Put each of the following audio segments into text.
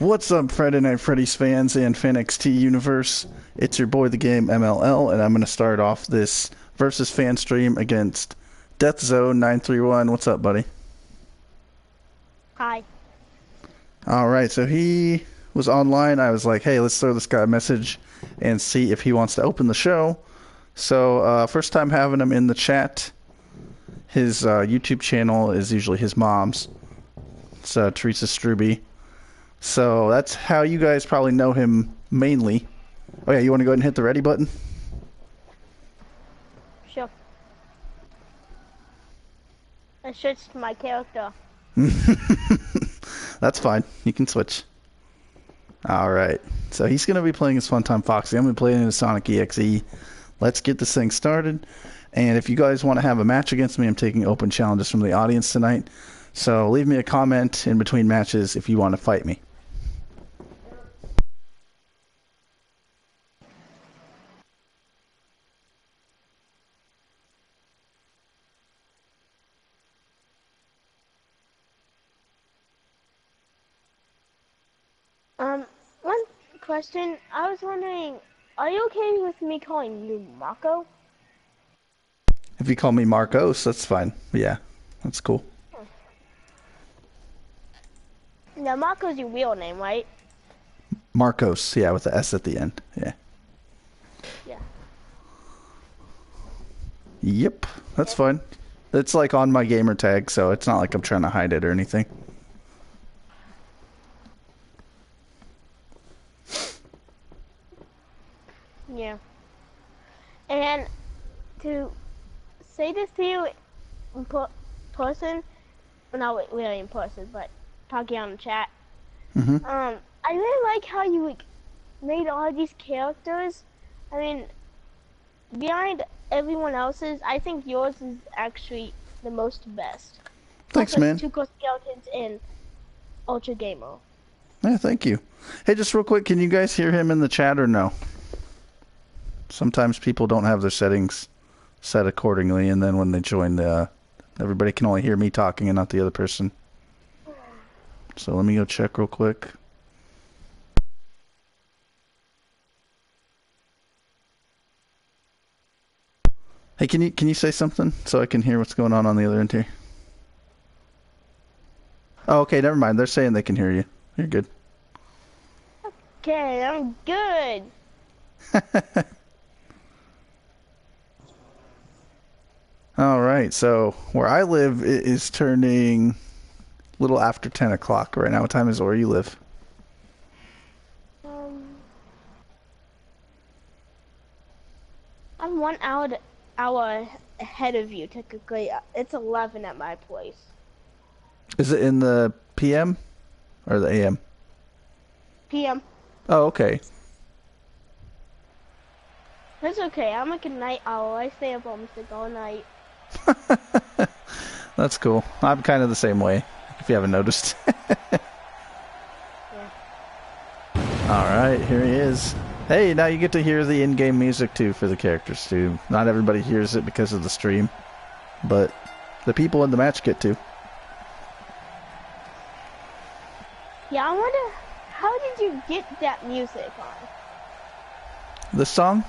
What's up, Friday Night Freddy's fans and Fan XT universe? It's your boy, The Game MLL, and I'm going to start off this versus fan stream against Death Zone 931. What's up, buddy? Hi. Alright, so he was online. I was like, hey, let's throw this guy a message and see if he wants to open the show. So, first time having him in the chat. His YouTube channel is usually his mom's. It's Teresa Strube. So that's how you guys probably know him mainly. Oh yeah, you want to go ahead and hit the ready button? Sure. I switched my character. That's fine. You can switch. Alright. So he's going to be playing as Funtime Foxy. I'm going to be playing as Sonic EXE. Let's get this thing started. And if you guys want to have a match against me, I'm taking open challenges from the audience tonight. So leave me a comment in between matches if you want to fight me. One question. I was wondering, are you okay with me calling you Marco? If you call me Marcos, that's fine. Yeah, that's cool. Now, Marco's your real name, right? Marcos, yeah, with the S at the end. Yeah. Yeah. Yep, that's fine. It's like on my gamer tag, so it's not like I'm trying to hide it or anything. Yeah. And to say this to you in person, no, really in person, but talking on the chat. Mm-hmm. I really like how you made all these characters. I mean, behind everyone else's, I think yours is actually the most best. Thanks, also, man. Two Cool Skeletons and Ultra Gamer. Yeah, thank you. Hey, just real quick, can you guys hear him in the chat or no? Sometimes people don't have their settings set accordingly, and then when they join, everybody can only hear me talking and not the other person. So let me go check real quick. Hey, can you say something so I can hear what's going on the other end here? Oh, okay, never mind. They're saying they can hear you. You're good. Okay, I'm good. All right, so where I live, it is turning little after 10 o'clock right now. What time is it where you live? I'm 1 hour ahead of you, technically. It's 11 at my place. Is it in the PM or the AM? PM. Oh, okay. That's okay. I'm like a night owl. I stay up almost like all night. That's cool. I'm kind of the same way, if you haven't noticed. Yeah. Alright, here he is. Hey, now you get to hear the in-game music too for the characters too. Not everybody hears it because of the stream, but the people in the match get to. Yeah, I wonder, how did you get that music on? The song?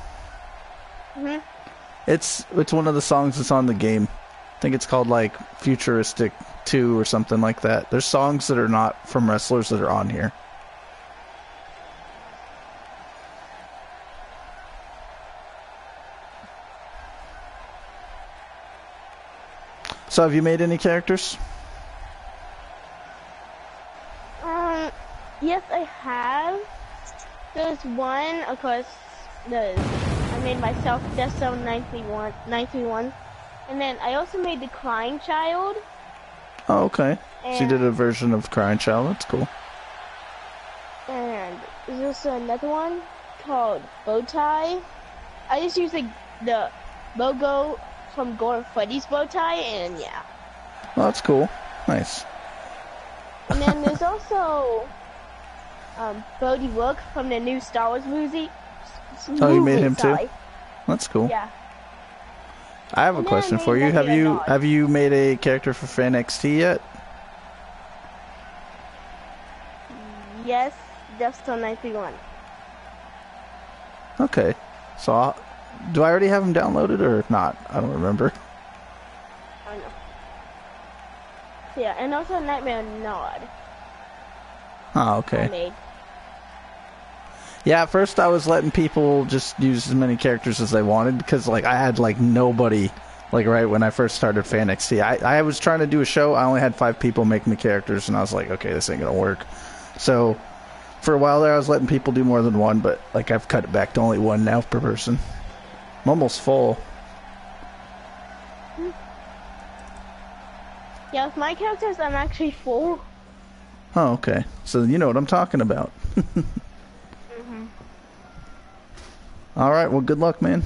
Mm-hmm. It's one of the songs that's on the game. I think it's called like Futuristic 2 or something like that. There's songs that are not from wrestlers that are on here. So have you made any characters? Yes, I have. There's one, of course, I made myself Death Zone 931. And then I also made the Crying Child. Oh, okay. And so you did a version of Crying Child. That's cool. And there's also another one called Bowtie. I just used the logo from Gore Freddy's Bowtie, and yeah. Well, that's cool. Nice. And then there's also Bowtie Look from the new Star Wars movie. Oh, you made him too? That's cool. Yeah. I have a question for you. Have you made a character for Fan XT yet? Yes, Death Zone 931. Okay. So, do I already have them downloaded or not? I don't remember. I don't know. Yeah, and also Nightmare Nod. Oh, okay. Homemade. Yeah, at first I was letting people just use as many characters as they wanted because, like, I had, like, nobody, like, right when I first started Fan XT. I was trying to do a show. I only had 5 people make me characters, and I was like, okay, this ain't going to work. So, for a while there, I was letting people do more than one, but, like, I've cut it back to only one now per person. I'm almost full. Yeah, with my characters, I'm actually full. Oh, okay. So, you know what I'm talking about. All right, well, good luck, man.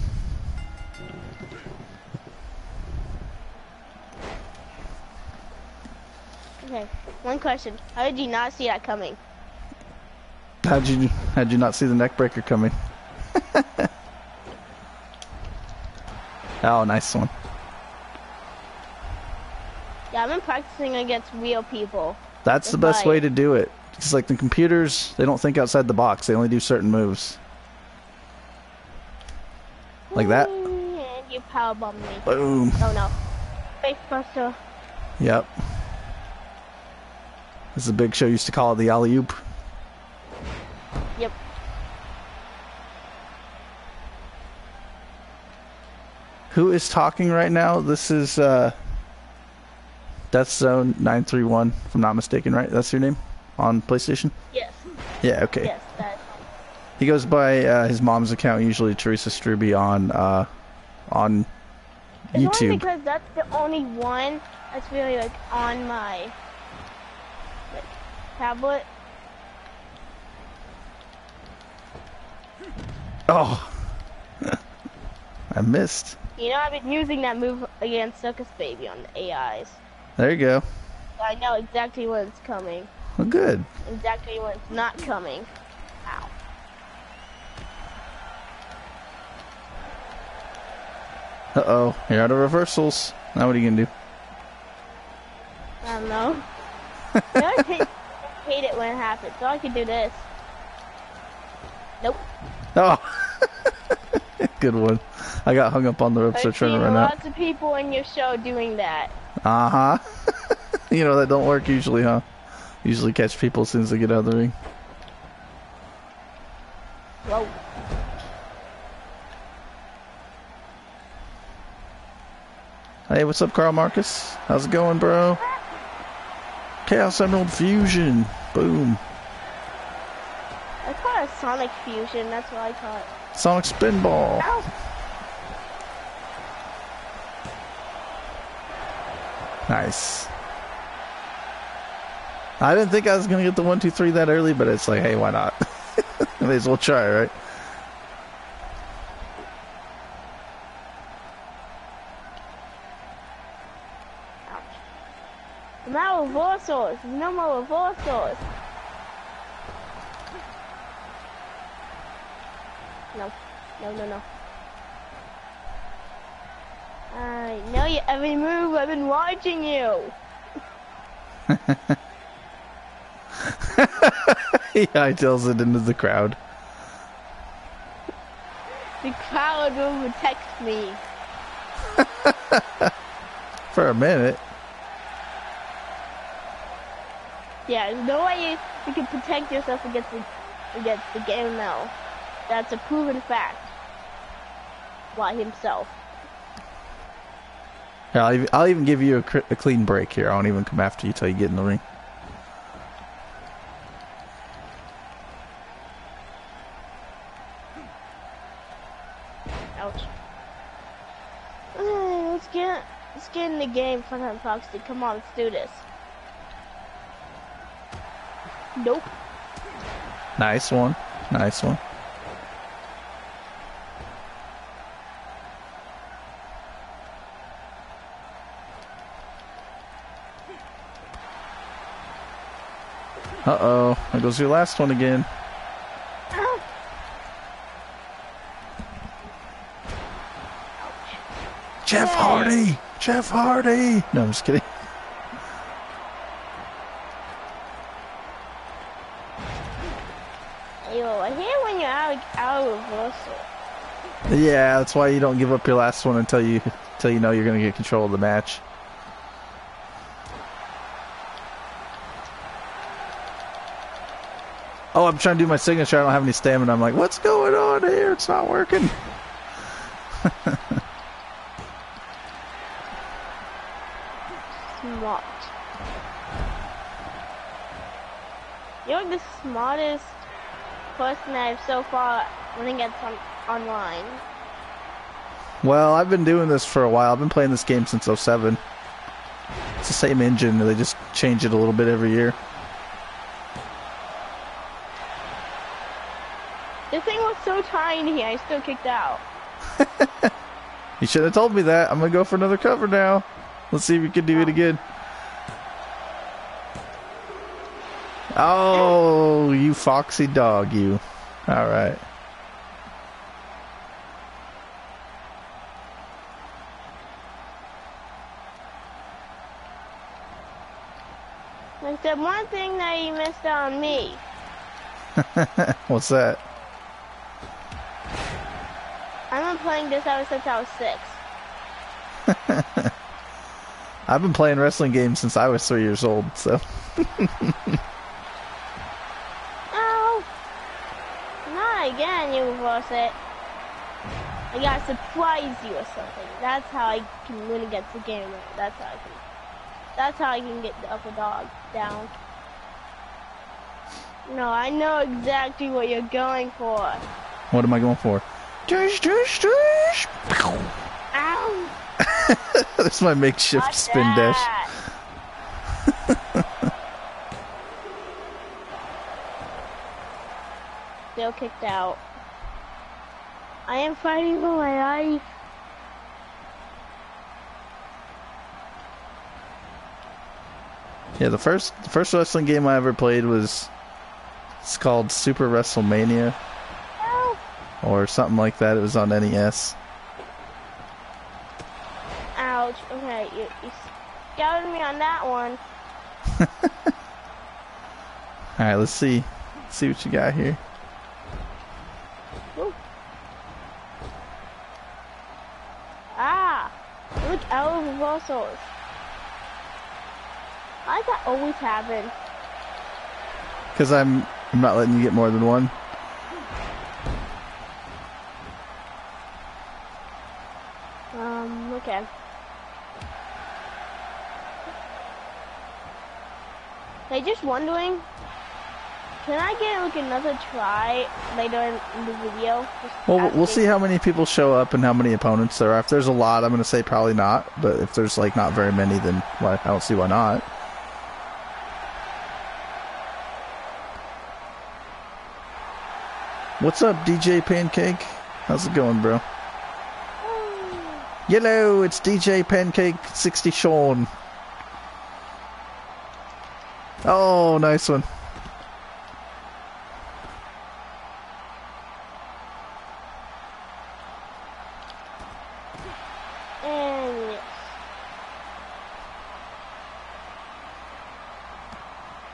Okay, one question. How did you not see that coming? How'd you not see the neckbreaker coming? Oh, nice one. Yeah, I've been practicing against real people. That's the best way to do it. Because, like, the computers, they don't think outside the box. They only do certain moves. Like that. And you powerbombed me. Boom. Oh no. Facebuster. Yep. This is a big show. Used to call it the alley-oop. Yep. Who is talking right now? This is Death Zone 931, if I'm not mistaken, right? That's your name on PlayStation? Yes. Yeah. Okay. Yes. He goes by his mom's account, usually Teresa Strube, on YouTube. It's only because that's the only one that's really, like, on my, like, tablet. Oh. I missed. You know, I've been using that move against Circus Baby on the AIs. There you go. So I know exactly when it's coming. Well, good. Exactly when it's not coming. Ow. Uh-oh, here are the reversals. Now what are you going to do? I don't know. I hate it when it happens, so I can do this. Nope. Oh! Good one. I got hung up on the ropes, so trying to run out. I've seen lots of people in your show doing that. Uh-huh. You know, that don't work usually, huh? Usually catch people as soon as they get out of the ring. Whoa. Hey, what's up, Carl Marcus? How's it going, bro? Chaos Emerald Fusion. Boom. I call it Sonic Fusion. That's what I call it. Sonic Spinball. Ow. Nice. I didn't think I was going to get the 1, 2, 3 that early, but it's like, hey, why not? May as well try, right? No reversals! No more reversals! No. No, no, no. I know your every move. I've been watching you! Yeah, he tells it into the crowd. The crowd will protect me. For a minute. Yeah, there's no way you can protect yourself against the game now. That's a proven fact. By himself. Yeah, I'll even give you a clean break here. I won't even come after you till you get in the ring. Ouch. Let's get in the game, Funtime Foxy. Come on, let's do this. Nope. Nice one. Nice one. Uh-oh. There goes your last one again. Jeff Hardy! Jeff Hardy! No, I'm just kidding. you. I hate when you're out of reversal. Yeah, that's why you don't give up your last one until you know you're gonna get control of the match. Oh, I'm trying to do my signature. I don't have any stamina. I'm like, what's going on here? It's not working. Smart. You're the smartest person I've so far when it gets online. Well, I've been doing this for a while. I've been playing this game since 07. It's the same engine. They just change it a little bit every year. This thing was so tiny, I still kicked out. You should have told me that. I'm going to go for another cover now. Let's see if we can do it again. Oh, you foxy dog, you. All right. Except one thing that you missed on me. What's that? I've been playing this ever since I was 6. I've been playing wrestling games since I was 3 years old, so. Oh, not again, you reverse it. I gotta surprise you or something. That's how I can win against the game. That's how I can get the upper dog down. No, I know exactly what you're going for. What am I going for? Dish. Ow. That's my makeshift Watch spin that. Dash. Still kicked out. I am fighting for my life. Yeah, the first wrestling game I ever played was, it's called Super WrestleMania. Or something like that. It was on NES. Ouch. Okay, you scouted me on that one. Alright, let's see. Let's see what you got here. Ooh. Ah! Look, out of reversals. Why does that always happen? Because I'm not letting you get more than one. Okay. Hey, just wondering, can I get like another try later in the video? Well, we'll see how many people show up and how many opponents there are. If there's a lot, I'm gonna say probably not. But if there's like not very many, then why, I don't see why not. What's up, DJ Pancake? How's it going, bro? Hello, it's DJ Pancake 60 Sean. Oh, nice one.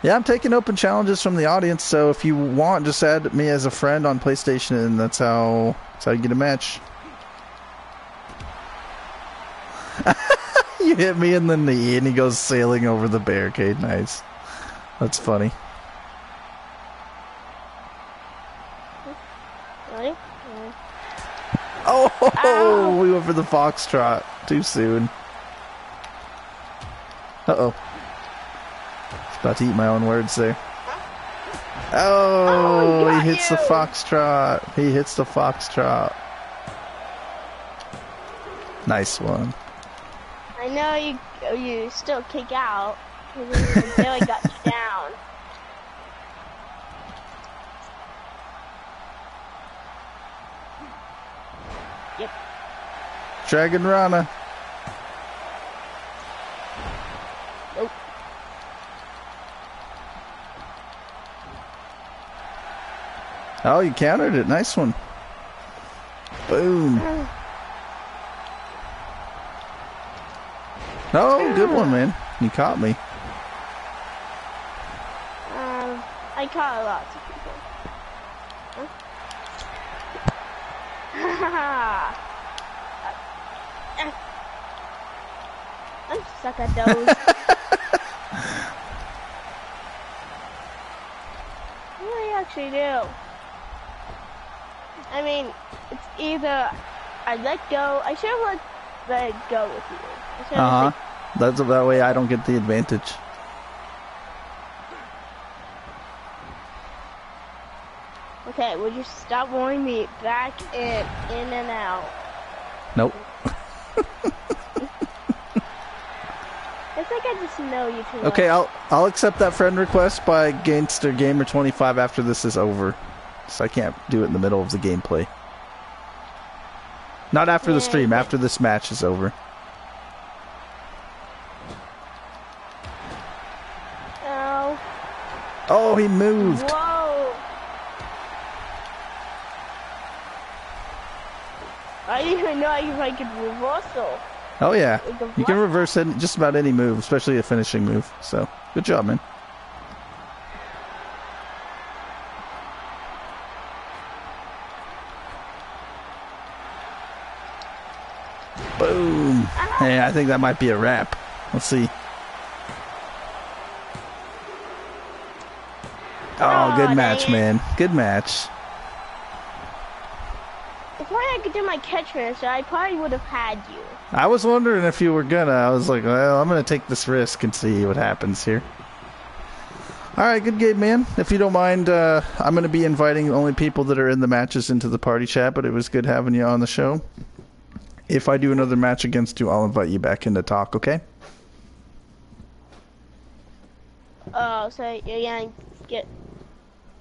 Yeah, I'm taking open challenges from the audience, so if you want, just add me as a friend on PlayStation, and that's how you get a match. You hit me in the knee and he goes sailing over the barricade. Nice. That's funny. Really? Yeah. Oh, ow. We went for the foxtrot. Too soon. Uh-oh. About to eat my own words there. Huh? Oh, oh, he hits you. The foxtrot. He hits the foxtrot. Nice one. I know you still kick out because it really got you down. Yep. Dragon Rana. Nope. Oh, you countered it. Nice one. Boom. Oh, good one, man. You caught me. I caught a lot of people. I suck at those. What do you actually do? I mean, it's either I let go. I should have let go with you. Uh huh. That's that way I don't get the advantage. Okay, would you stop warning me? Back in and out. Nope. It's like I just know you too. Okay, much. I'll accept that friend request by Gangster Gamer 25 after this is over. So I can't do it in the middle of the gameplay. Not after the stream, after this match is over. Oh. Oh, he moved. Whoa. I didn't even know I could reversal. Oh yeah, you can reverse it just about any move, especially a finishing move. So good job, man. Boom. Hey, I think that might be a wrap. Let's see. Oh, good match, man. Good match. If I could do my catch finish, I probably would have had you. I was wondering if you were gonna. I was like, well, I'm gonna take this risk and see what happens here. Alright, good game, man. If you don't mind, I'm gonna be inviting only people that are in the matches into the party chat, but it was good having you on the show. If I do another match against you, I'll invite you back in to talk, okay? Oh, so you're not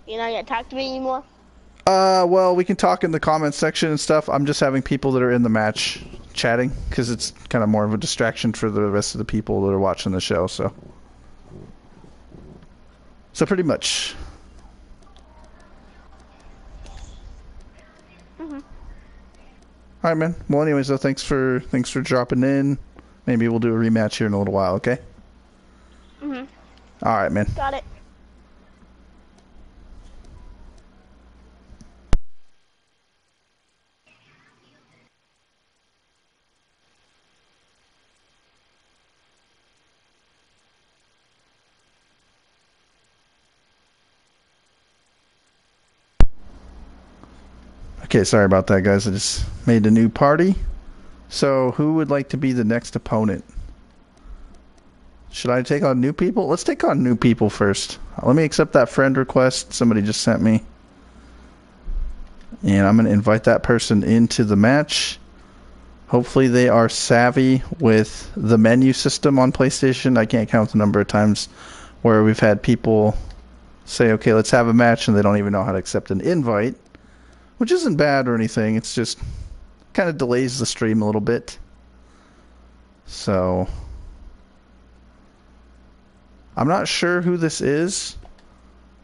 gonna talk to me anymore? Well, we can talk in the comments section and stuff. I'm just having people that are in the match chatting because it's kind of more of a distraction for the rest of the people that are watching the show. So pretty much. Mm-hmm. All right, man. Well, anyways, though, thanks for dropping in. Maybe we'll do a rematch here in a little while. Okay. Mhm. All right, man. Got it. Okay, sorry about that, guys. I just made a new party. So, who would like to be the next opponent? Should I take on new people? Let's take on new people first. Let me accept that friend request somebody just sent me. And I'm going to invite that person into the match. Hopefully they are savvy with the menu system on PlayStation. I can't count the number of times where we've had people say, okay, let's have a match, and they don't even know how to accept an invite. Which isn't bad or anything, it's just kind of delays the stream a little bit. So I'm not sure who this is.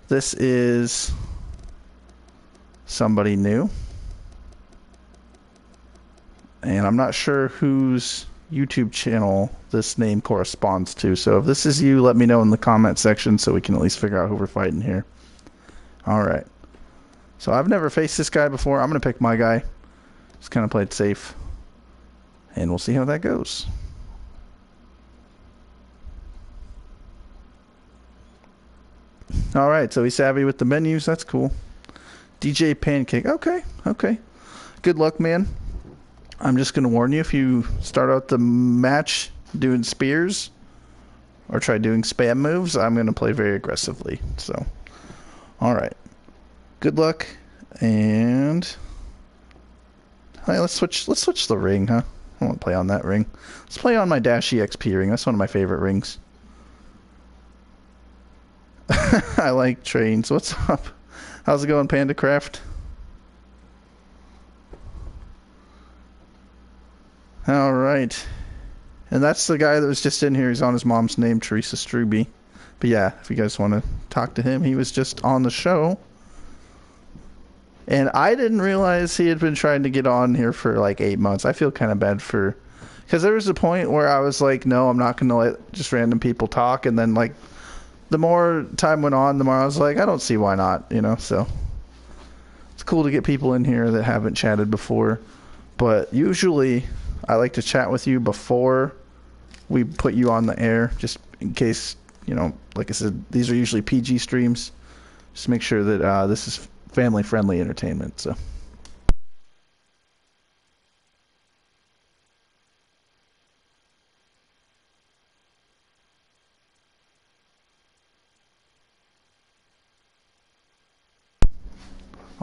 This is somebody new. And I'm not sure whose YouTube channel this name corresponds to. So if this is you, let me know in the comment section so we can at least figure out who we're fighting here. Alright. So I've never faced this guy before. I'm going to pick my guy. Just kind of play it safe. And we'll see how that goes. Alright, so he's savvy with the menus. That's cool. DJ Pancake. Okay, okay. Good luck, man. I'm just going to warn you, if you start out the match doing spears or try doing spam moves, I'm going to play very aggressively. So, alright. Good luck, and hey, let's switch the ring, huh? I won't play on that ring. Let's play on my Dash EXP ring. That's one of my favorite rings. I like trains. What's up? How's it going, PandaCraft? All right, and that's the guy that was just in here. He's on his mom's name, Teresa Strube. But yeah, if you guys want to talk to him, he was just on the show. And I didn't realize he had been trying to get on here for like 8 months. I feel kind of bad for... Because there was a point where I was like, no, I'm not going to let just random people talk. And then like, the more time went on, the more I was like, I don't see why not, you know, so... cool to get people in here that haven't chatted before. But usually I like to chat with you before we put you on the air, just in case, you know, like I said, these are usually PG streams. Just make sure that this is family-friendly entertainment, so...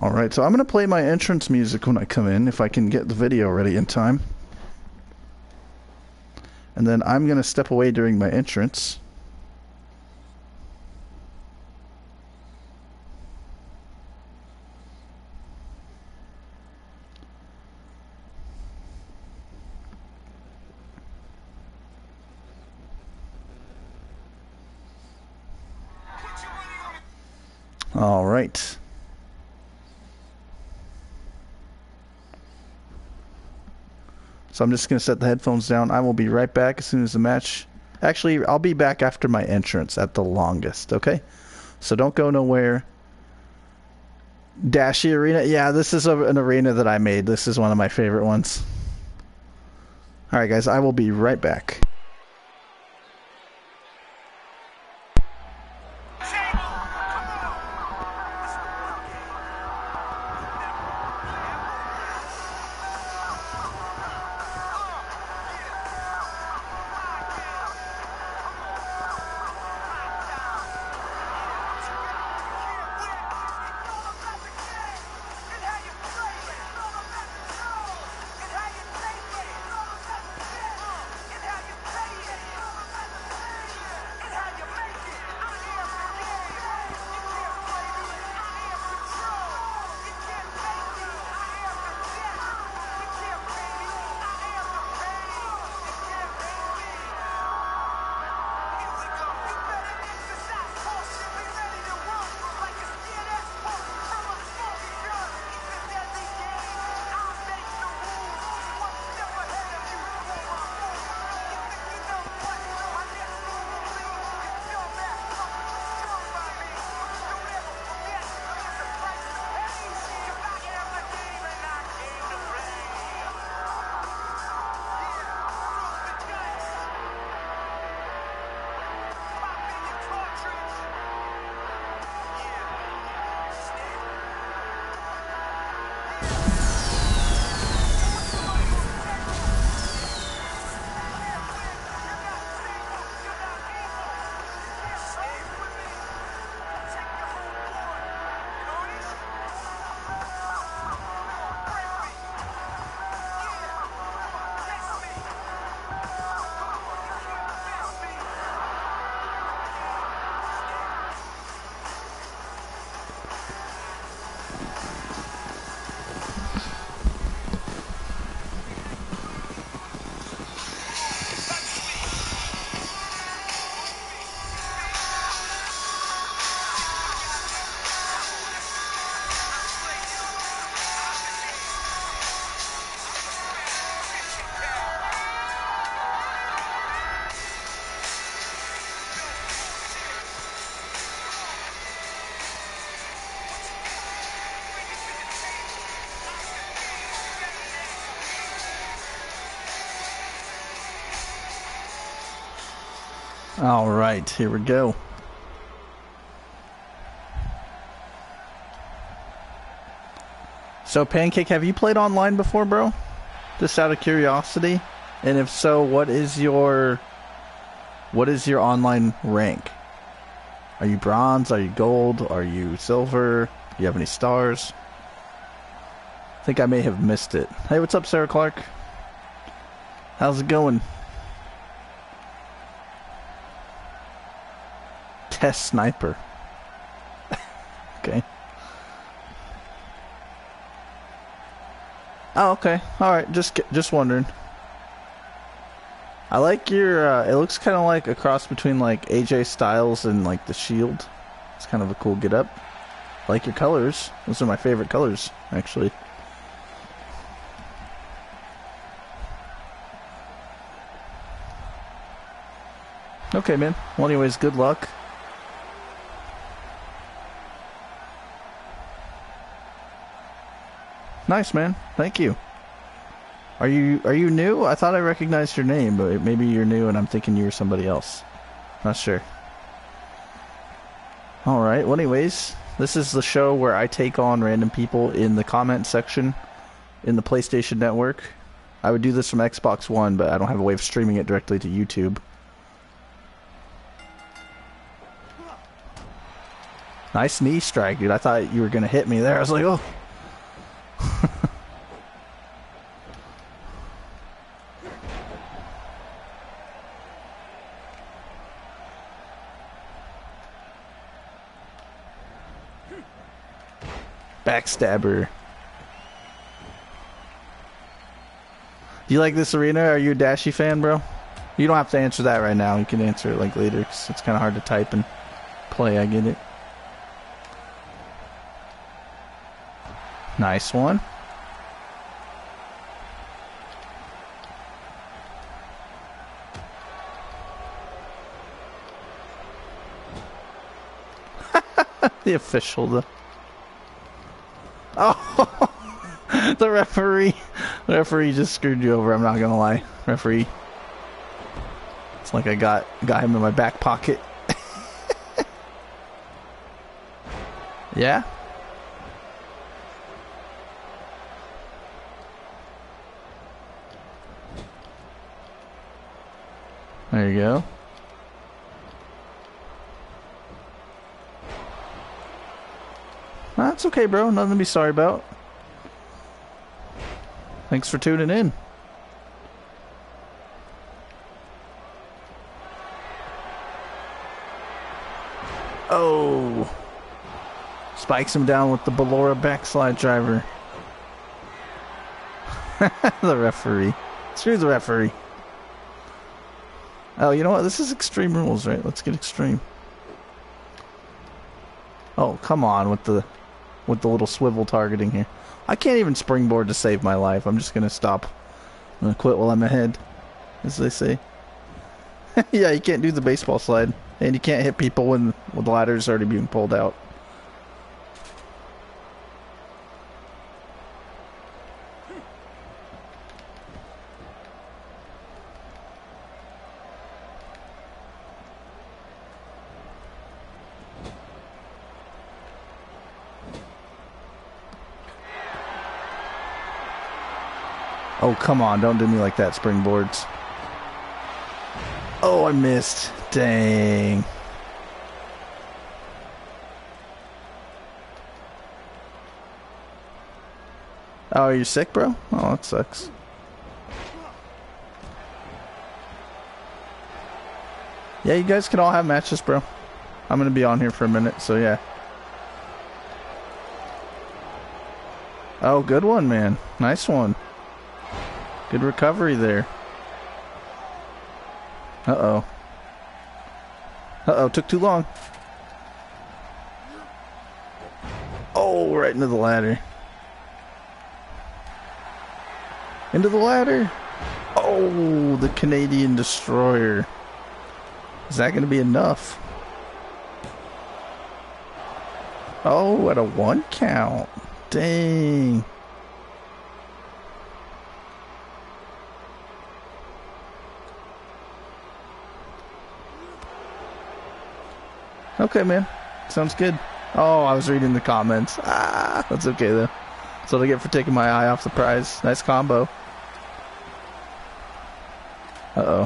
Alright, so I'm going to play my entrance music when I come in, if I can get the video ready in time. And then I'm going to step away during my entrance. Alright. So I'm just going to set the headphones down. I will be right back as soon as the match... Actually, I'll be back after my entrance at the longest, okay? So don't go nowhere. Dashi Arena. Yeah, this is an arena that I made. This is one of my favorite ones. Alright, guys. I will be right back. All right, here we go. So, Pancake, have you played online before, bro? Just out of curiosity. And if so, what is your online rank? Are you bronze? Are you gold? Are you silver? Do you have any stars? I think I may have missed it. Hey, what's up, Sarah Clark? How's it going? Test Sniper. Okay. Oh, okay. All right. Just wondering. I like your. It looks kind of like a cross between like AJ Styles and like the Shield. It's kind of a cool get up. I like your colors. Those are my favorite colors, actually. Okay, man. Well, anyways, good luck. Nice, man. Thank you. Are you new? I thought I recognized your name, but maybe you're new and I'm thinking you're somebody else. Not sure. Alright, well anyways, this is the show where I take on random people in the comment section in the PlayStation Network. I would do this from Xbox One, but I don't have a way of streaming it directly to YouTube. Nice knee strike, dude. I thought you were going to hit me there. I was like, oh. Backstabber. Do you like this arena? Are you a Dashy fan, bro? You don't have to answer that right now. You can answer it like later, because it's kind of hard to type and play. I get it. Nice one. The official, though. Oh, the referee. The referee just screwed you over, I'm not gonna lie. Referee. It's like I got him in my back pocket. Yeah? There you go. That's okay, bro. Nothing to be sorry about. Thanks for tuning in. Oh. Spikes him down with the Ballora backslide driver. The referee. Screw the referee. Oh, you know what? This is Extreme Rules, right? Let's get extreme. Oh, come on with the little swivel targeting here. I can't even springboard to save my life. I'm just gonna stop. I'm gonna quit while I'm ahead, as they say. Yeah, you can't do the baseball slide, and you can't hit people when the ladder's already being pulled out. Oh, come on, don't do me like that, springboards. Oh, I missed. Dang. Oh, are you sick, bro? Oh, that sucks. Yeah, you guys can all have matches, bro. I'm gonna be on here for a minute, so yeah. Oh, good one, man. Nice one. Good recovery there. Uh-oh. Uh-oh, took too long. Oh, right into the ladder. Into the ladder. Oh, the Canadian Destroyer. Is that going to be enough? Oh, at a 1 count. Dang. Okay, man. Sounds good. Oh, I was reading the comments. Ah, that's okay, though. That's what I get for taking my eye off the prize. Nice combo. Uh-oh.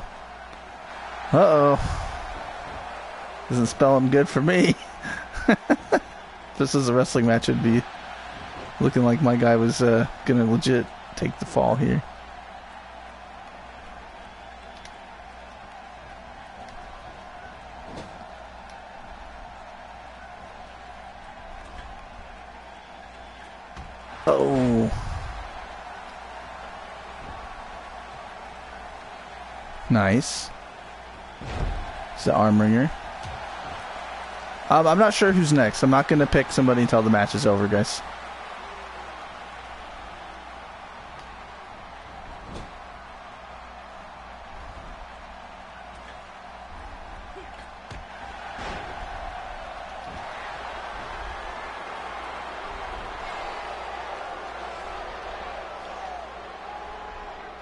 Uh-oh. Doesn't spell him good for me. If this was a wrestling match, it'd be looking like my guy was gonna legit take the fall here. Oh. Nice. It's the arm ringer. I'm not sure who's next. I'm not going to pick somebody until the match is over, guys.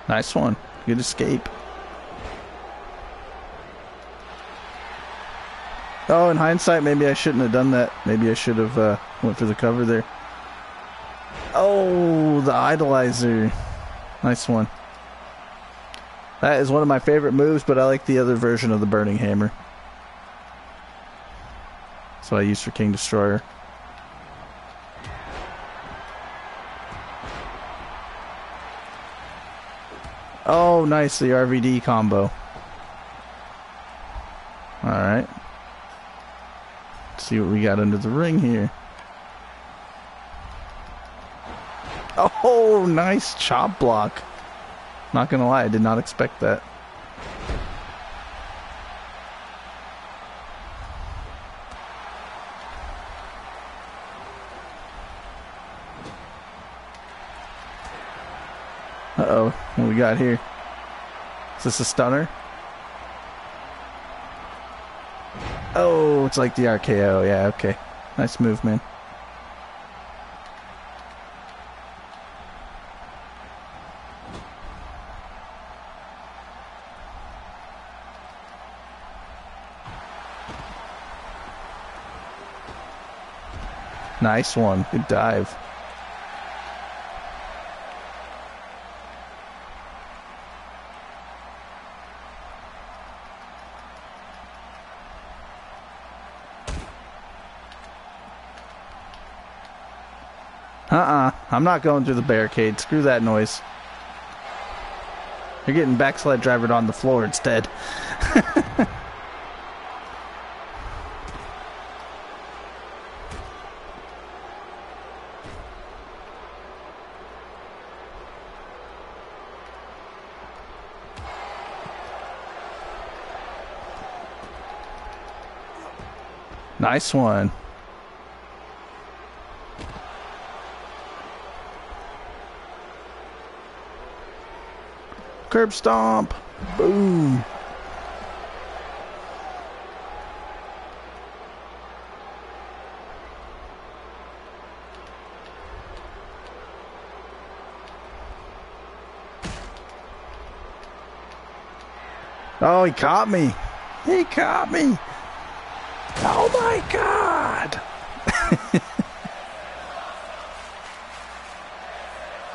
Nice one. Good escape. Oh, in hindsight, maybe I shouldn't have done that. Maybe I should have went for the cover there. Oh, the idolizer. Nice one. That is one of my favorite moves, but I like the other version of the burning hammer. That's what I use for King Destroyer. Oh, nice, the RVD combo. Alright. Let's see what we got under the ring here. Oh, nice chop block. Not gonna lie, I did not expect that. Uh-oh, what we got here? Is this a stunner? Oh, it's like the RKO. Yeah, okay. Nice move, man. Nice one. Good dive. I'm not going through the barricade. Screw that noise. You're getting backslide drivered on the floor instead. Nice one. Curb stomp. Boom. Oh, he caught me. He caught me. Oh my God.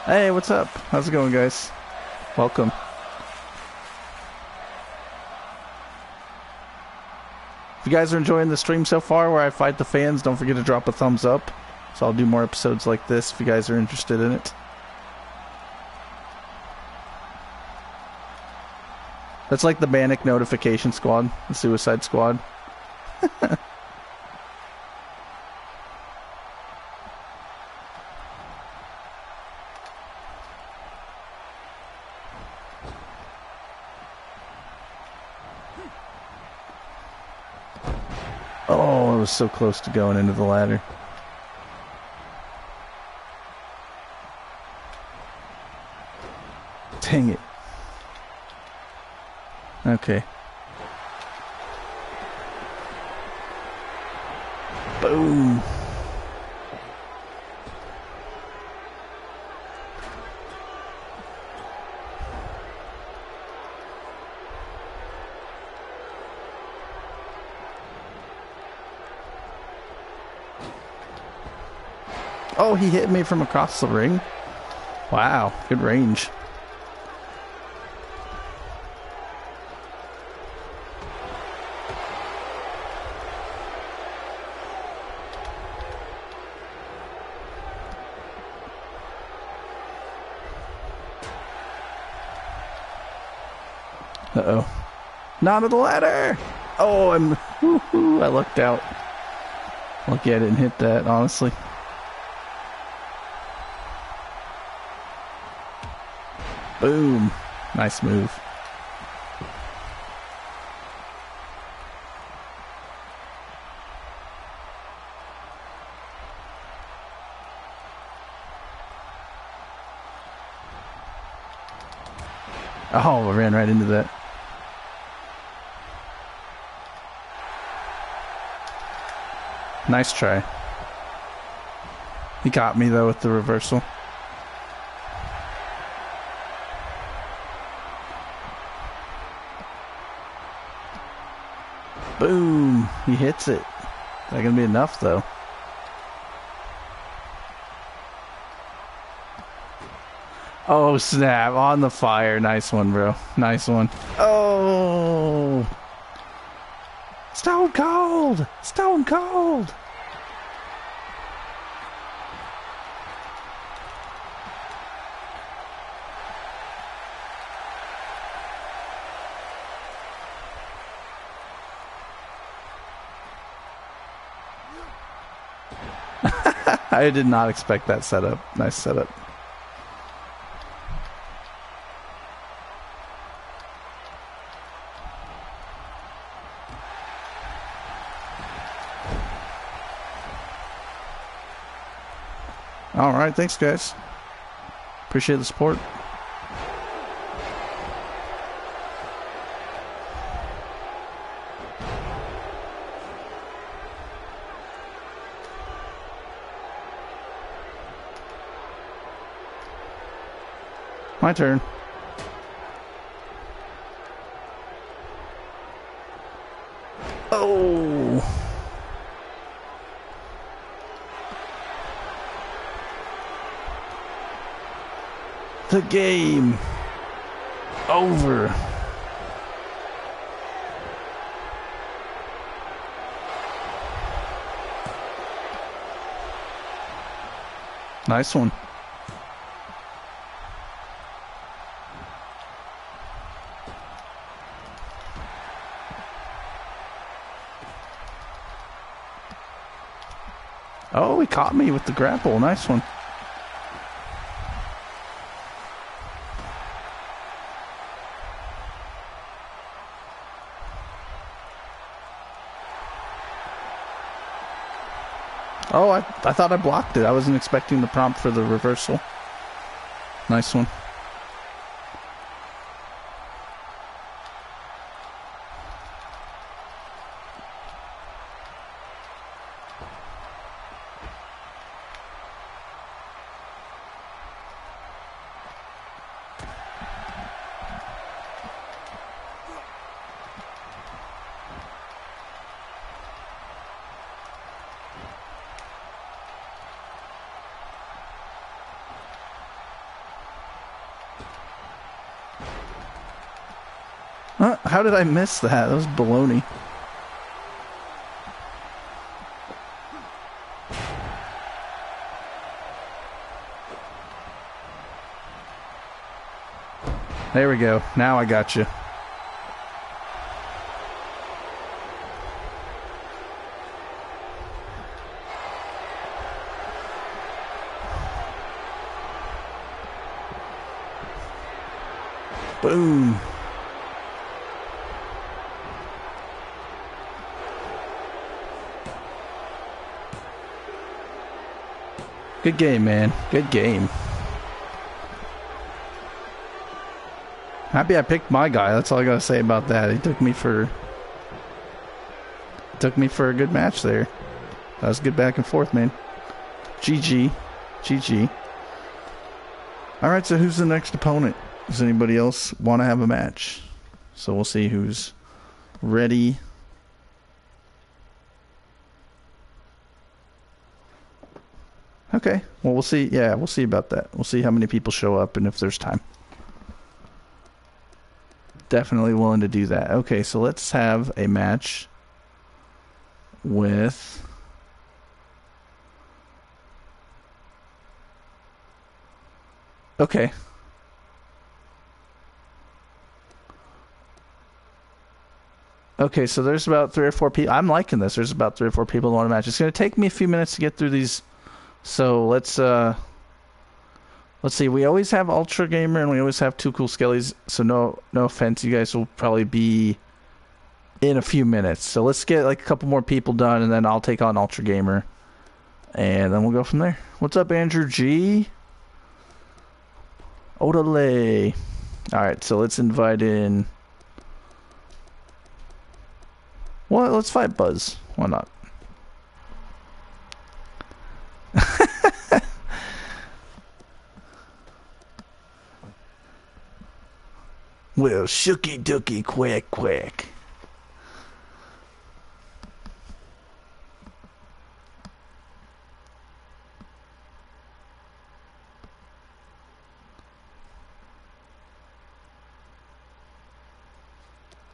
Hey, what's up? How's it going, guys? Welcome. If you guys are enjoying the stream so far where I fight the fans, don't forget to drop a thumbs up. So I'll do more episodes like this if you guys are interested in it. That's like the Manic Notification Squad, the Suicide Squad. So close to going into the ladder. Dang it. Okay. Boom. Oh, he hit me from across the ring. Wow, good range. Uh-oh. Not on the ladder! Oh, I lucked out. Lucky I didn't hit that, honestly. Boom. Nice move. Oh, I ran right into that. Nice try. He got me, though, with the reversal. Boom! He hits it. Not gonna be enough though. Oh snap, on the fire. Nice one, bro. Nice one. Oh! Stone cold! Stone cold! I did not expect that setup. Nice setup. All right, thanks guys. Appreciate the support. My turn. Oh. The game over. Nice one. Oh, he caught me with the grapple. Nice one. Oh, I thought I blocked it. I wasn't expecting the prompt for the reversal. Nice one. How did I miss that? That was baloney. There we go. Now I got you. Boom. Good game, man. Good game. Happy I picked my guy. That's all I gotta say about that. He took me for a good match there. That was good back and forth, man. GG. GG. Alright, so who's the next opponent? Does anybody else want to have a match? So we'll see who's ready. Okay, well, we'll see. Yeah, we'll see about that. We'll see how many people show up and if there's time. Definitely willing to do that. Okay, so let's have a match with... Okay. Okay, so there's about 3 or 4 people. I'm liking this. There's about 3 or 4 people that want to match. It's going to take me a few minutes to get through these... So let's see. We always have Ultra Gamer and we always have Two Cool Skellies. So no offense, you guys will probably be in a few minutes. So let's get like a couple more people done, and then I'll take on Ultra Gamer, and then we'll go from there. What's up, Andrew G? Odale. All right, so let's invite in. Well, let's fight Buzz. Why not? Well, shooky dooky, quack quack.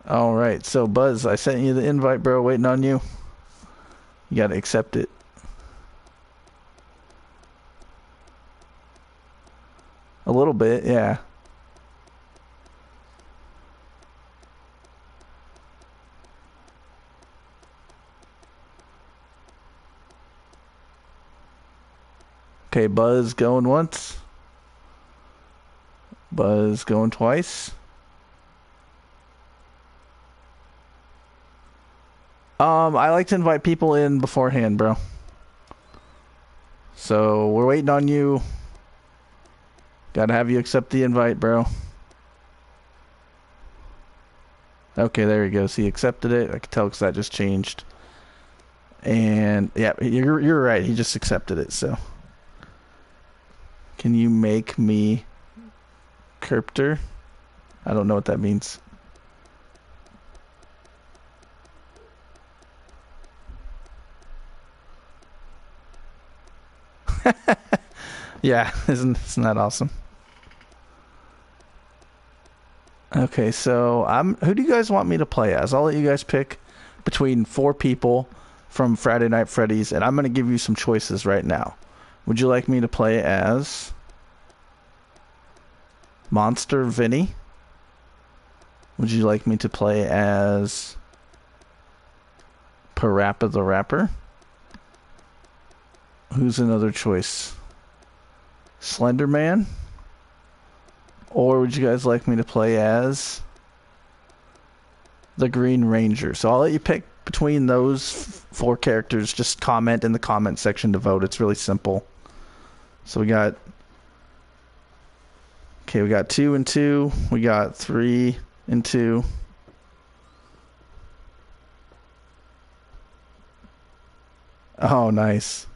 All right, so Buzz, I sent you the invite, bro. Waiting on you. You gotta accept it. A little bit, yeah. Okay, Buzz going once. Buzz going twice. I like to invite people in beforehand, bro. So, we're waiting on you. Gotta have you accept the invite, bro. Okay, there you go. So he accepted it. I can tell because that just changed. And, yeah, you're right. He just accepted it, so. Can you make me Kerpter? I don't know what that means. Yeah, isn't that awesome? Okay, so who do you guys want me to play as? I'll let you guys pick between four people from Friday Night Freddy's, and I'm going to give you some choices right now. Would you like me to play as Monster Vinny? Would you like me to play as Parappa the Rapper? Who's another choice? Slender Man? Or would you guys like me to play as the Green Ranger? So I'll let you pick between those four characters. Just comment in the comment section to vote. It's really simple. So we got... Okay, we got 2 and 2. We got 3 and 2. Oh, nice.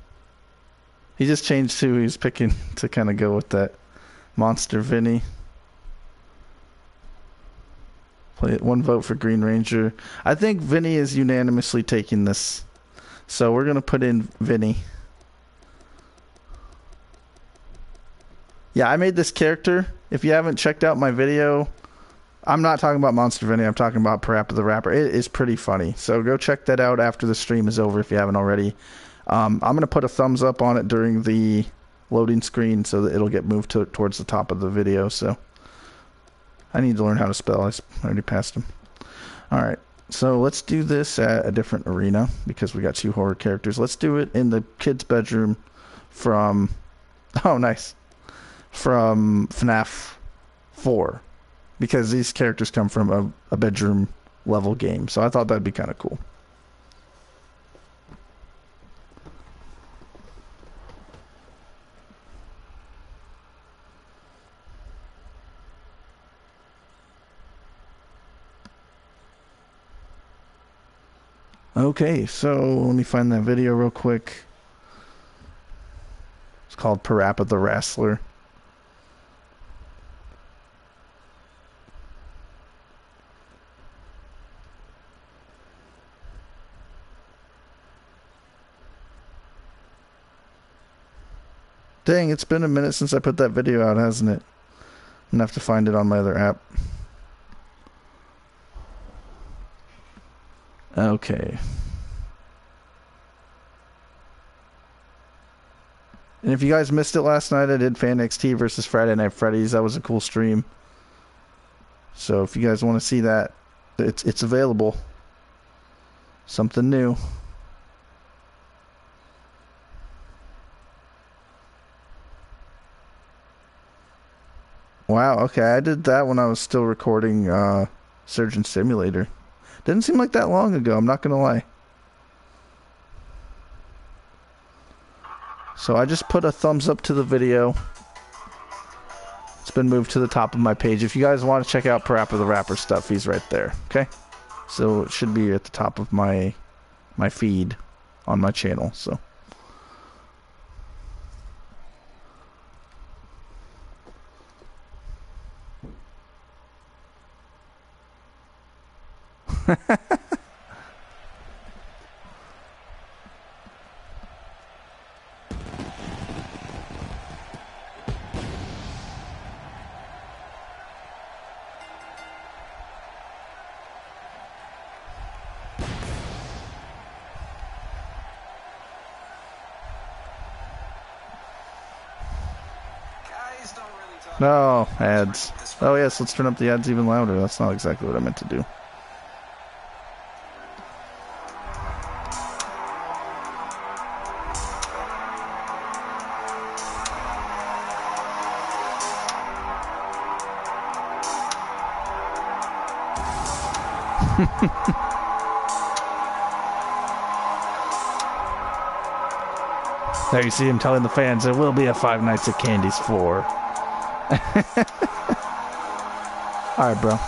He just changed who he was picking to kind of go with that. Monster Vinny. Play it. 1 vote for Green Ranger. I think Vinny is unanimously taking this. So we're going to put in Vinny. Yeah, I made this character. If you haven't checked out my video, I'm not talking about Monster Vinny, I'm talking about Parappa the Rapper. It is pretty funny. So go check that out after the stream is over if you haven't already. I'm going to put a thumbs up on it during the loading screen so that it'll get moved towards the top of the video. So I need to learn how to spell. I already passed him. All right. So let's do this at a different arena because we got 2 horror characters. Let's do it in the kids' bedroom from... Oh, nice. From FNAF 4, because these characters come from a bedroom level game, so I thought that'd be kind of cool. Okay, so let me find that video real quick. It's called Parappa the Wrestler. Dang, it's been a minute since I put that video out, hasn't it? I'm gonna have to find it on my other app. Okay. And if you guys missed it last night, I did Fan XT versus Friday Night Freddy's. That was a cool stream. So if you guys want to see that, it's available. Something new. Wow, okay, I did that when I was still recording Surgeon Simulator. Didn't seem like that long ago, I'm not gonna lie. So I just put a thumbs up to the video. It's been moved to the top of my page. If you guys want to check out Parappa the Rapper stuff, he's right there, okay? So it should be at the top of my feed on my channel, so... No, ads. Oh yes, let's turn up the ads even louder. That's not exactly what I meant to do. There you see him telling the fans there will be a Five Nights at Candy's 4. Alright, bro.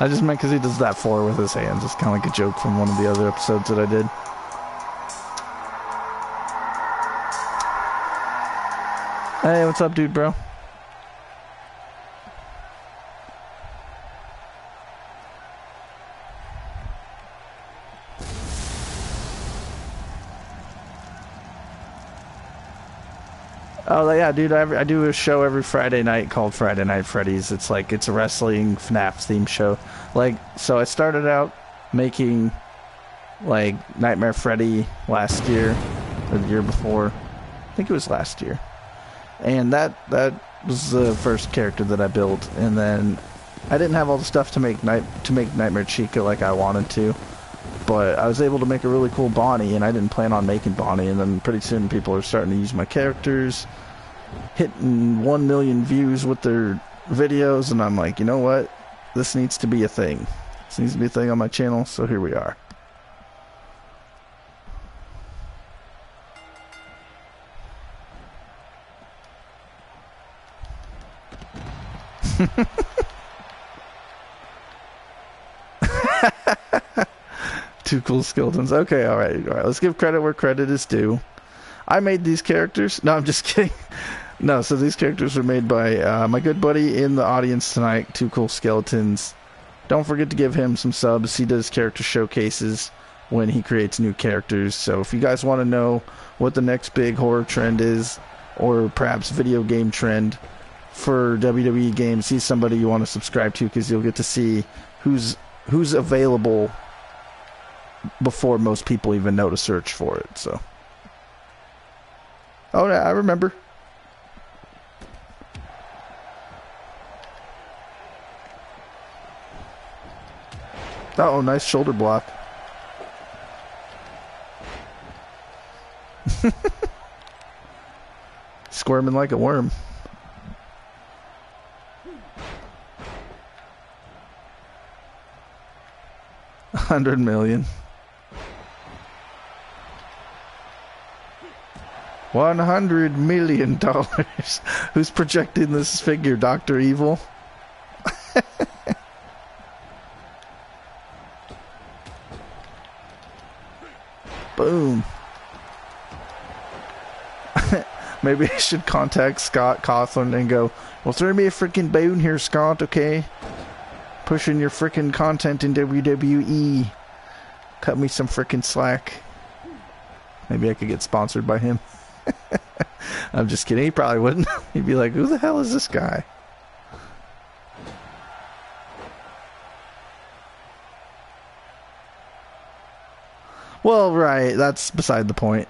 I just meant because he does that floor with his hands. It's kind of like a joke from one of the other episodes that I did. Hey, what's up, dude, bro? Oh, yeah, dude, I do a show every Friday night called Friday Night Freddy's. It's like, it's a wrestling FNAF theme show. Like, so I started out making, like, Nightmare Freddy last year, or the year before. I think it was last year. And that was the first character that I built. And then I didn't have all the stuff to make Nightmare Chica like I wanted to. But I was able to make a really cool Bonnie, and I didn't plan on making Bonnie, and then pretty soon people are starting to use my characters, hitting 1 million views with their videos, and I'm like, you know what? This needs to be a thing. This needs to be a thing on my channel, so here we are. Two Cool Skeletons. Okay, alright. Let's give credit where credit is due. I made these characters. No, I'm just kidding. No, so these characters were made by my good buddy in the audience tonight, Two Cool Skeletons. Don't forget to give him some subs. He does character showcases when he creates new characters. So if you guys want to know what the next big horror trend is, or perhaps video game trend for WWE games, he's somebody you want to subscribe to, because you'll get to see who's available before most people even know to search for it. So, oh yeah, I remember. Oh, nice shoulder block. Squirming like a worm. A 100 million. 100 million dollars. Who's projecting this figure, Dr. Evil? Boom. Maybe I should contact Scott Cawthorn and go, well, throw me a freaking bone here, Scott, okay? Pushing your freaking content in WWE. Cut me some freaking slack. Maybe I could get sponsored by him. I'm just kidding, he probably wouldn't. He'd be like, who the hell is this guy? Well, right, that's beside the point.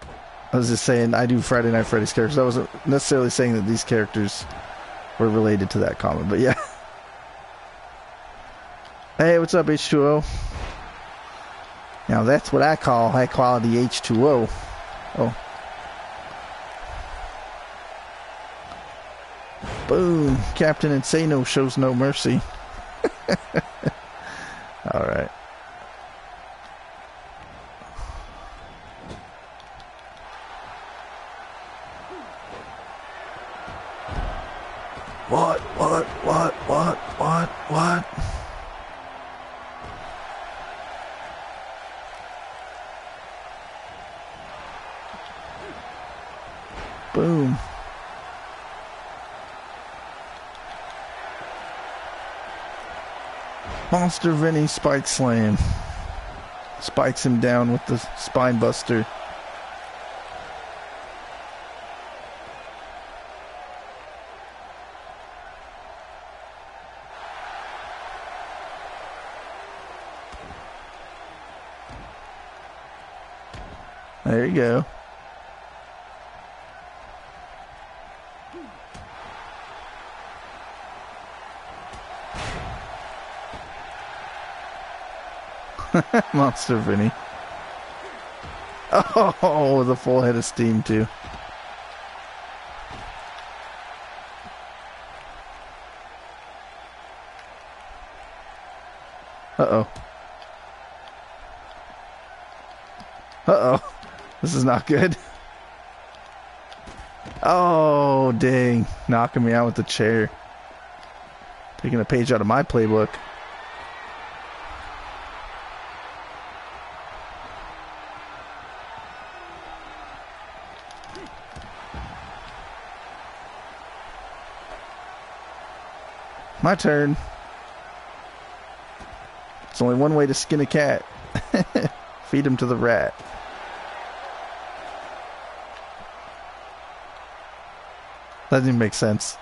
I was just saying, I do Friday Night Freddy's characters. I wasn't necessarily saying that these characters were related to that comment, but yeah. Hey, what's up, H2O? Now that's what I call high quality H2O. Oh. Boom. Captain Insano shows no mercy. Alright. What? Boom. Monster Vinny spike slam. Spikes him down with the spine buster. There you go. Monster Vinny. Oh, with a full head of steam too. Uh-oh. Uh-oh. This is not good. Oh, dang. Knocking me out with the chair. Taking a page out of my playbook. My turn. It's only one way to skin a cat. Feed him to the rat. That didn't make sense.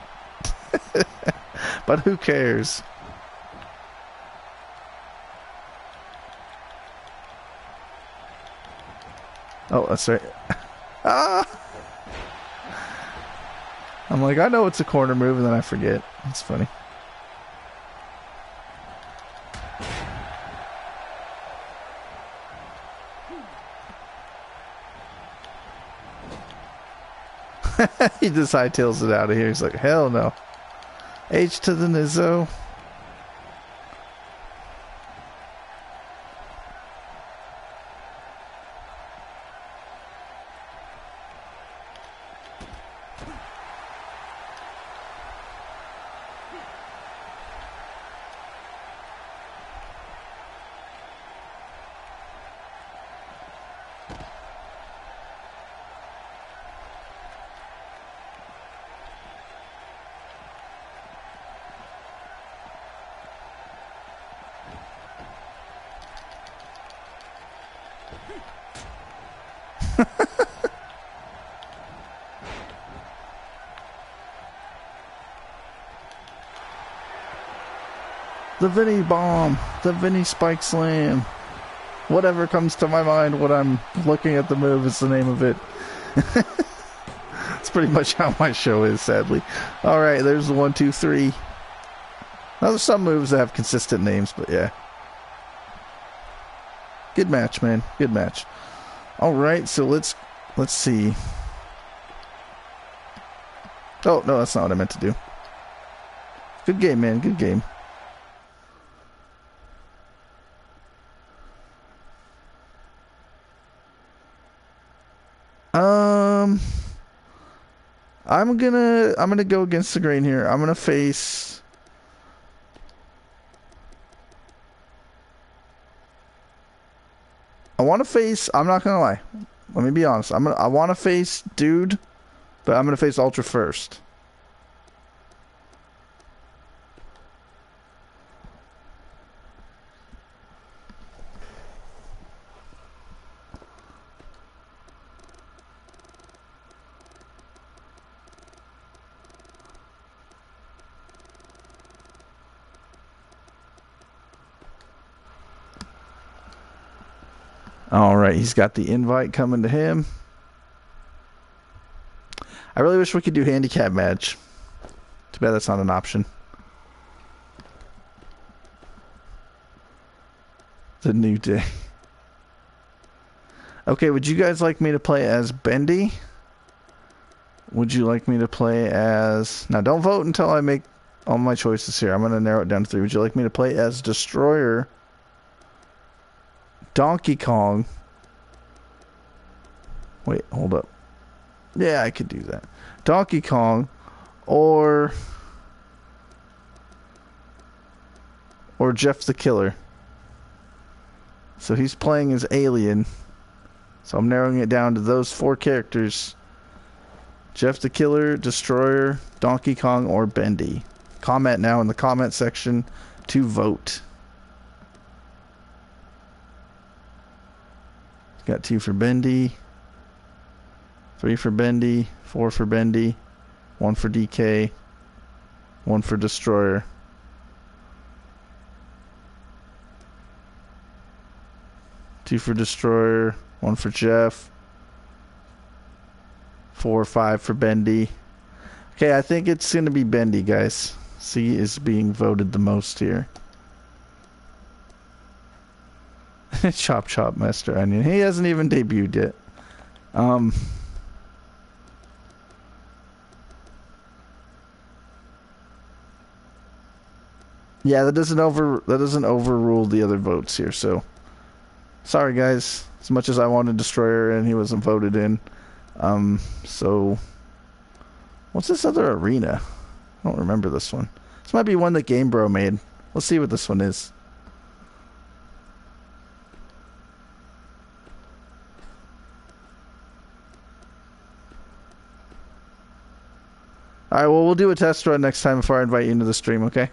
But who cares? Oh, that's right. Ah! I'm like, I know it's a corner move, and then I forget. It's funny. He just hightails it out of here. He's like, hell no. H to the Nizzo. The Vinny bomb, the Vinny spike slam. Whatever comes to my mind when I'm looking at the move is the name of it. That's pretty much how my show is, sadly. Alright, there's the 1, 2, 3. Now there's some moves that have consistent names, but yeah. Good match, man. Good match. Alright, so let's see. Oh, no, that's not what I meant to do. Good game, man. Good game. I'm gonna go against the grain here. I'm gonna face I'm not gonna lie. Let me be honest. I wanna face dude, but I'm gonna face Ultra first. Alright, he's got the invite coming to him. I really wish we could do handicap match. Too bad that's not an option. The New Day. Okay, would you guys like me to play as Bendy? Would you like me to play as... Now, don't vote until I make all my choices here. I'm going to narrow it down to 3. Would you like me to play as Destroyer... Donkey Kong. Wait, hold up. Yeah, I could do that. Donkey Kong or Jeff the Killer. So he's playing as Alien. So I'm narrowing it down to those 4 characters. Jeff the Killer, Destroyer, Donkey Kong, or Bendy? Comment now in the comment section to vote. Got 2 for Bendy, 3 for Bendy, 4 for Bendy, 1 for DK, 1 for Destroyer. Two for Destroyer, 1 for Jeff, 4 or 5 for Bendy. Okay, I think it's going to be Bendy, guys. C is being voted the most here. Chop chop, Master Onion. He hasn't even debuted yet. Yeah, that doesn't overrule the other votes here, so. Sorry, guys. As much as I wanted Destroyer and he wasn't voted in. So what's this other arena? I don't remember this one. This might be one that GameBro made. Let's see what this one is. Alright, well, we'll do a test run next time before I invite you into the stream, okay?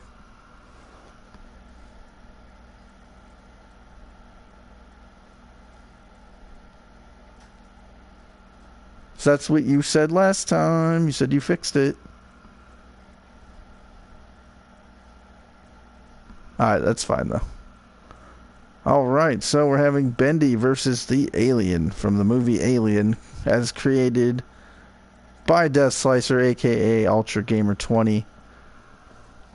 So that's what you said last time. You said you fixed it. Alright, that's fine though. Alright, so we're having Bendy versus the Alien from the movie Alien, as created by Death Slicer, aka Ultra Gamer 20.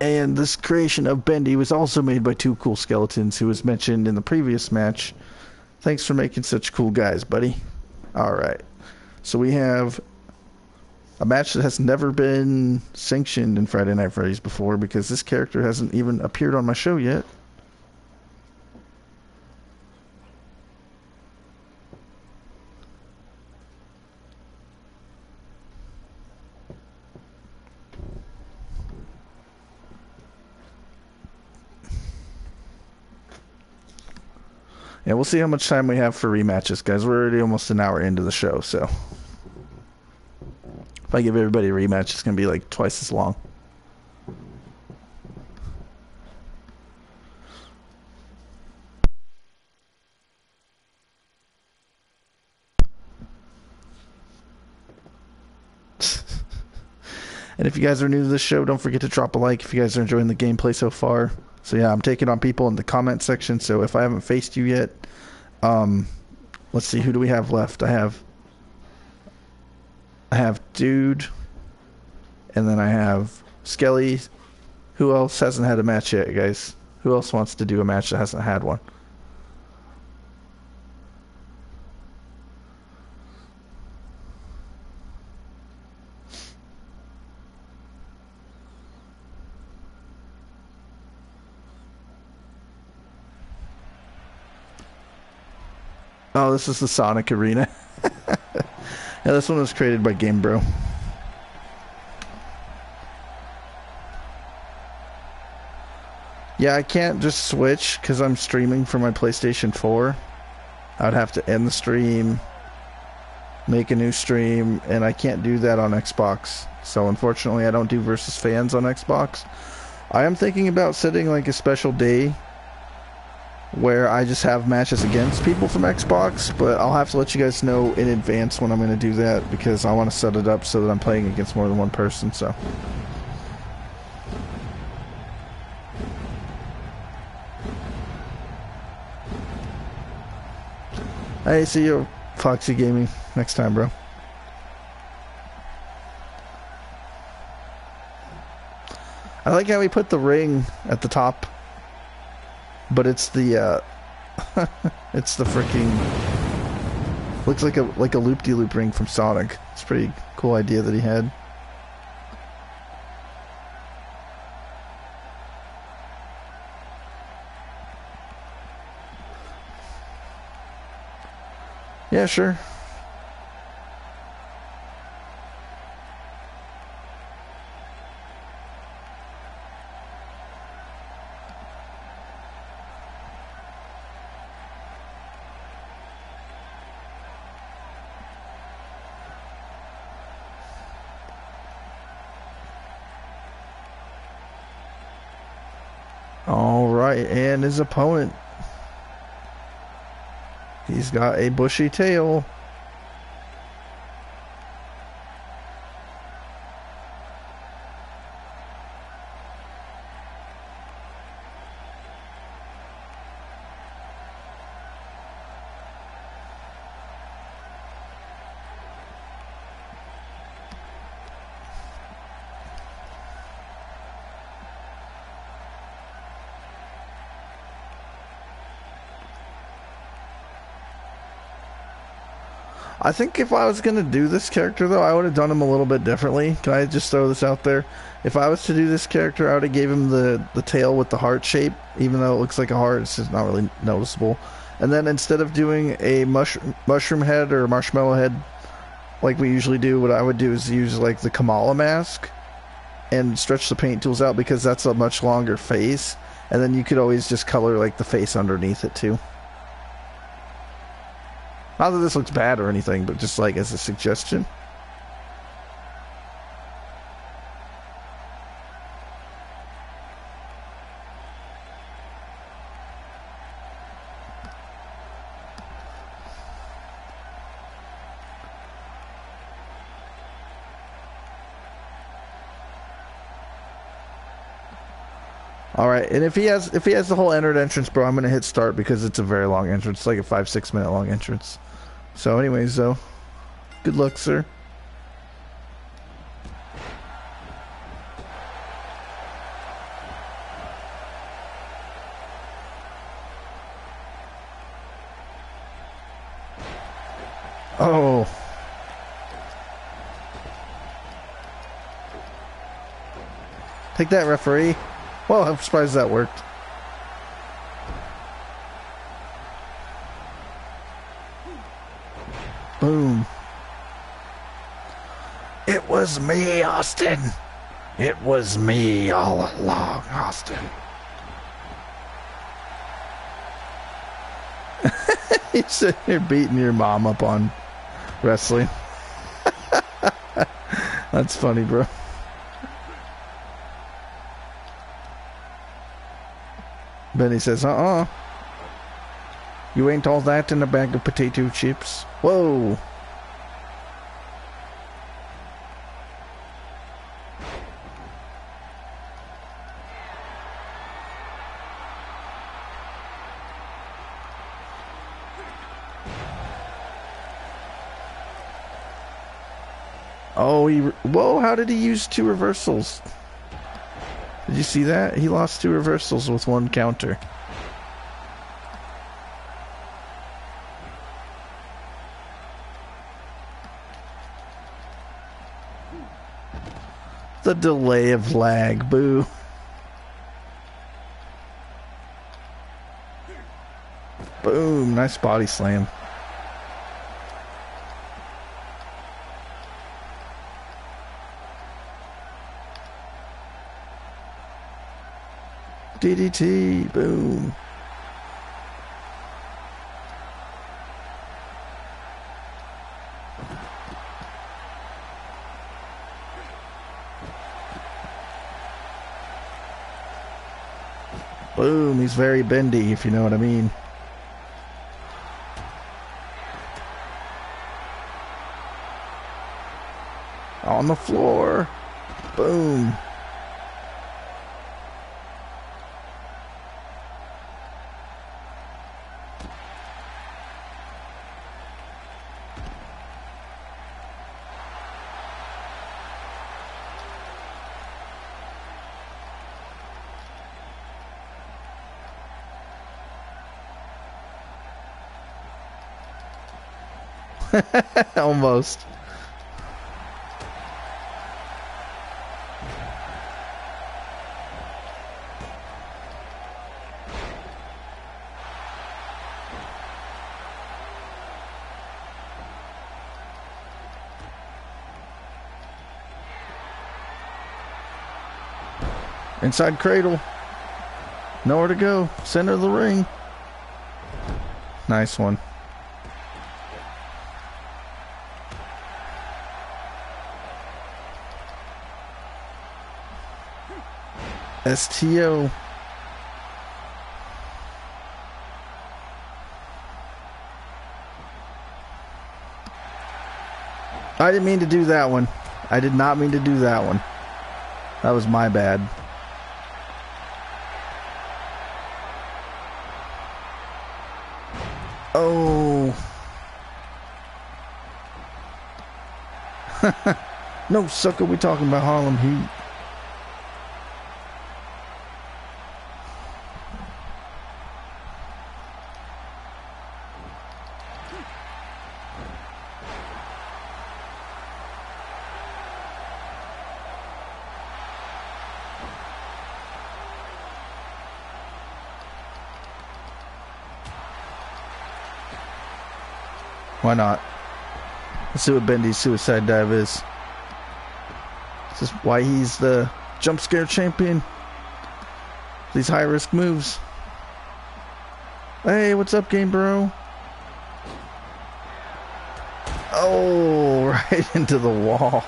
And this creation of Bendy was also made by Two Cool Skeletons, who was mentioned in the previous match. Thanks for making such cool guys, buddy. Alright. So we have a match that has never been sanctioned in Friday Night Freddy's before, because this character hasn't even appeared on my show yet. Yeah, we'll see how much time we have for rematches, guys. We're already almost an hour into the show, so. If I give everybody a rematch, it's going to be like twice as long. And if you guys are new to this show, don't forget to drop a like if you guys are enjoying the gameplay so far. So yeah, I'm taking on people in the comment section, so if I haven't faced you yet, let's see, who do we have left? I have Dude, and then I have Skelly. Who else hasn't had a match yet, guys? Who else wants to do a match that hasn't had one? Oh, this is the Sonic Arena. Yeah, this one was created by GameBro. Yeah, I can't just switch because I'm streaming for my PlayStation 4. I'd have to end the stream, make a new stream, and I can't do that on Xbox. So unfortunately, I don't do versus fans on Xbox. I am thinking about setting like a special day where I just have matches against people from Xbox, but I'll have to let you guys know in advance when I'm going to do that, because I want to set it up so that I'm playing against more than one person, so. Hey, see you, Foxy Gaming, next time, bro. I like how we put the ring at the top, but it's the it's the freaking, looks like a loop-de-loop ring from Sonic. It's a pretty cool idea that he had. Yeah, sure. right, and his opponent. He's got a bushy tail. I think if I was going to do this character, though, I would have done him a little bit differently. Can I just throw this out there? If I was to do this character, I would have gave him the tail with the heart shape. Even though it looks like a heart, it's just not really noticeable. And then instead of doing a mushroom head or marshmallow head like we usually do, what I would do is use, like, the Kamala mask and stretch the paint tools out because that's a much longer face. And then you could always just color, like, the face underneath it, too. Not that this looks bad or anything, but just like as a suggestion. All right, and if he has the whole entered entrance, bro, I'm gonna hit start because it's a very long entrance, it's like a 5-6 minute long entrance. So, anyways, though, good luck, sir. Oh. Take that, referee. Well, I'm surprised that worked. Boom. It was me, Austin. It was me all along, Austin. You're sitting here beating your mom up on wrestling. That's funny, bro. Benny says, uh-uh. You ain't all that in a bag of potato chips. Whoa. Oh, whoa, how did he use two reversals? Did you see that? He lost two reversals with one counter. The delay of lag, boo. Boom, nice body slam. DDT, boom. Boom, he's very bendy, if you know what I mean. On the floor. Boom. Almost. Inside cradle. Nowhere to go. Center of the ring. Nice one. STO. I didn't mean to do that one. I did not mean to do that one. That was my bad. Oh. No, sucker, we talking about Harlem Heat. Why not? Let's see what Bendy's suicide dive is. This is why he's the jump scare champion. These high risk moves. Hey, what's up, GameBro? Oh, right into the wall.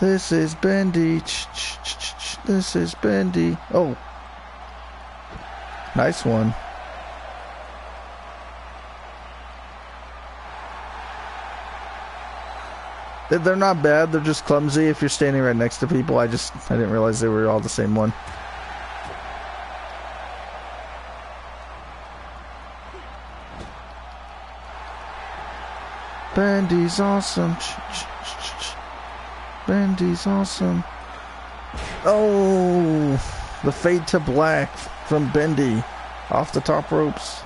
This is Bendy. This is Bendy. Oh. Nice one. They're not bad, they're just clumsy if you're standing right next to people. I didn't realize they were all the same one. Bendy's awesome. Bendy's awesome. Oh, the fade to black from Bendy off the top ropes.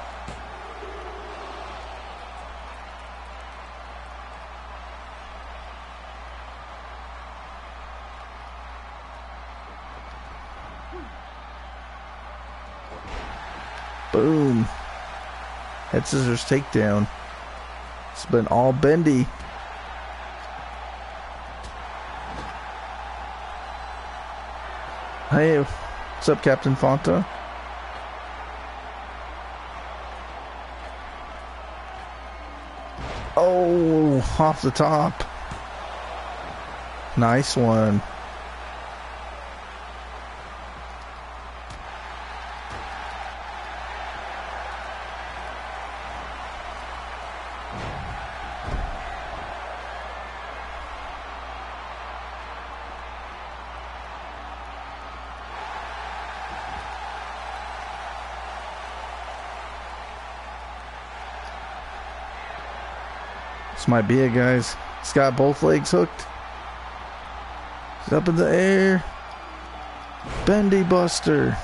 Boom. Head scissors takedown. It's been all Bendy. Hey, what's up, Captain Fonta? Oh, off the top. Nice one. Might be it, guys. He's got both legs hooked. He's up in the air. Bendy Buster.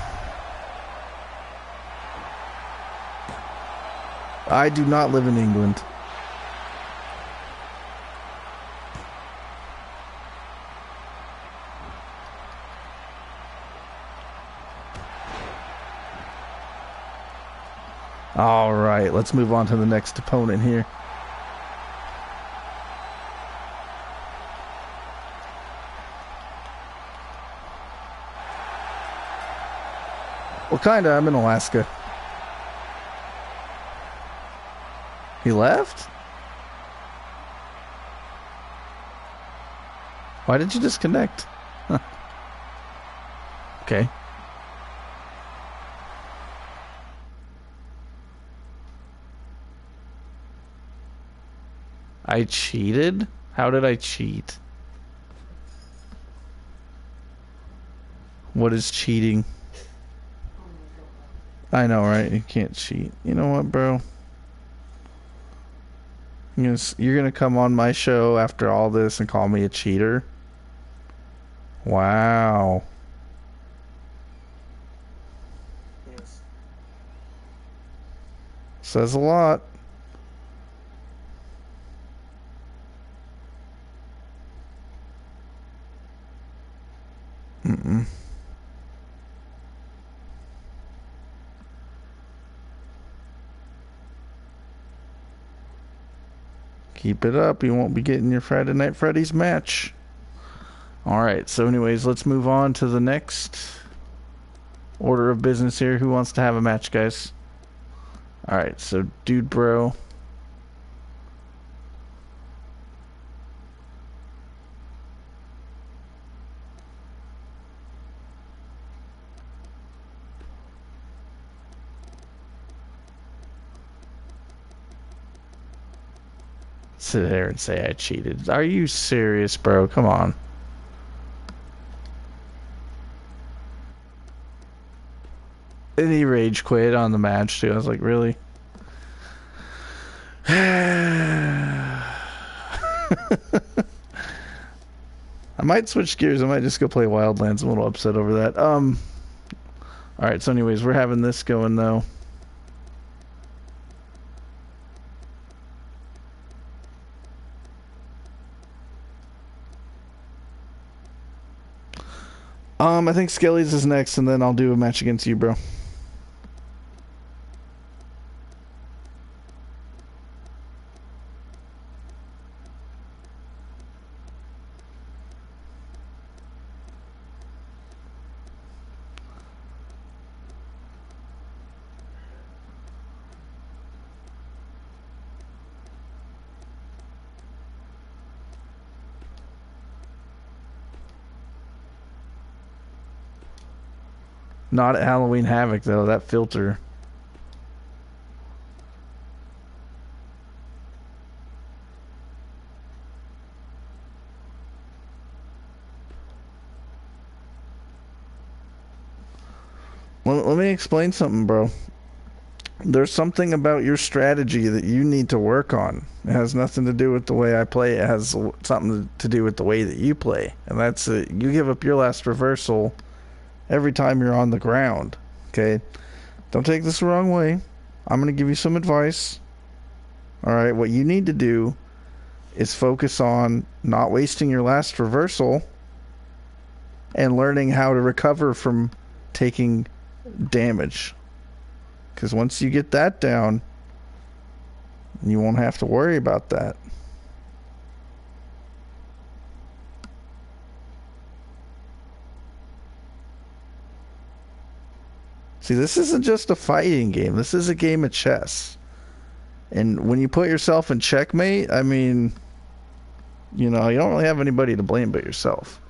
I do not live in England. All right, let's move on to the next opponent here. Well, kinda, I'm in Alaska. He left? Why did you disconnect? Huh. Okay. I cheated? How did I cheat? What is cheating? I know, right? You can't cheat. You know what, bro? You're gonna come on my show after all this and call me a cheater? Wow. Yes. Says a lot. Mm-mm. Keep it up. You won't be getting your Friday Night Freddy's match. Alright, so anyways, let's move on to the next order of business here. Who wants to have a match, guys? Alright, so Dude Bro. sit there and say I cheated. Are you serious, bro? Come on. And he rage quit on the match, too. I was like, really? I might switch gears. I might just go play Wildlands. I'm a little upset over that. Alright, so anyways, we're having this going, though. I think Skelly's is next, and then I'll do a match against you, bro. Not at Halloween Havoc, though, that filter. Well, let me explain something, bro. There's something about your strategy that you need to work on. It has nothing to do with the way I play. It has something to do with the way that you play. And that's it. You give up your last reversal every time you're on the ground, okay? Don't take this the wrong way. I'm going to give you some advice, all right? What you need to do is focus on not wasting your last reversal and learning how to recover from taking damage. Because once you get that down, you won't have to worry about that. See, this isn't just a fighting game. This is a game of chess. And when you put yourself in checkmate, I mean, you know, you don't really have anybody to blame but yourself.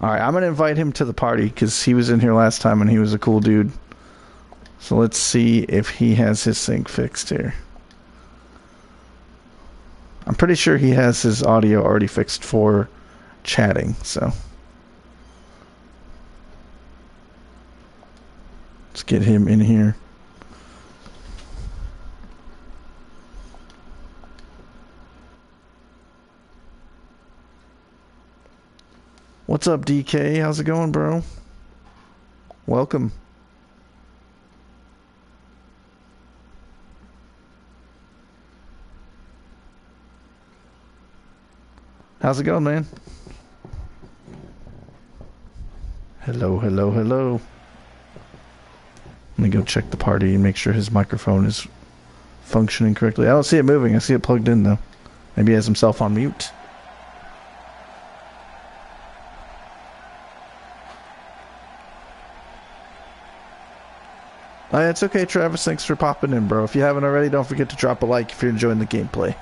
Alright, I'm going to invite him to the party because he was in here last time and he was a cool dude. So let's see if he has his sync fixed here. I'm pretty sure he has his audio already fixed for chatting, so... let's get him in here. What's up, DK? How's it going, bro? Welcome. How's it going, man? Hello, hello, hello. Let me go check the party and make sure his microphone is functioning correctly. I don't see it moving. I see it plugged in, though. Maybe he has himself on mute. Oh, yeah, it's okay, Travis. Thanks for popping in, bro. If you haven't already, don't forget to drop a like if you're enjoying the gameplay.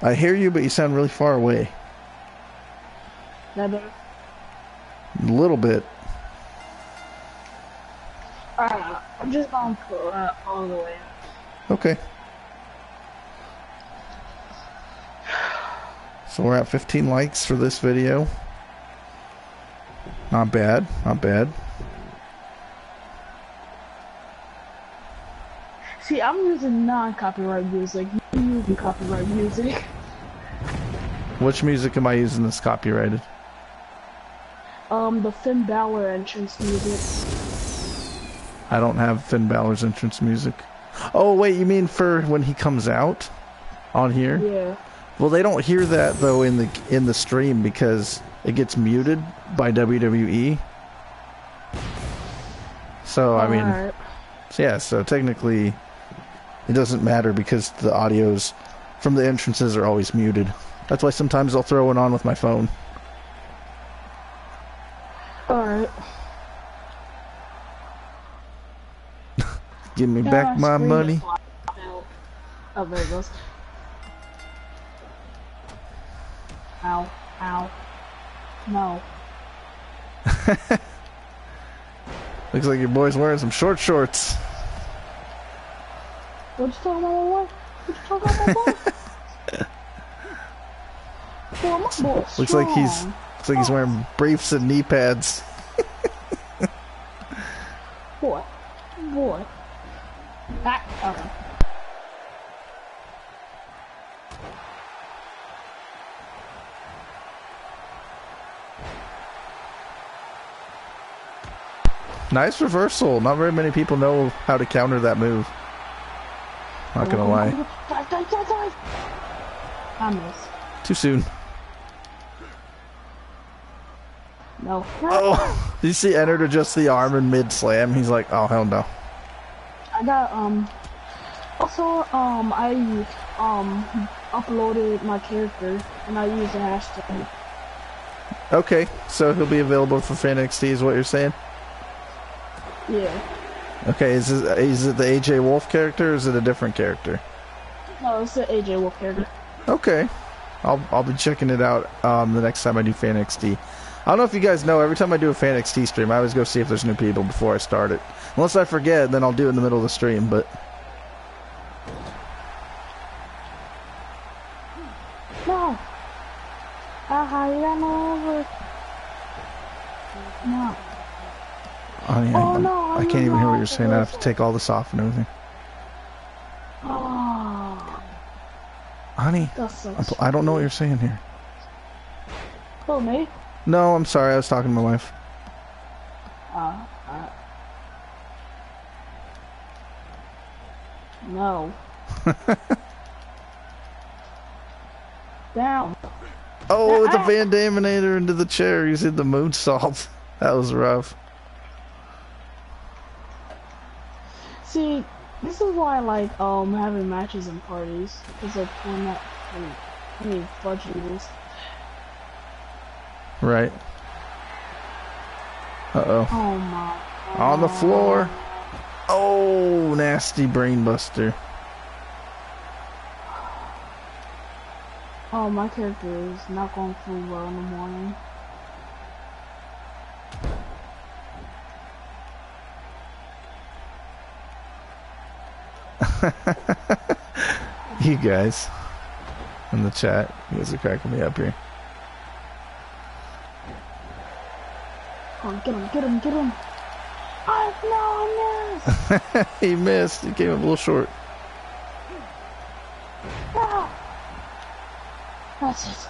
I hear you, but you sound really far away. A little bit. I'm just going all the way up. Okay. So we're at 15 likes for this video. Not bad, not bad. See, I'm using non-copyright music. You're using copyright music. Which music am I using that's copyrighted? The Finn Balor entrance music. I don't have Finn Balor's entrance music. Oh, wait, you mean for when he comes out on here? Yeah. Well, they don't hear that, though, in the stream because it gets muted by WWE. So, I mean... right. Yeah, so technically it doesn't matter because the audios from the entrances are always muted. That's why sometimes I'll throw it on with my phone. Give me back my money. Oh, there it goes. Ow. Ow. No. Looks like your boy's wearing some short shorts. What you talking about, my boy? What you talking about, my boy? Boy, my boy's looks strong. Like he's looks like he's wearing briefs and knee pads. Boy, boy. Ah, okay. Nice reversal. Not very many people know how to counter that move. Not gonna lie. I missed. Too soon. No. Oh! Did you see Ennard adjust the arm in mid-slam? He's like, oh, hell no. I got, also, I uploaded my character, and I used the hashtag. Okay, so he'll be available for Fan XT is what you're saying? Yeah. Okay, is it the AJ Wolf character or is it a different character? No, it's the AJ Wolf character. Okay. I'll be checking it out the next time I do Fan XT. I don't know if you guys know, every time I do a Fan XT stream, I always go see if there's new people before I start it. Unless I forget, then I'll do it in the middle of the stream, but... No! I ran over. No. I can't even hear what you're saying. I have to take all this off and everything. Oh. Honey, I don't know what you're saying here. Oh, me? No, I'm sorry. I was talking to my wife. No. Down. Oh, it's a Van Daminator into the chair. He's in the moonsault. That was rough. See, this is why I like having matches and parties, because like we're not any fudge eaters. Right. Uh-oh. Oh my God. On the floor. Oh, nasty brain buster. Oh, my character is not going to feel well in the morning. You guys in the chat, you guys are cracking me up here. Oh, get him, get him, get him. Oh, no, I missed. He missed. He came up a little short. No. That's it.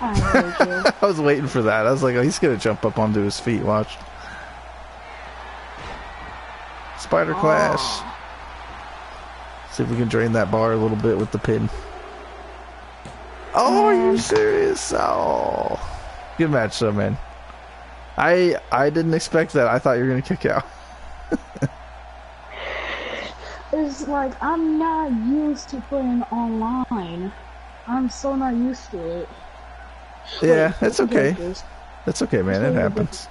I was waiting for that. I was like, oh, he's going to jump up onto his feet. Watch. Spider Clash. Oh. See if we can drain that bar a little bit with the pin. Oh, are you serious? Oh. Good match, though, man. I didn't expect that. I thought you were going to kick out. It's like, I'm not used to playing online. I'm so not used to it. Yeah, like, that's okay. That's okay, man. It happens.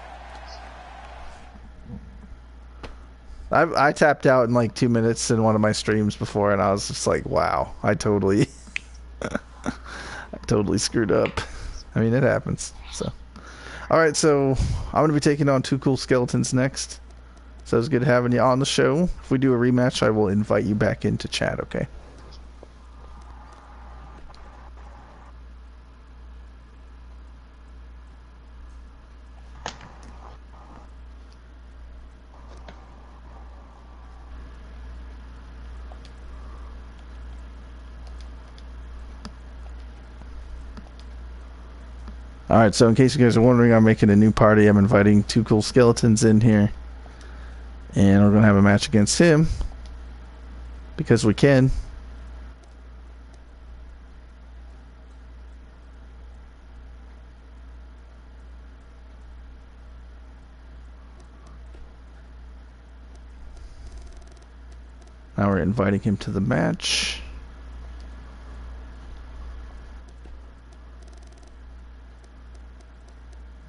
I tapped out in like 2 minutes in one of my streams before, and I was just like, wow. I totally screwed up. I mean, it happens, so... Alright, so I'm going to be taking on Two Cool Skeletons next. So it was good having you on the show. If we do a rematch, I will invite you back into chat, okay? Alright, so in case you guys are wondering, I'm making a new party. I'm inviting Two Cool Skeletons in here. And we're going to have a match against him. Because we can. Now we're inviting him to the match.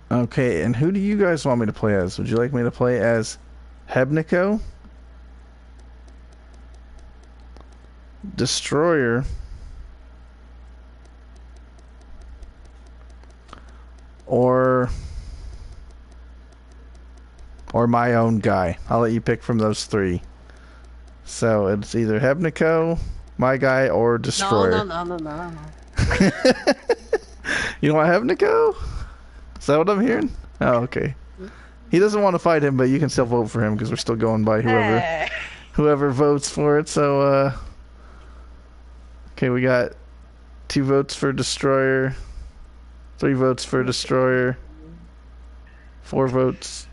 Okay, and who do you guys want me to play as? Would you like me to play as Hebniko, Destroyer, or my own guy. I'll let you pick from those three. So it's either Hebniko, my guy, or Destroyer. No. You don't want Hebniko? Is that what I'm hearing? Oh, okay. He doesn't want to fight him, but you can still vote for him because we're still going by whoever whoever votes for it. So, okay, we got 2 votes for Destroyer, 3 votes for Destroyer, 4 votes.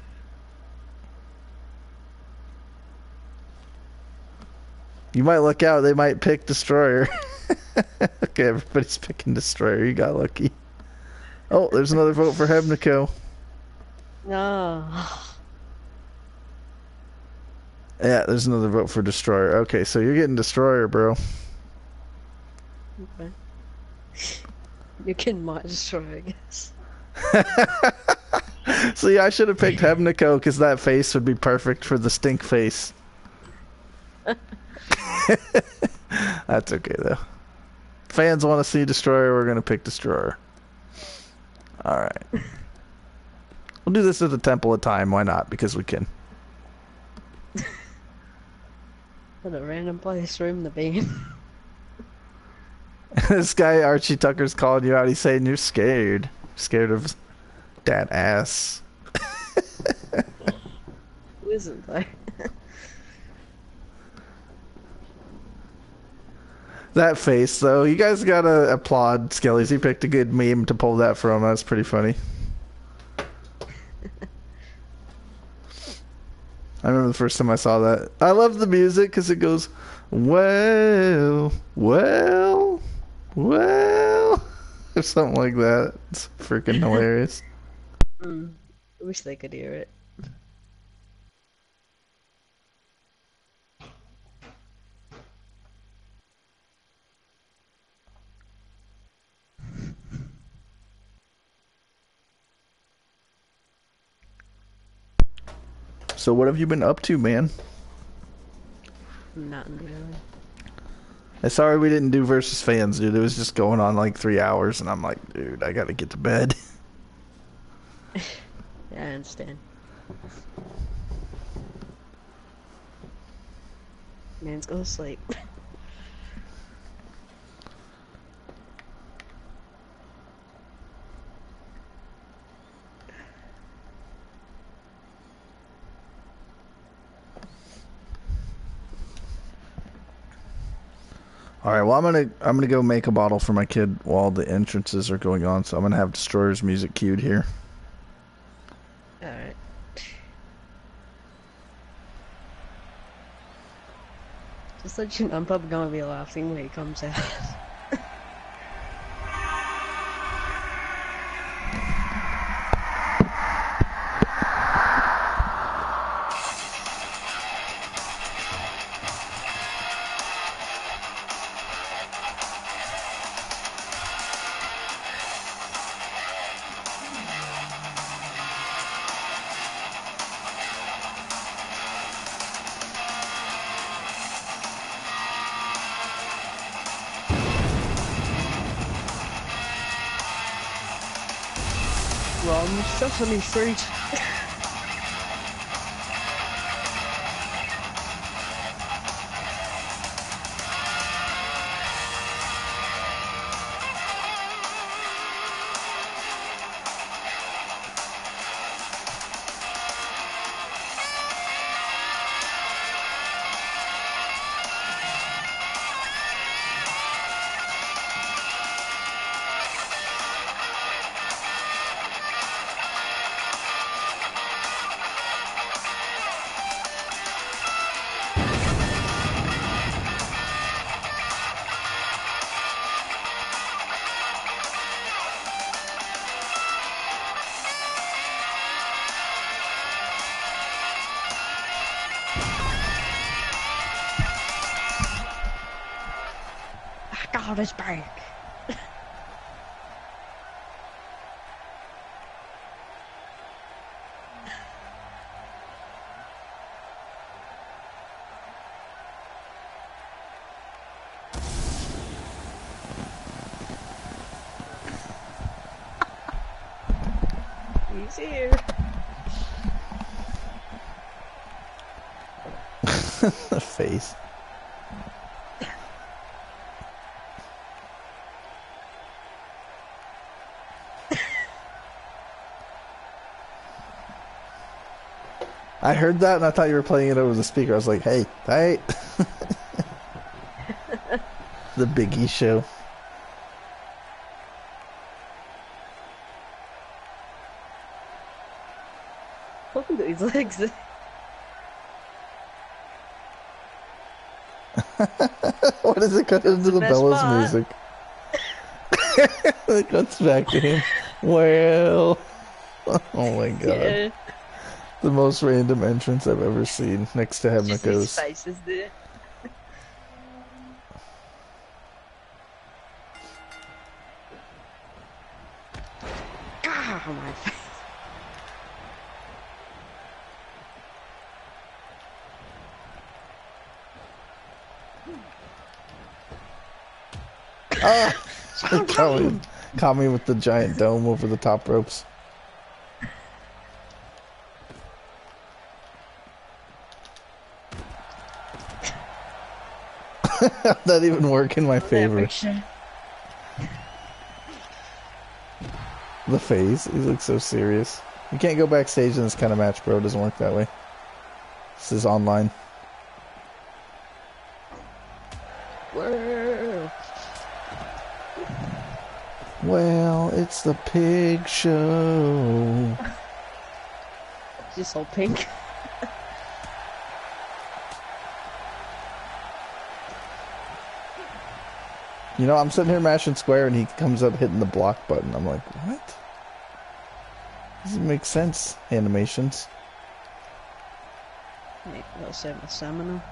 You might look out. They might pick Destroyer. Okay, everybody's picking Destroyer. You got lucky. Oh, there's another vote for Hebniko. No. Yeah, there's another vote for Destroyer. Okay, so you're getting Destroyer, bro. Okay. You're getting my Destroyer, I guess. See, I should have picked Hebniko because that face would be perfect for the stink face. That's okay, though. Fans want to see Destroyer, we're going to pick Destroyer. Alright. We'll do this at the Temple of Time, why not? Because we can. What a random place room to be in. This guy, Archie Tucker's calling you out. He's saying you're scared. Scared of that ass. Who isn't there? That face, though. You guys gotta applaud Skellies. He picked a good meme to pull that from. That's pretty funny. I remember the first time I saw that. I love the music because it goes, well, or something like that. It's freaking hilarious. I wish they could hear it. So what have you been up to, man? Nothing really. I'm sorry we didn't do Versus Fans, dude. It was just going on like 3 hours, and I'm like, dude, I gotta get to bed. Yeah, I understand. Man's gonna sleep. All right, well, I'm gonna go make a bottle for my kid while the entrances are going on, so I'm gonna have Destroyer's music cued here. All right. Just let you know, I'm probably gonna be laughing when he comes out. Sesame Street. God is back. He's here. The face. I heard that and I thought you were playing it over the speaker. I was like, hey, tight. The Big E show. Look at these legs. What does it cut into the Bella's spot. Music? It cuts back to him. Well. Oh my god. Yeah. The most random entrance I've ever seen next to Hebniko's. Ah, my face. Ah! Caught me with the giant dome over the top ropes. How'd that even work in my favor? The face. He looks so serious. You can't go backstage in this kind of match, bro. It doesn't work that way. This is online. Well, it's the pig show. It's just all pink. You know, I'm sitting here mashing square and he comes up hitting the block button. I'm like, what? Doesn't make sense, animations. Wait, I'll save my stamina.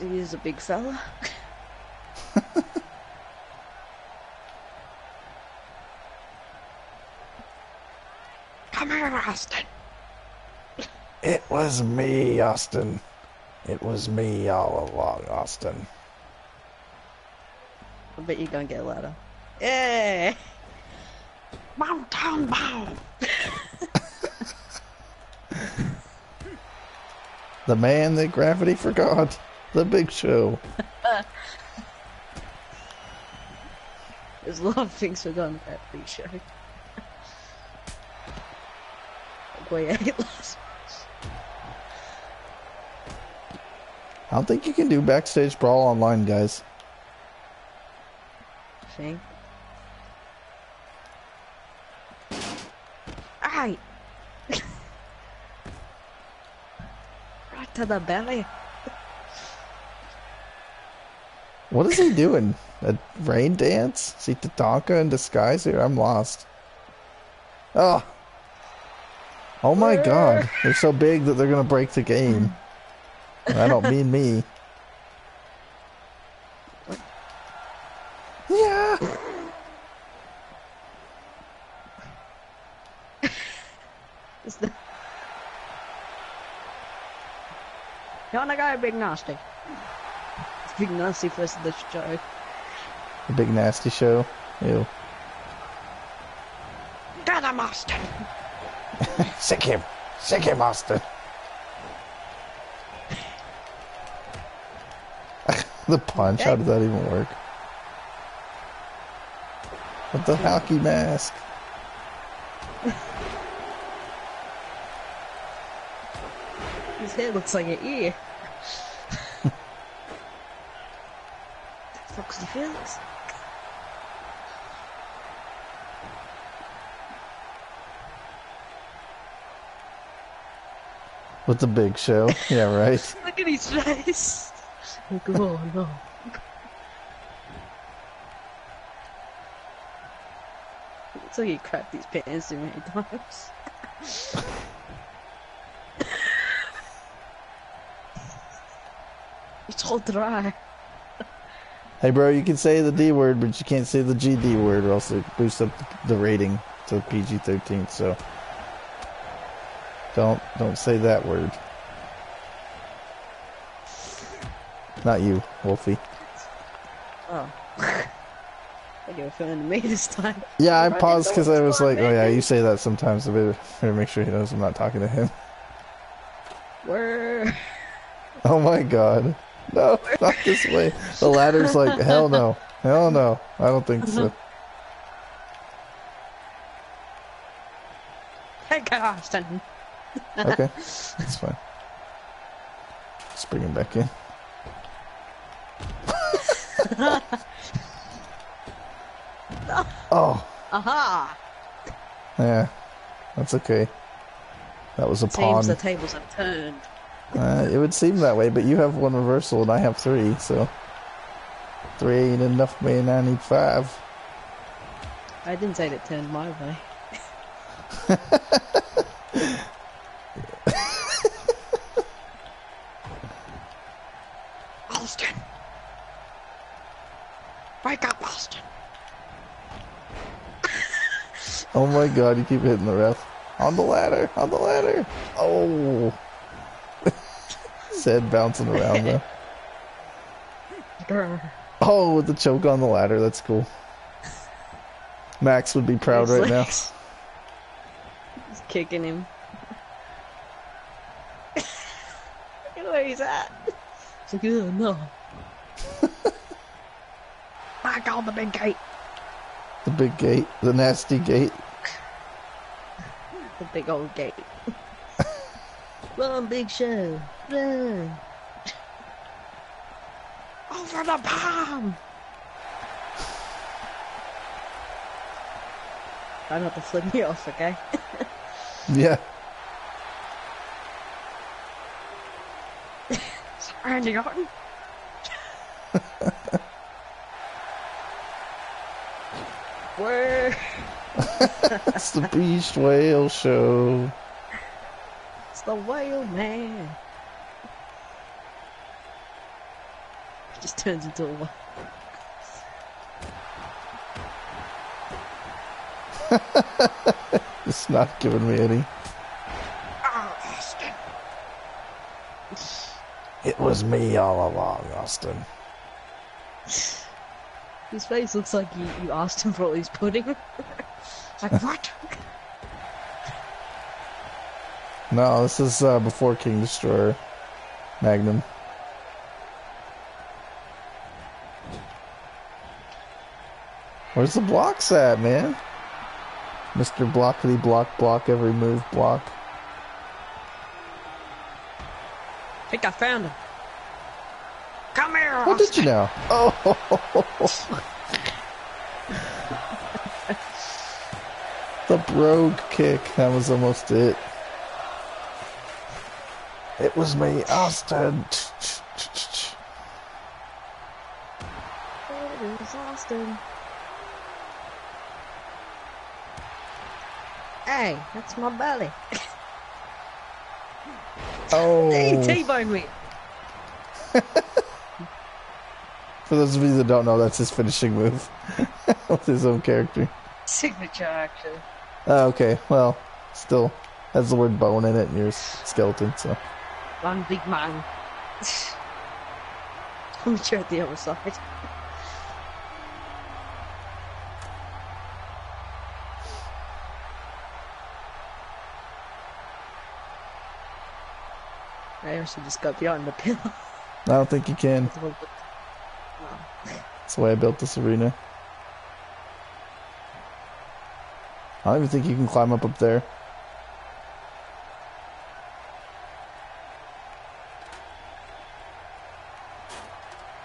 He's a big fella. Come here, Austin. It was me, Austin. It was me all along, Austin. I bet you're gonna get a letter. Yeah! Mountain Bomb! The man that gravity forgot. The Big Show. There's a lot of things forgotten about the Big Show. Like way I get lost. I don't think you can do backstage brawl online, guys. Shane. Aye. Right to the belly. What is he doing? A rain dance? Is he Tatanka in disguise here? I'm lost. Oh. Oh my god. They're so big that they're gonna break the game. I don't mean me. Yeah. You wanna go Big Nasty? It's Big Nasty versus the show. The Big Nasty show. Ew. Get him, Austin. Sick him. Sick him, Austin. The punch, how did that even work? With the hockey mask. His head looks like an ear. Foxy feels. With the Big Show, yeah, right? Look at his face. Oh, no. It's like he crapped these pants too many times. It's all dry. Hey, bro, you can say the D word, but you can't say the GD word, or else it boosts up the rating to PG-13. So don't say that word. Not you, Wolfie. Oh. You were filming me this time. Yeah, I paused because I was like, oh yeah, you say that sometimes. I better make sure he knows I'm not talking to him. Where? Oh my god. No, not this way. The ladder's like, hell no. Hell no. I don't think so. I got off something. Okay. That's fine. Let's bring him back in. Oh. Aha. Yeah. That's okay. That was a pawn. Seems the tables have turned. It would seem that way, but you have one reversal and I have three, so... 3 ain't enough, man. I need 5. I didn't say that turned my way. Austin! Wake up, Austin! Oh my god, you keep hitting the ref. On the ladder! On the ladder! Oh! His head bouncing around though. Grr. Oh, with the choke on the ladder, that's cool. Max would be proud right now. He's kicking him. Look at where he's at. It's like, oh no. Back on the big gate. The big gate. The nasty gate. The big old gate. Run, Big Show. Run. Over the palm! Try not to flip me off, okay? Yeah. Is that Randy Orton? Where? It's the Beast Whale Show. It's the Whale Man. Just turns into a whale. It's not giving me any. Oh, Austin. It was me all along, Austin. His face looks like you asked him for all his pudding. Like, what? No, this is before King Destroyer Magnum. Where's the blocks at, man? Mr. Blockity Block Block Every Move Block. I think I found him. Come here, Austin. What did you know? Oh! The brogue kick. That was almost it. It was me, Austin. It was Austin. Hey, that's my belly. Oh. Hey, T-bone me. For those of you that don't know, that's his finishing move. With his own character. Signature, actually. Oh, okay. Well, still has the word bone in it and your skeleton, so. One big man. I'm sure at the other side. I should just go beyond the pillow. I don't think you can. That's the way I built this arena. I don't even think you can climb up there.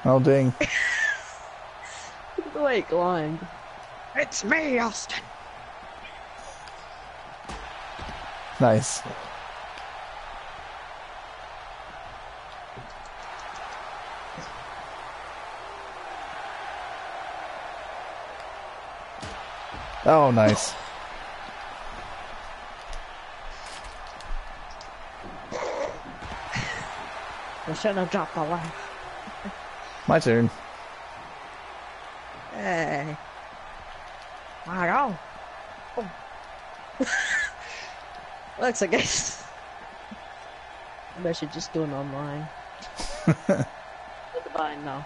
Oh, dang. Look at the way it climbed. It's me, Austin. Nice. Oh, nice. I shouldn't have dropped my line. My turn. Hey. Wow. Oh. Looks like it's... Maybe I should just do it online. Goodbye now.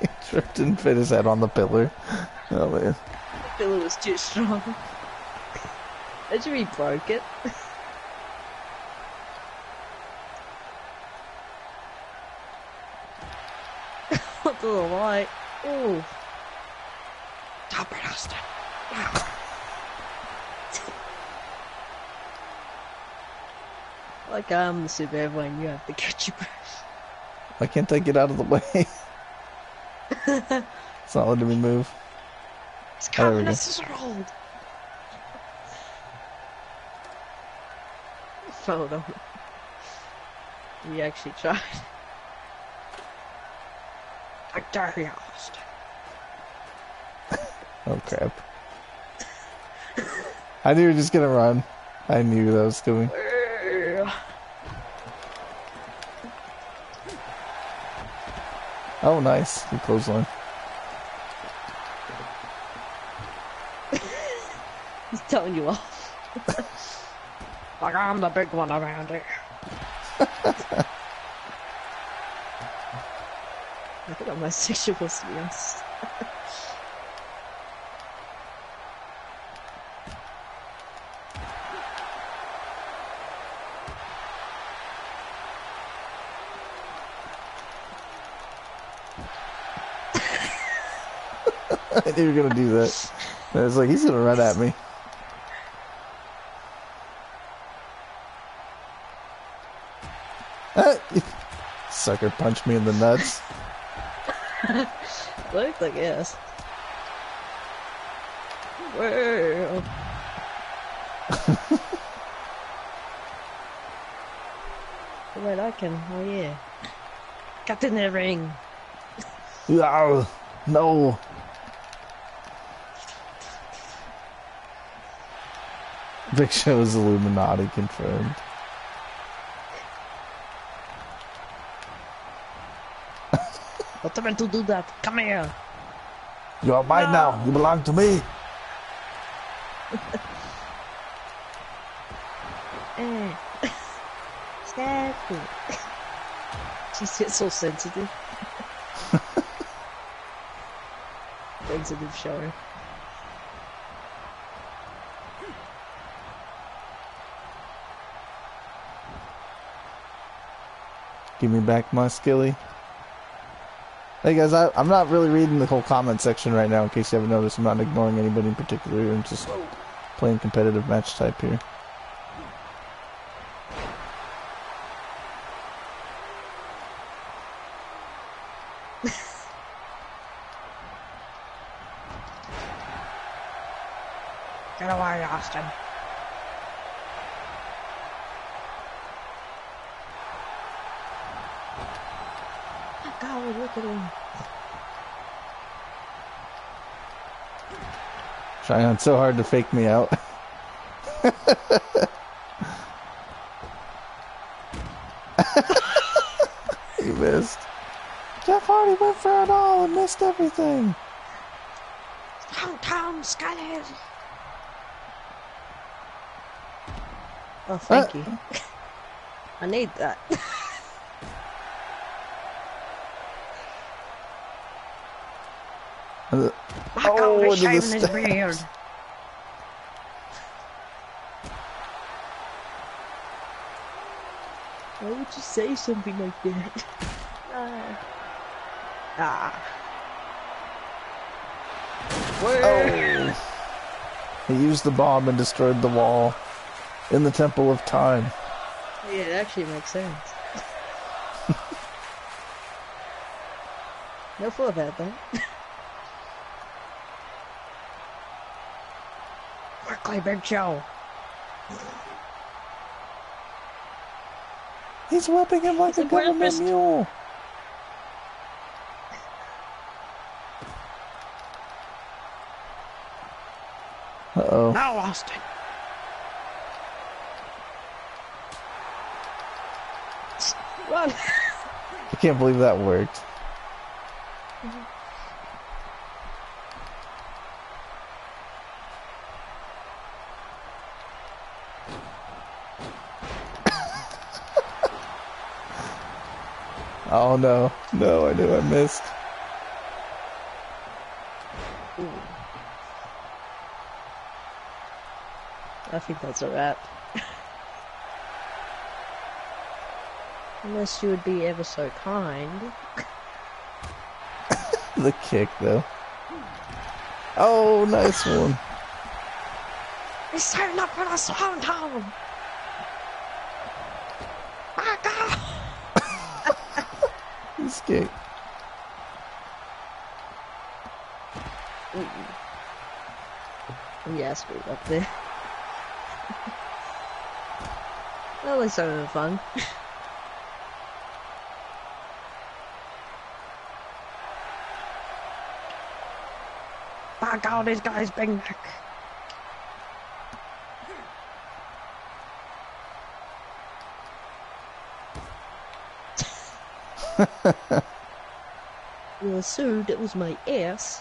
He tripped and fit his head on the pillar. Oh man. The pillar was too strong. Imagine we broke it. What do I like? Ooh. Top it, Austin. Wow. Like I'm the super airplane, you have to catch your breath. Why can't they get out of the way? It's not letting me move. It's coming, this is rolled. Hold on. We actually tried. I dare you, Austin. Oh crap. I knew you were just gonna run. I knew that was coming. Oh nice, the clothesline. He's telling you off. Like I'm the big one around here. I think I'm my sexual to be honest. I knew you were gonna do that. And it's like he's gonna run at me. Sucker punched me in the nuts. Looked like yes. Whoa. Wait, I can. Oh yeah. Got in the ring. No. No. Big Show is Illuminati confirmed. What am I to do that? Come here! You are mine now! You belong to me! Exactly. She's just so sensitive. Sensitive show. Give me back my skilly. Hey guys, I'm not really reading the whole comment section right now in case you haven't noticed. I'm not ignoring anybody in particular. I'm just playing competitive match type here. Get away, Austin. God, look at him. Trying so hard to fake me out. He missed. Jeff Hardy went for it all and missed everything. Funtime Skeletons. Oh, thank you. I need that. Marcos is shaving his beard. Why would you say something like that? Oh. He used the bomb and destroyed the wall in the Temple of Time. Yeah, it actually makes sense. No thought about that. Big Show. He's whipping him like a government mule. Uh-oh. Now, Austin. Run. I can't believe that worked. Oh no, no, I knew I missed. Ooh. I think that's a wrap. Unless you would be ever so kind. The kick, though. Oh, nice one. It's time up for the Swan Town. Escape. Yeah, screwed up there. Well, at least I'm having fun. Back out, this guy's big neck. You assumed it was my ass.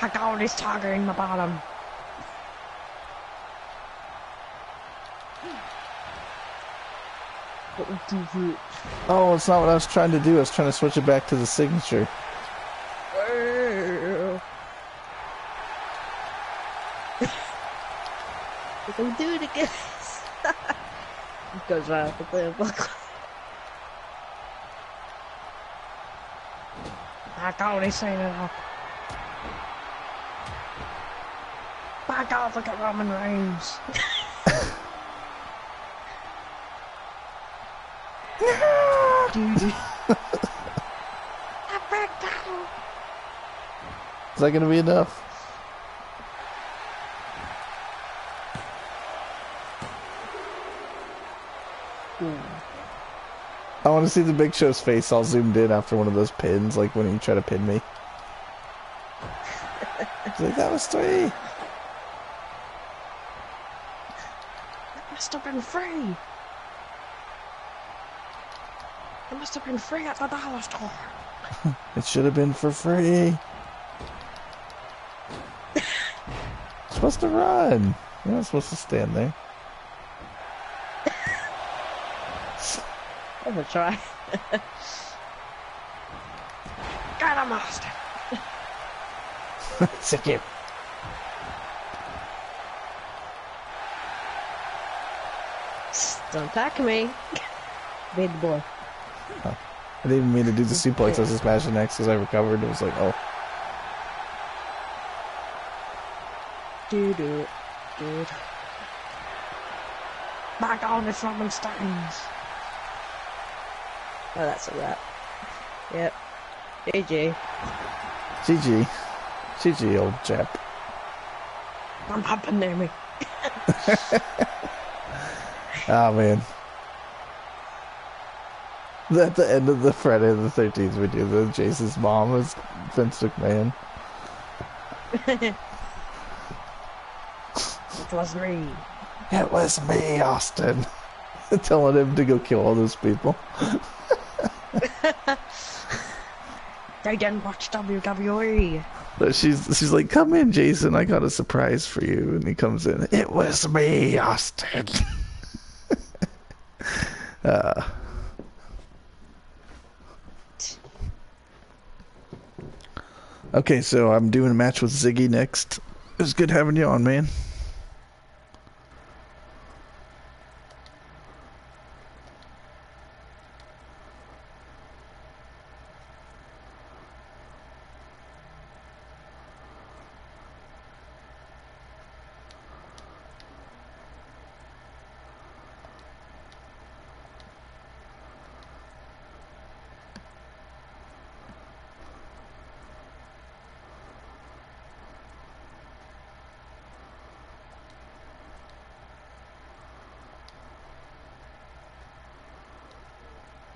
I got this tiger in my bottom. Oh, it's not what I was trying to do. I was trying to switch it back to the signature. We'll do it again. It goes right off the cliff. Back out, he's saying it up. Back out, look at Roman Reigns. No! Dude. I backed down. Is that gonna be enough? I want to see the Big Show's face all zoomed in after one of those pins, like when he tried to pin me. He's like, that was three. That must have been free. It must have been free at the dollar store. It should have been for free. You're supposed to run. You're not supposed to stand there. I'm gonna try. Got a master. Sick him. Don't attack me. Big boy. Oh, I didn't even mean to do the suplex. I was just smashing X as I recovered. It was like, oh. Do it, dude. Back on the Roman Steins. Oh, that's a wrap. Yep. GG. GG. GG, old chap. I'm hopping near me. Oh, man. At the end of the Friday the 13th, we do the Jason's mom is Vince McMahon. It was me. It was me, Austin. Telling him to go kill all those people. They didn't watch WWE. But she's like, come in, Jason. I got a surprise for you. And he comes in. It was me, Austin. Okay, so I'm doing a match with Ziggy next. It was good having you on, man.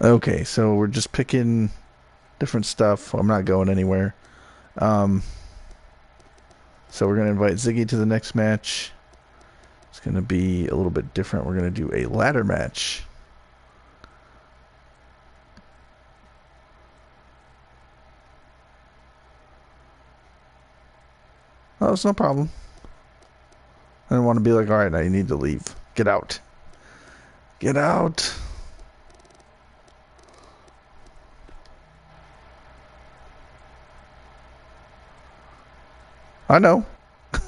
Okay, so we're just picking different stuff. I'm not going anywhere. So we're going to invite Ziggy to the next match. It's going to be a little bit different. We're going to do a ladder match. Oh, it's no problem. I don't want to be like, all right, now you need to leave. Get out. Get out. I know.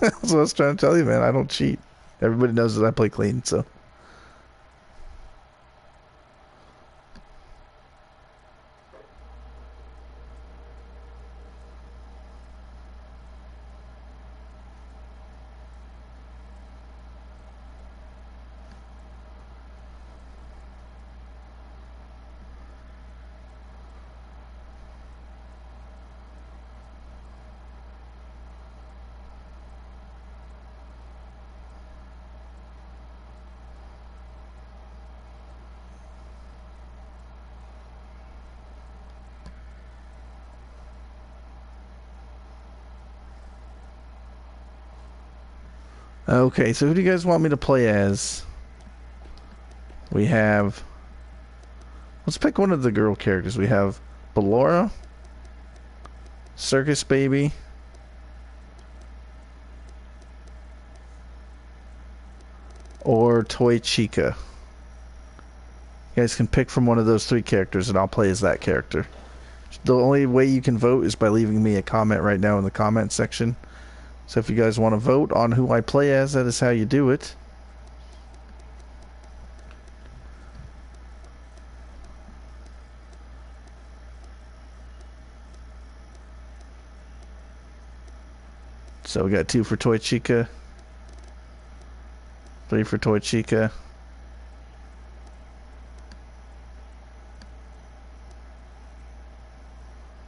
That's what I was trying to tell you, man. I don't cheat. Everybody knows that I play clean, so. Okay, so who do you guys want me to play as? We have... Let's pick one of the girl characters. We have Ballora, Circus Baby, or Toy Chica. You guys can pick from one of those three characters, and I'll play as that character. The only way you can vote is by leaving me a comment right now in the comment section. So if you guys want to vote on who I play as, that is how you do it. So we got 2 for Toy Chica, 3 for Toy Chica,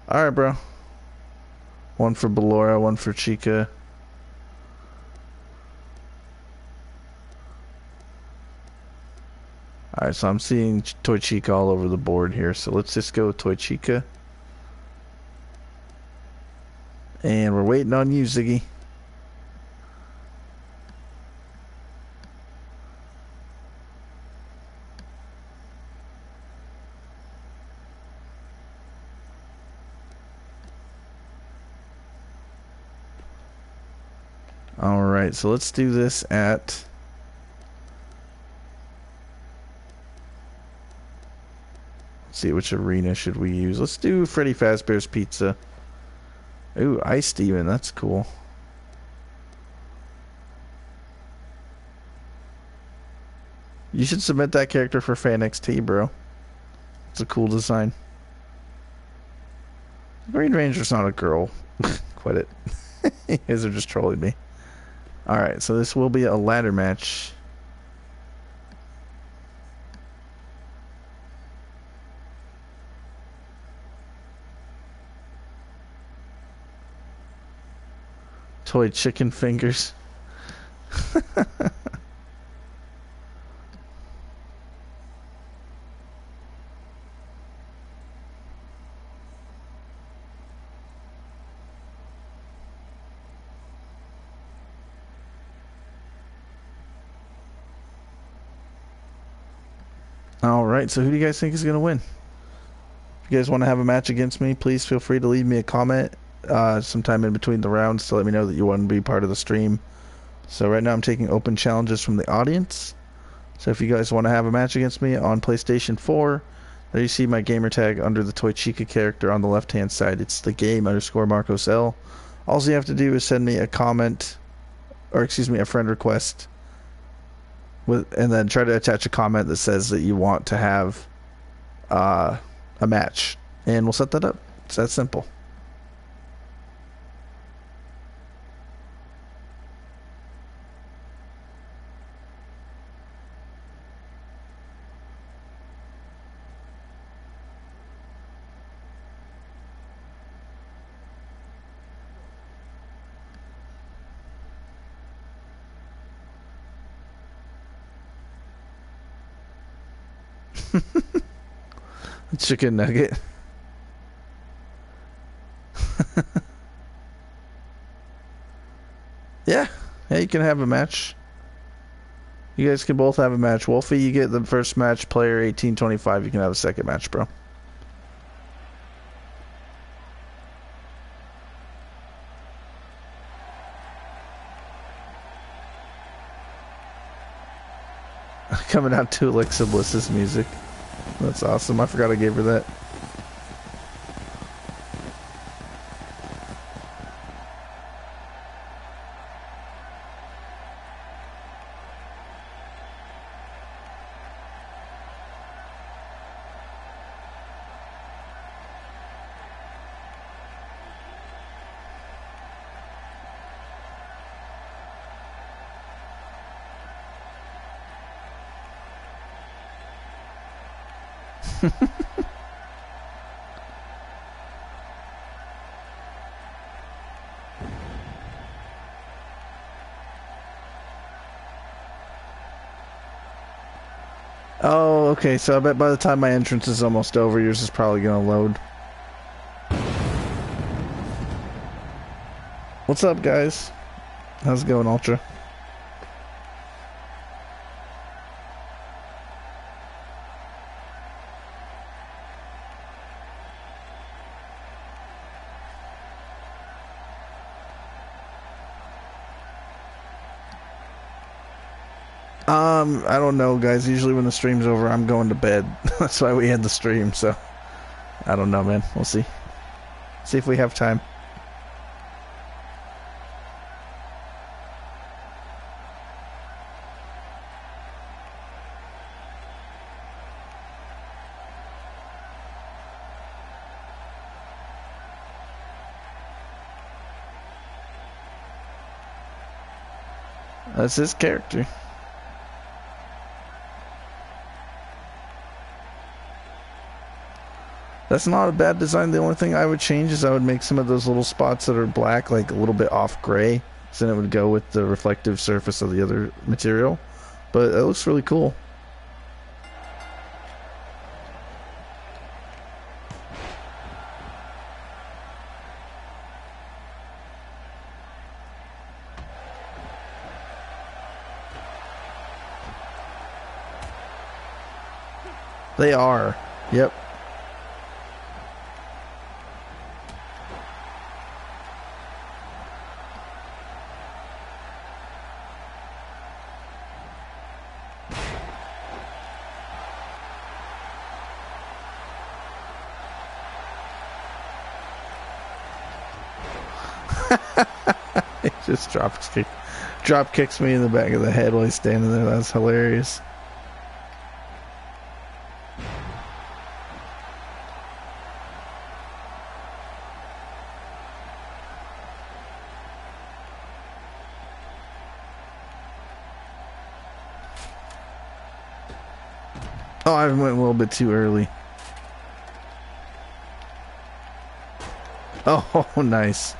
1 for Ballora, 1 for Chica. Alright, so I'm seeing Toy Chica all over the board here, so let's just go with Toy Chica. And we're waiting on you, Ziggy. Alright, so let's do this at... see which arena should we use. Let's do Freddy Fazbear's Pizza. Ooh, iced even. That's cool. You should submit that character for Fan XT, bro. It's a cool design. Green Ranger's not a girl. Quit it. You guys are just trolling me. Alright, so this will be a ladder match. Toy chicken fingers. Alright, so who do you guys think is going to win? If you guys want to have a match against me, please feel free to leave me a comment sometime in between the rounds to let me know that you want to be part of the stream. So right now I'm taking open challenges from the audience. So if you guys want to have a match against me on PlayStation 4, there you see my gamer tag under the Toy Chica character on the left hand side. It's the game _Marcos L. All you have to do is send me a comment, or excuse me, a friend request, and then try to attach a comment that says that you want to have a match, and we'll set that up. It's that simple. Chicken nugget. Yeah, you can have a match. You guys can both have a match. Wolfie, you get the first match. Player 1825, you can have a second match, bro. Coming out to Alexa Bliss's music. That's awesome. I forgot I gave her that. Oh, okay, so I bet by the time my entrance is almost over, yours is probably gonna load. What's up, guys? How's it going, Ultra? I don't know, guys. Usually when the stream's over, I'm going to bed. That's why we end the stream, so... I don't know, man. We'll see. See if we have time. That's his character. That's not a bad design. The only thing I would change is I would make some of those little spots that are black, like a little bit off gray. So then it would go with the reflective surface of the other material. But it looks really cool. They are. Yep. Just drop kicks me in the back of the head while he's standing there. That's hilarious. Oh, I went a little bit too early. Oh, nice.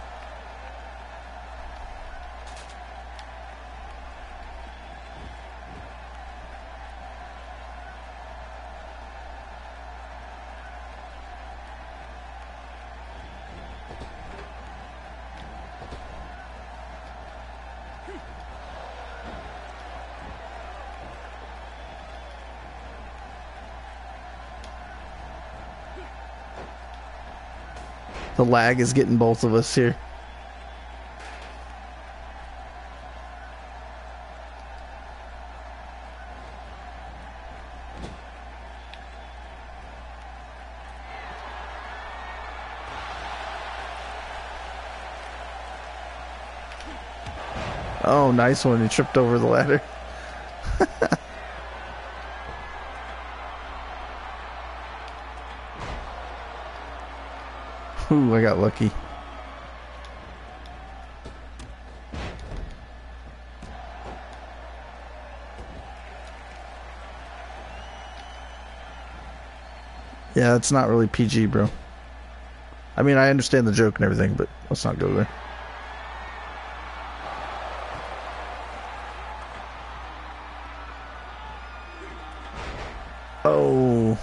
The lag is getting both of us here. Oh, nice one. He tripped over the ladder. Ooh, I got lucky. Yeah, it's not really PG, bro. I mean, I understand the joke and everything, but let's not go there. Oh...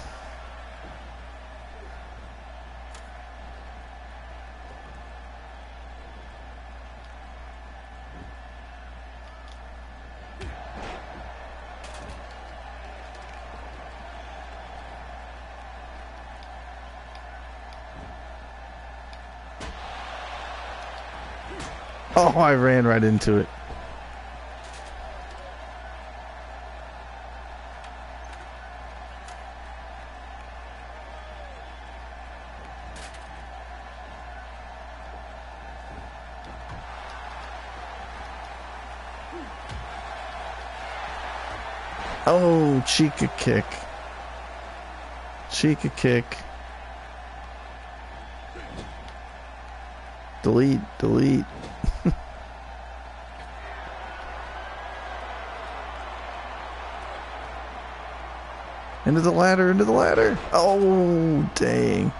Oh, I ran right into it. Oh, Chica kick. Chica kick. Delete, delete. Into the ladder, into the ladder. Oh, dang.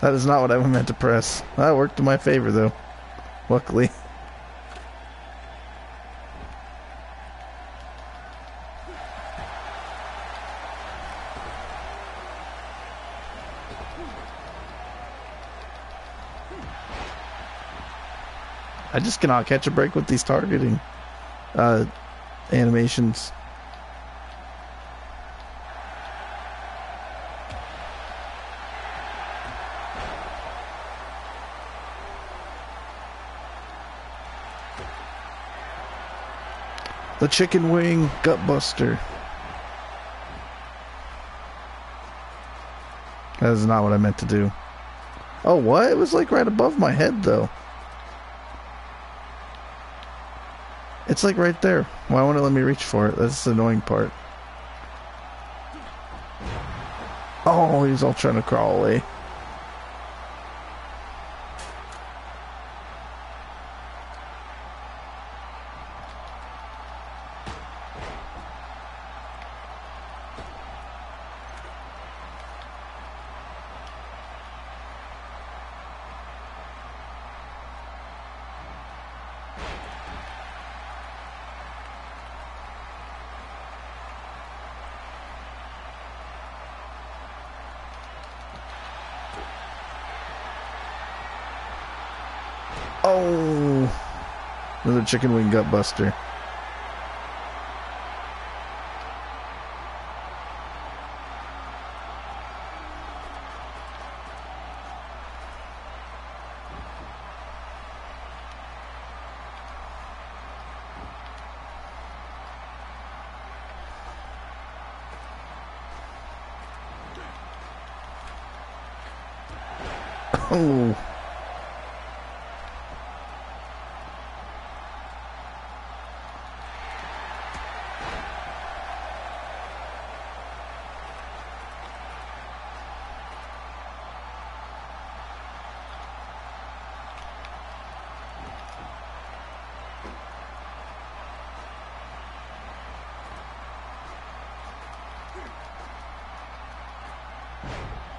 That is not what I meant to press. That worked in my favor, though. Luckily. I just cannot catch a break with these targeting animations. The chicken wing gutbuster. That is not what I meant to do. Oh, what? It was like right above my head, though. It's like right there. Why won't it let me reach for it? That's the annoying part. Oh, he's all trying to crawl away. Oh, another chicken wing gut buster. Oh.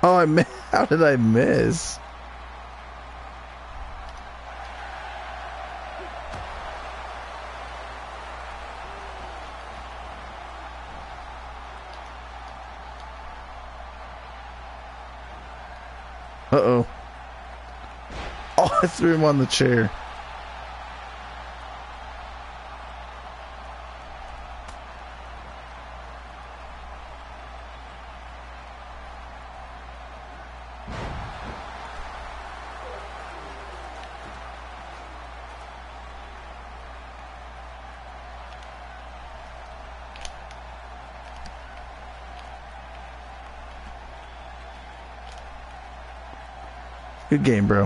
Oh, how did I miss? Uh-oh. Oh, I threw him on the chair. Good game, bro.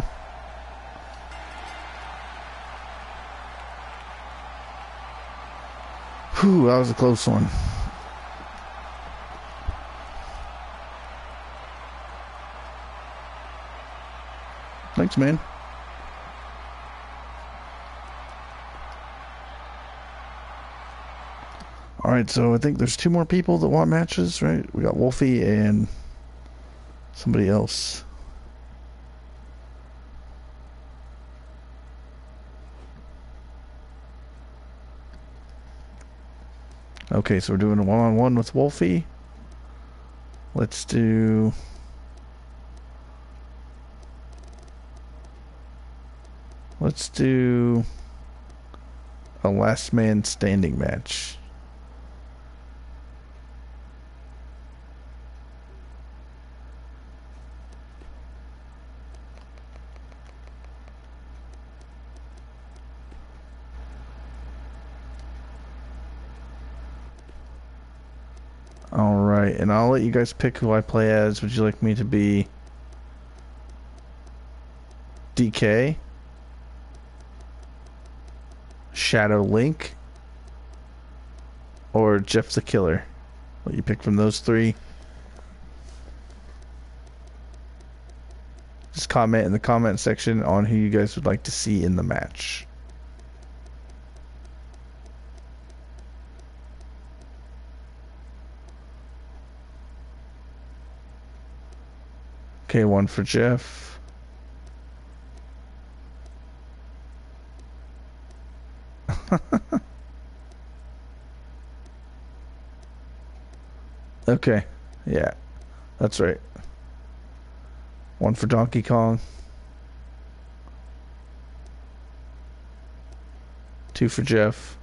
Whew, that was a close one. Thanks, man. All right, so I think there's two more people that want matches, right? We got Wolfie and somebody else. Okay, so we're doing a one-on-one with Wolfie. Let's do... let's do a last man standing match. Alright, and I'll let you guys pick who I play as. Would you like me to be DK, Shadow Link, or Jeff the Killer? Let you pick from those three. Just comment in the comment section on who you guys would like to see in the match. Okay, one for Jeff. Okay, yeah, that's right. One for Donkey Kong. Two for Jeff.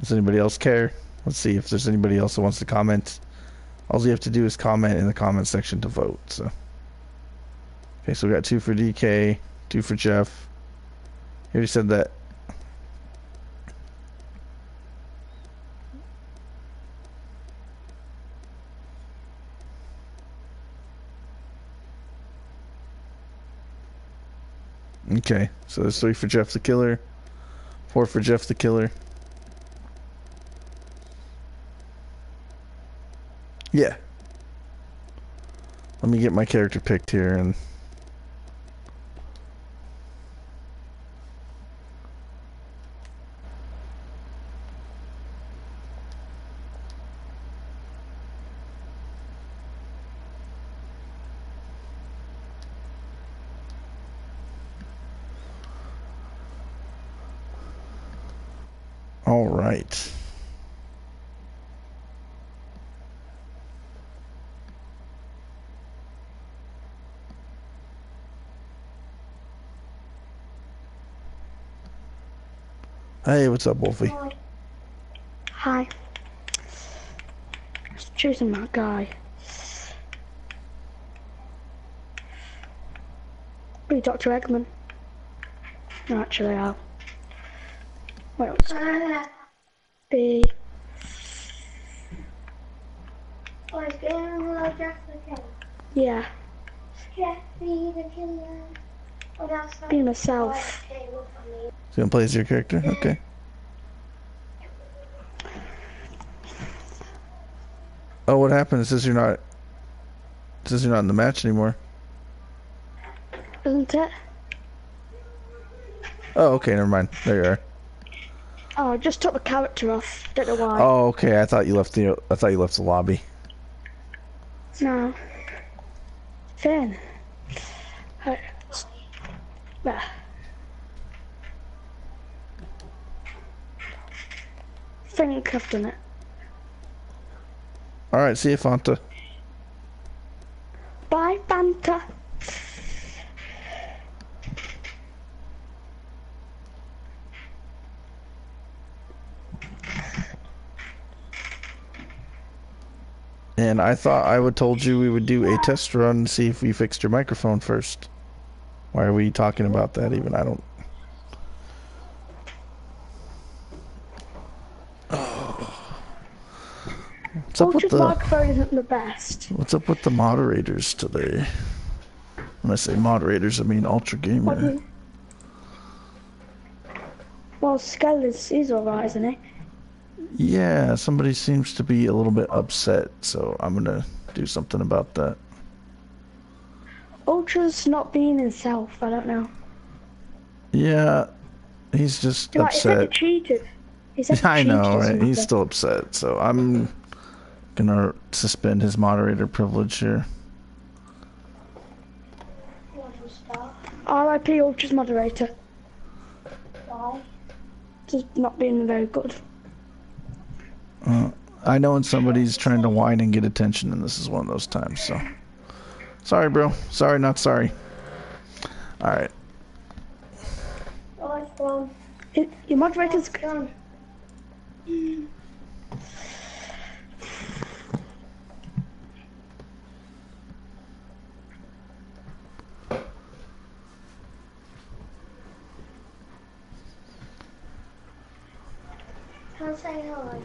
Does anybody else care? Let's see if there's anybody else that wants to comment. All you have to do is comment in the comment section to vote. So, okay, so we got two for DK, two for Jeff. You already said that. Okay, so there's three for Jeff the Killer, four for Jeff the Killer. Yeah. Let me get my character picked here and all right. Hey, what's up, Wolfie? Hi. I was choosing my guy. Be Dr. Eggman. No, actually, I'll. What else? Be. Oh, it's going to Jeff the Killer. Yeah. Jeff the Killer. Be myself. So you gonna play as your character? Okay. Oh, what happened? It says you're not. It says you're not in the match anymore. Isn't it? Oh, okay. Never mind. There you are. Oh, I just took the character off. Don't know why. Oh, okay. I thought you left the. I thought you left the lobby. No. Finn. Bah. Think I've done it. Alright, see you, Fanta. Bye, Fanta. And I thought I would told you we would do a test run and see if we fixed your microphone first. Why are we talking about that even? I don't... Oh. What's up with the... microphone isn't the best. What's up with the moderators today? When I say moderators, I mean Ultra Gamer. You... Well, Skeletons is alright, isn't he? Yeah, somebody seems to be a little bit upset, so I'm gonna do something about that. Ultra's not being himself, I don't know. Yeah, he's just upset. He cheated. I know, right? He's still upset, so I'm gonna suspend his moderator privilege here. R.I.P. Ultra's moderator. Why? Just not being very good. I know when somebody's trying to whine and get attention, and this is one of those times, so... Sorry, bro. Sorry, not sorry. Alright. Oh, it's gone. Your moderator's gone. Come say hi.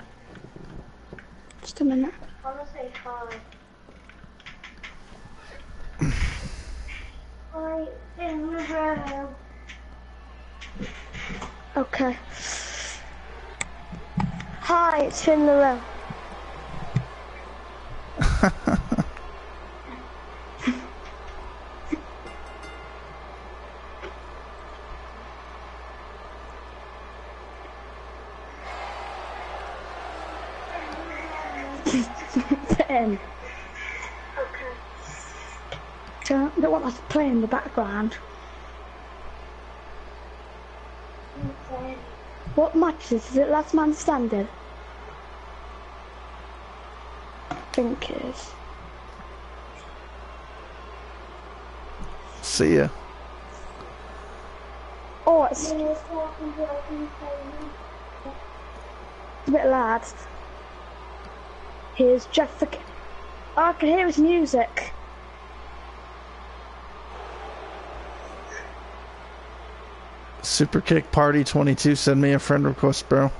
Just a minute. I want to say hi. I am the home. Okay. Hi, it's Finn the room. Okay. Don't want that to play in the background. Okay. What match is it? Last man standing? I think it is. See ya. Oh, it's a bit loud. Here's Jeff the Killer. Oh, I can hear his music. Superkick Party 22, send me a friend request, bro.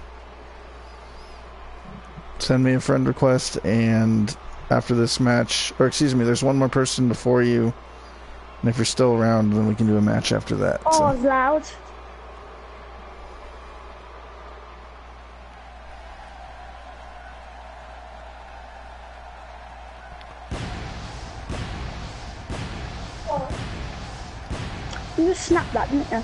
Send me a friend request, and after this match, or excuse me, there's one more person before you, and if you're still around, then we can do a match after that. Oh, it's loud. You just snapped that, didn't you?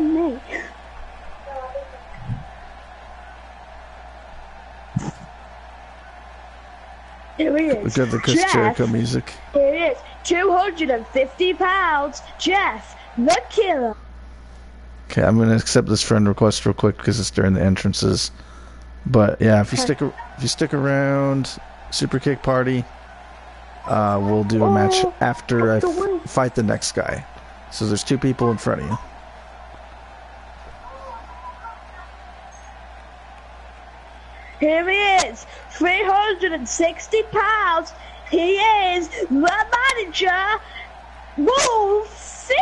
Me. Here he is. Look at the Chris Jericho music. Here it is. £250. Jeff the Killer. Okay, I'm gonna accept this friend request real quick because it's during the entrances. But yeah, if you stick around, Superkick Party. We'll do a match after I fight the next guy. So there's two people in front of you. Here he is, £360. He is the manager, Wolfie.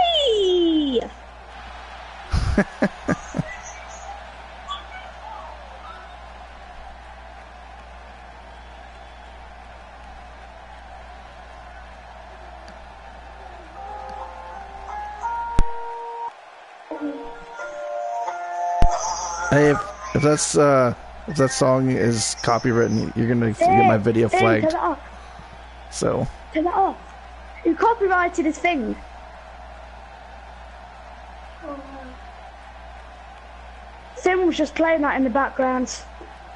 Hey, if that song is copywritten, you're gonna get my video flagged. Turn it off. So. Turn it off. You copyrighted his thing. Finn was just playing that in the background.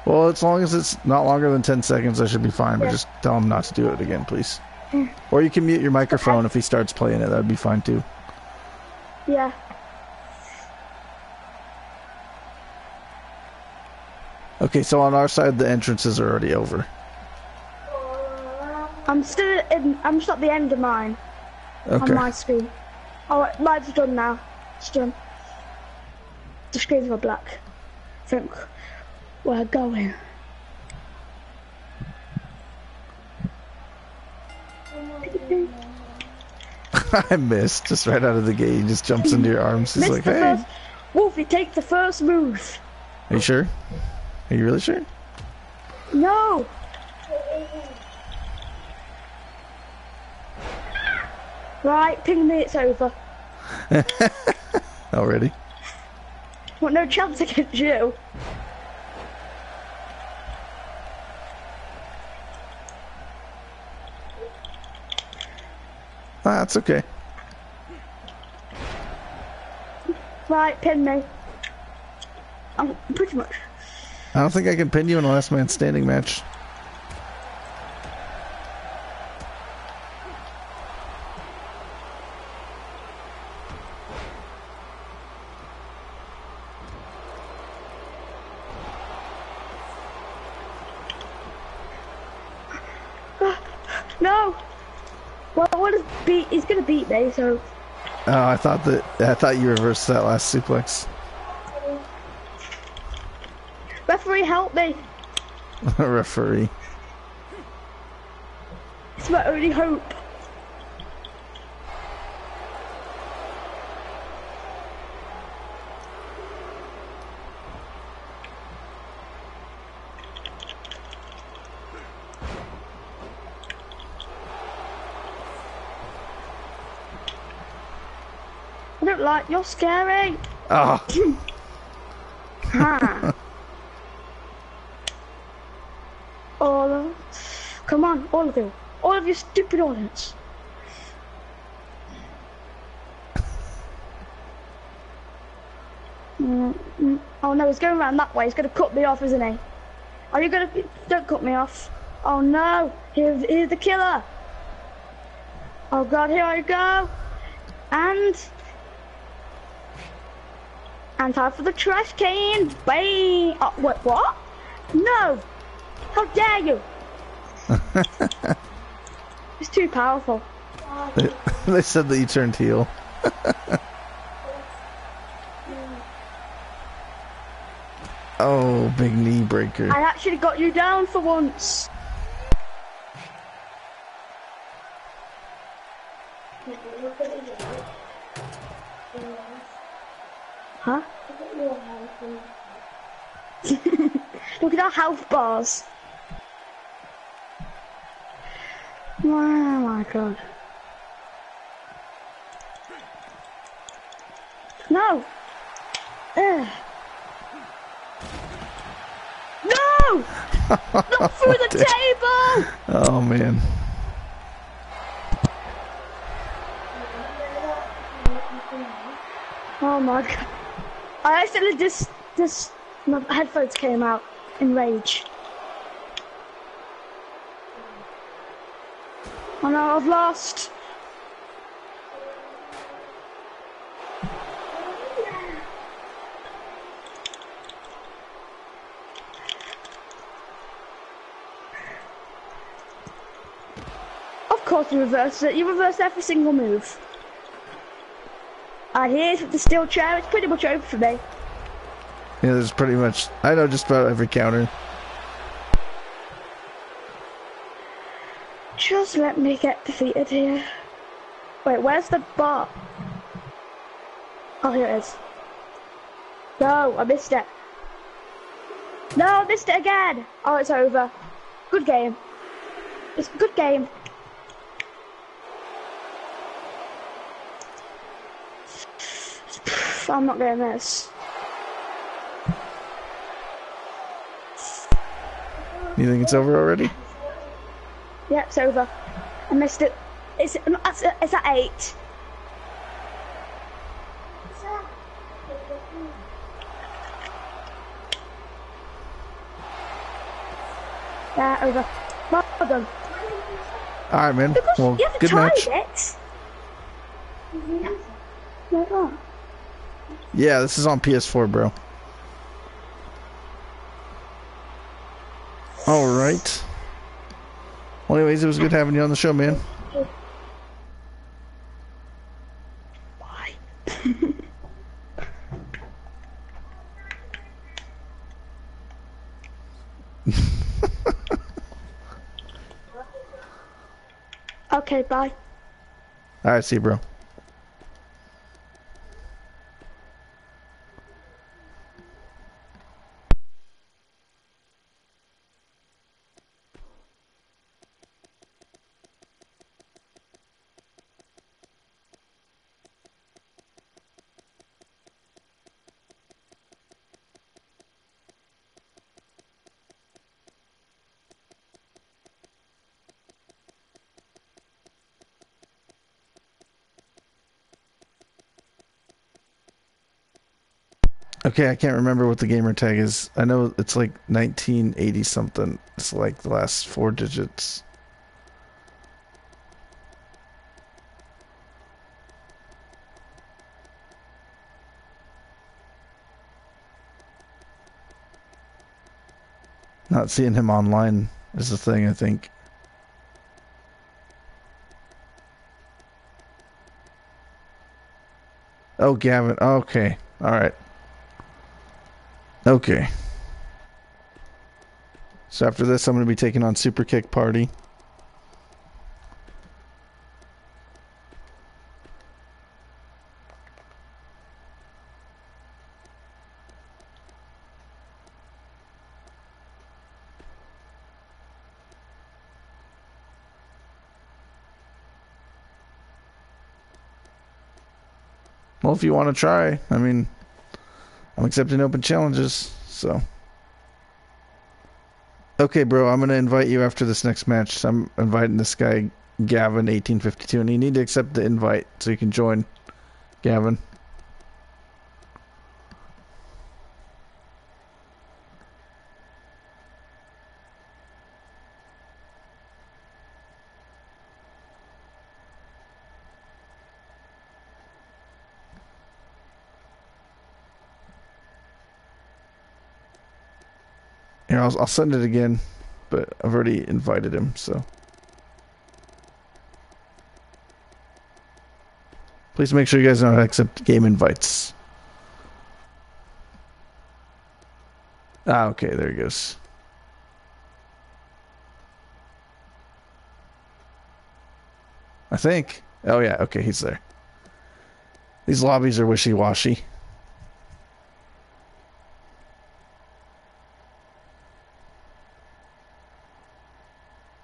Well, as long as it's not longer than 10 seconds, I should be fine. Yeah. But just tell him not to do it again, please. Yeah. Or you can mute your microphone if he starts playing it. That'd be fine too. Yeah. Okay, so on our side, the entrances are already over. I'm still in. I'm just at the end of mine. Okay. On my screen. Oh, mine's done now. It's done. The screens were black. I think we're going. I missed. Just right out of the gate, he just jumps into your arms. He's like, "Hey, Wolfie, take the first move." Are you sure? Are you really sure? No! Right, ping me, it's over. Already? Well, no chance against you. Ah, that's okay. Right, pin me. I'm pretty much... I don't think I can pin you in a last man standing match. No. Well, he's gonna beat me, so. Oh, I thought you reversed that last suplex. Referee, help me! Referee. It's my only hope. I don't like, you're scary. Oh. Ha. Oh, come on, all of you. All of you stupid audience. Oh no, he's going around that way. He's going to cut me off, isn't he? Are you going to... Don't cut me off. Oh no, here's the killer. Oh god, here I go. And time for the trash can. Bang! Oh, wait, what? No! How dare you? It's too powerful. They said that you turned heel. Oh, big knee breaker. I actually got you down for once. Huh? Look at our health bars. Oh my god. No! Ugh. No! Not through the table! Oh man. Oh my god. I accidentally my headphones came out in rage. Oh no, I've lost. Of course you reverse it. You reverse every single move. And here's the steel chair. It's pretty much over for me. Yeah, there's pretty much... I know just about every counter. Just let me get defeated here. Wait, where's the bar? Oh, here it is. No, I missed it. No, I missed it again. Oh, it's over. Good game. It's a good game. I'm not going to miss. You think it's over already? Yeah, it's over. I missed it. It's at 8. Yeah, over. Well done. All right, man. Because well, you have to good match. It. No. Yeah, this is on PS4, bro. All right. Well, anyways, it was good having you on the show, man. Bye. Okay, bye. All right, see you, bro. Okay, I can't remember what the gamer tag is. I know it's like 1980 something. It's like the last 4 digits. Not seeing him online is the thing, I think. Oh, Gavin. Okay. All right. Okay. So after this, I'm going to be taking on Superkick Party. Well, if you want to try, I mean, I'm accepting open challenges, so. Okay, bro, I'm going to invite you after this next match. So I'm inviting this guy, Gavin, 1852, and you need to accept the invite so you can join, Gavin. Here, I'll send it again, but I've already invited him, so. Please make sure you guys know how to accept game invites. Ah, okay, there he goes. I think. Oh yeah, okay, he's there. These lobbies are wishy-washy.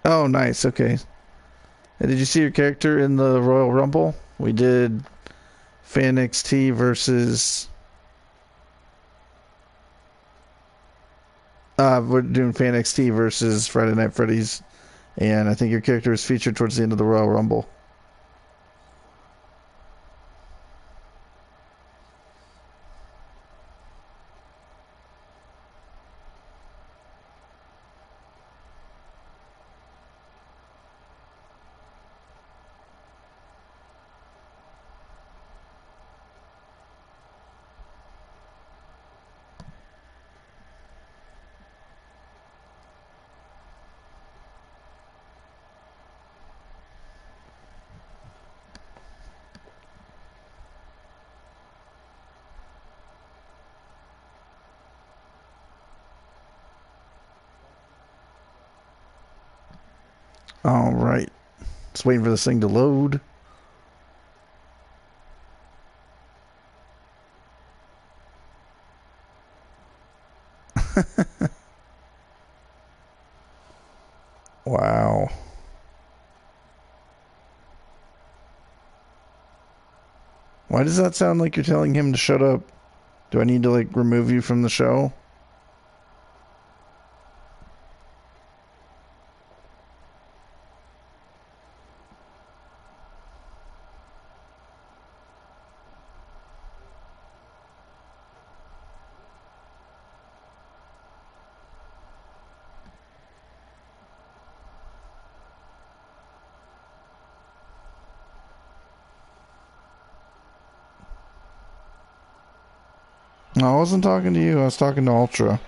Oh, nice. Okay. And did you see your character in the Royal Rumble? We did Fan XT versus... we're doing Fan XT versus Friday Night Freddy's. And I think your character was featured towards the end of the Royal Rumble. Alright, just waiting for this thing to load. Wow. Why does that sound like you're telling him to shut up? Do I need to, like, remove you from the show? I wasn't talking to you, I was talking to Ultra.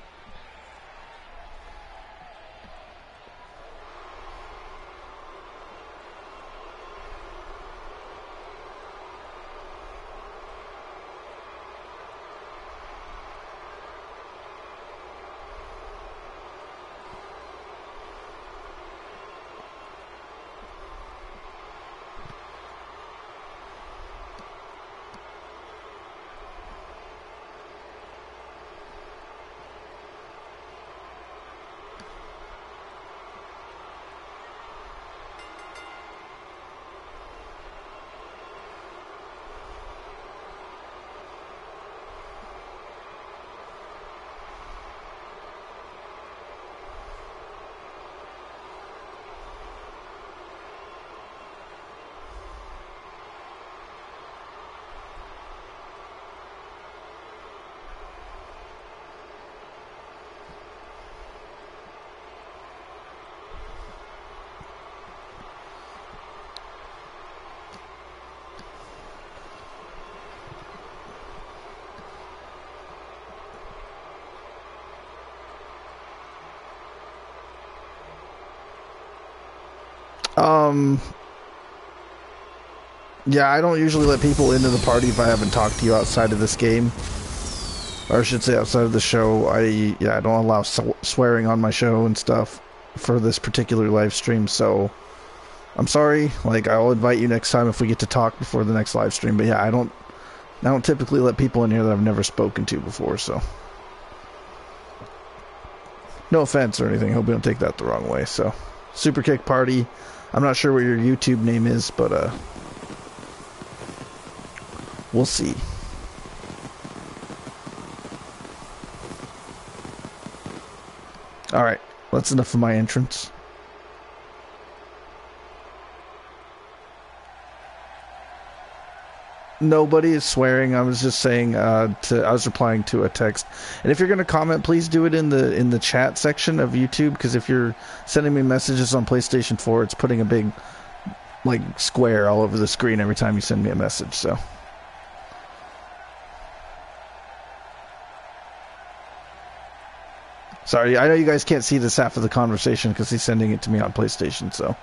Yeah, I don't usually let people into the party if I haven't talked to you outside of this game. Or I should say outside of the show. I don't allow swearing on my show and stuff for this particular live stream, so I'm sorry. Like, I'll invite you next time if we get to talk before the next live stream, but yeah, I don't typically let people in here that I've never spoken to before, so. No offense or anything. Hope you don't take that the wrong way, so. Superkick Party. I'm not sure what your YouTube name is, but We'll see. Alright, that's enough of my entrance. Nobody is swearing. I was just saying I was replying to a text. And if you're going to comment, please do it in the chat section of YouTube, because if you're sending me messages on PlayStation 4, it's putting a big like square all over the screen every time you send me a message. So sorry, I know you guys can't see this half of the conversation because he's sending it to me on PlayStation, so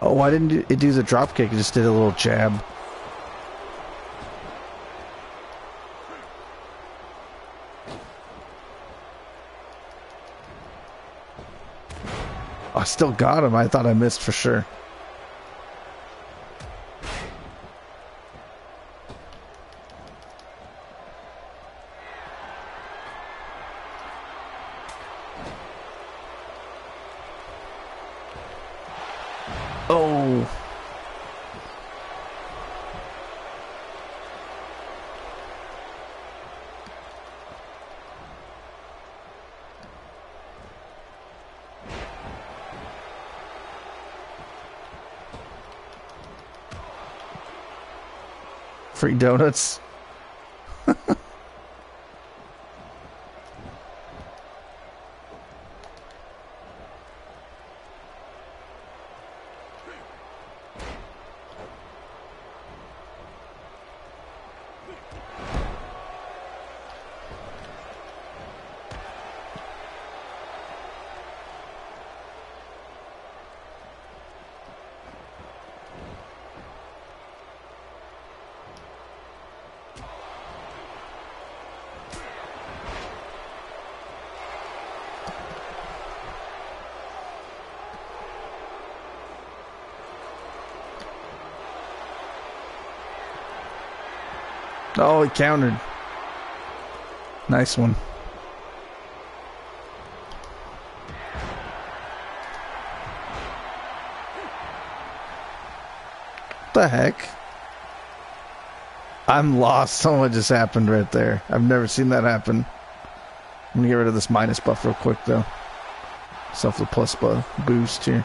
why didn't it do the drop kick? It just did a little jab. I still got him. I thought I missed for sure. Free donuts. Oh, he countered. Nice one. What the heck? I'm lost on what just happened right there. I've never seen that happen. I'm gonna get rid of this minus buff real quick though. Self the plus buff boost here.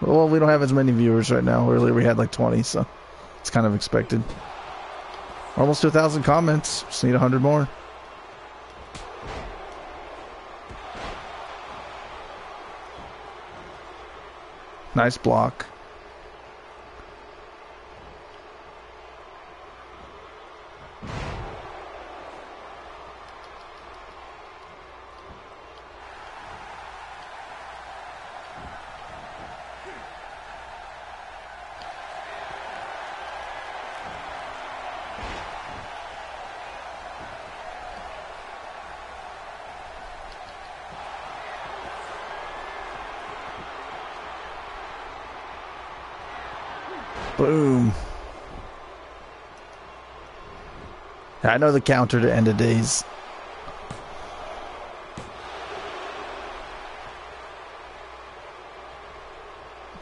Well, we don't have as many viewers right now. Earlier we had like 20, so it's kind of expected. We're almost to 1,000 comments. Just need 100 more. Nice block. I know the counter to end of days.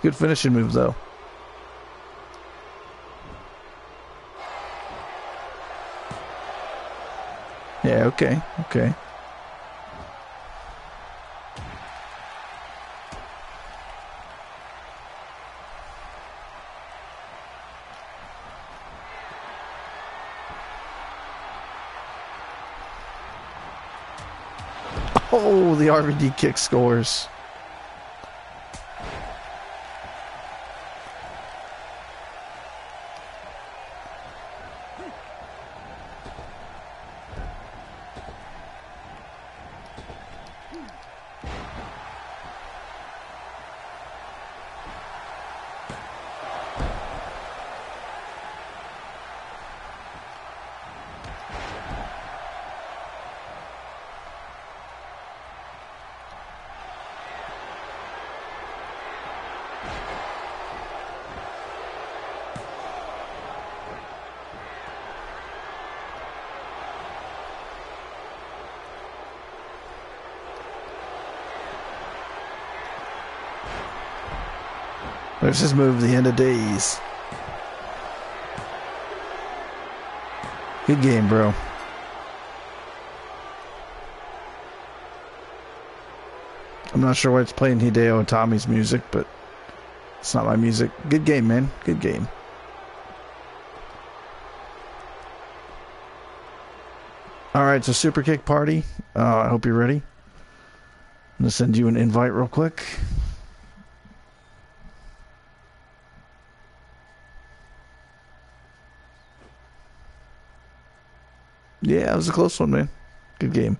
Good finishing move, though. Yeah, okay, okay. Oh, the RVD kick scores. Let's just move the end of days. Good game, bro. I'm not sure why it's playing Hideo and Tommy's music, but it's not my music. Good game, man. Good game. Alright, so Superkick Party. I hope you're ready. I'm going to send you an invite real quick. Yeah, that was a close one, man. Good game.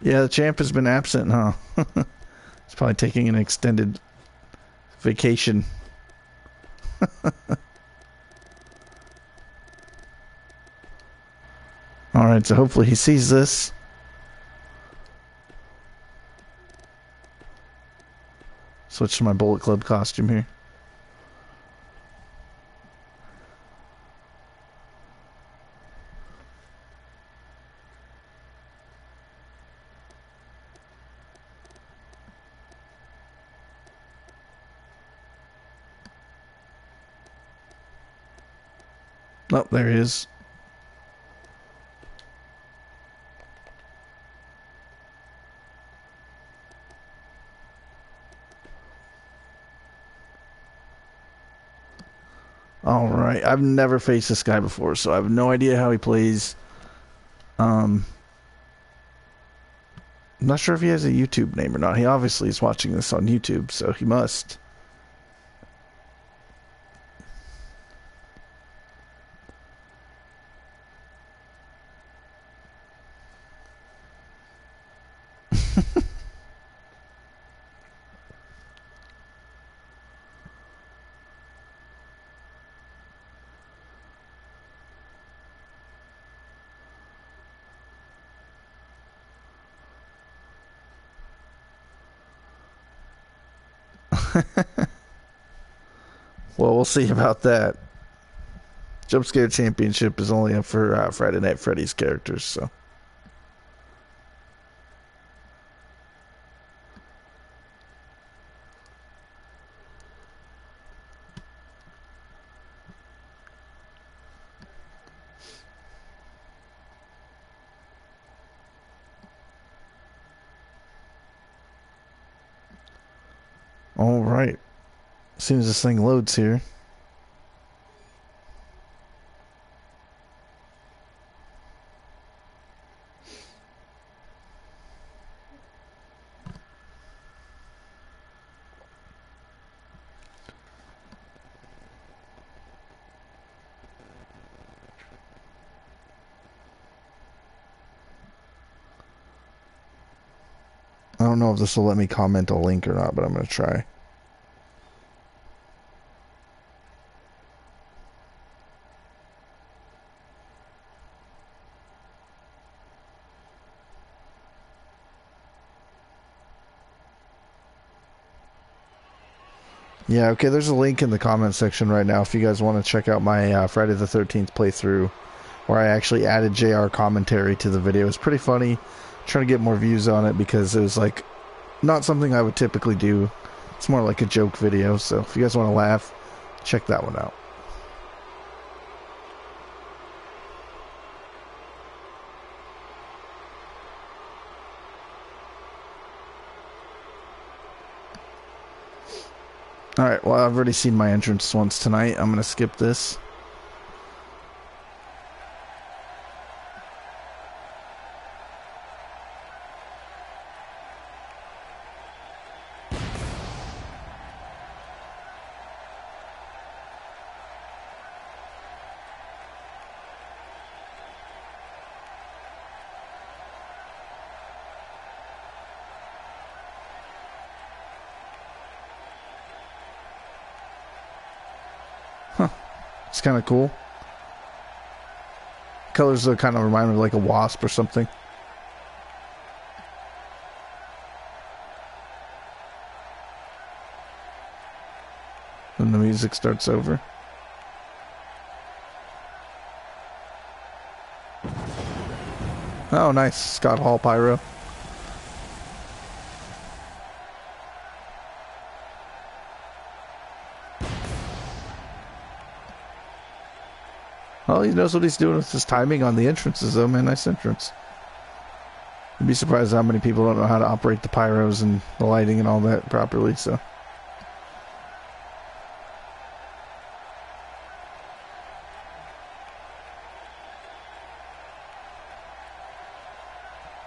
Yeah, the champ has been absent, huh? He's probably taking an extended vacation. All right, so hopefully he sees this. Switch to my Bullet Club costume here. Oh, there he is. Alright, I've never faced this guy before, so I have no idea how he plays. I'm not sure if he has a YouTube name or not. He obviously is watching this on YouTube, so he must. Well, we'll see about that. Jump Scare Championship is only up for Friday Night Freddy's characters, so. As soon as this thing loads here. I don't know if this will let me comment a link or not, but I'm going to try. Yeah, okay, there's a link in the comment section right now if you guys want to check out my Friday the 13th playthrough, where I actually added JR commentary to the video. It's pretty funny. I'm trying to get more views on it because it was like not something I would typically do. It's more like a joke video, so if you guys want to laugh, check that one out. Alright, well, I've already seen my entrance once tonight. I'm gonna skip this. It's kind of cool. Colors kind of remind me of like a wasp or something. Then the music starts over. Oh, nice. Scott Hall Pyro. Well, he knows what he's doing with his timing on the entrances, though, man. Nice entrance. You'd be surprised how many people don't know how to operate the pyros and the lighting and all that properly, so.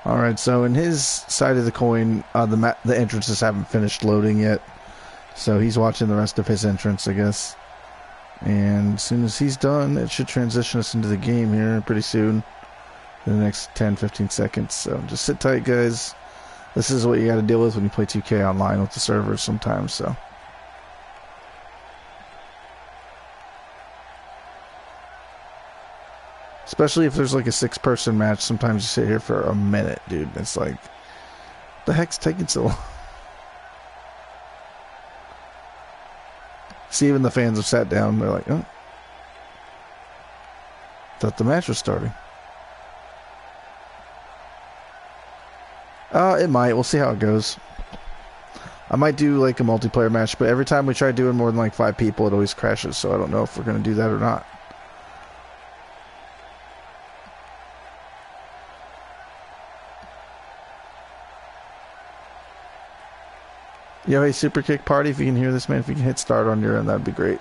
Alright, so in his side of the coin, the entrances haven't finished loading yet. So he's watching the rest of his entrance, I guess. And as soon as he's done, it should transition us into the game here pretty soon, in the next 10-15 seconds. So just sit tight, guys. This is what you got to deal with when you play 2K online with the servers sometimes. So especially if there's like a 6-person match, sometimes you sit here for a minute, dude. It's like, what the heck's taking so long? See, even the fans have sat down. They're like, oh, thought the match was starting. It might. We'll see how it goes. I might do like a multiplayer match, but every time we try doing more than like 5 people, it always crashes. So I don't know if we're going to do that or not. Yo, hey, Superkick Party, if you can hear this, man, if you can hit start on your end, that'd be great.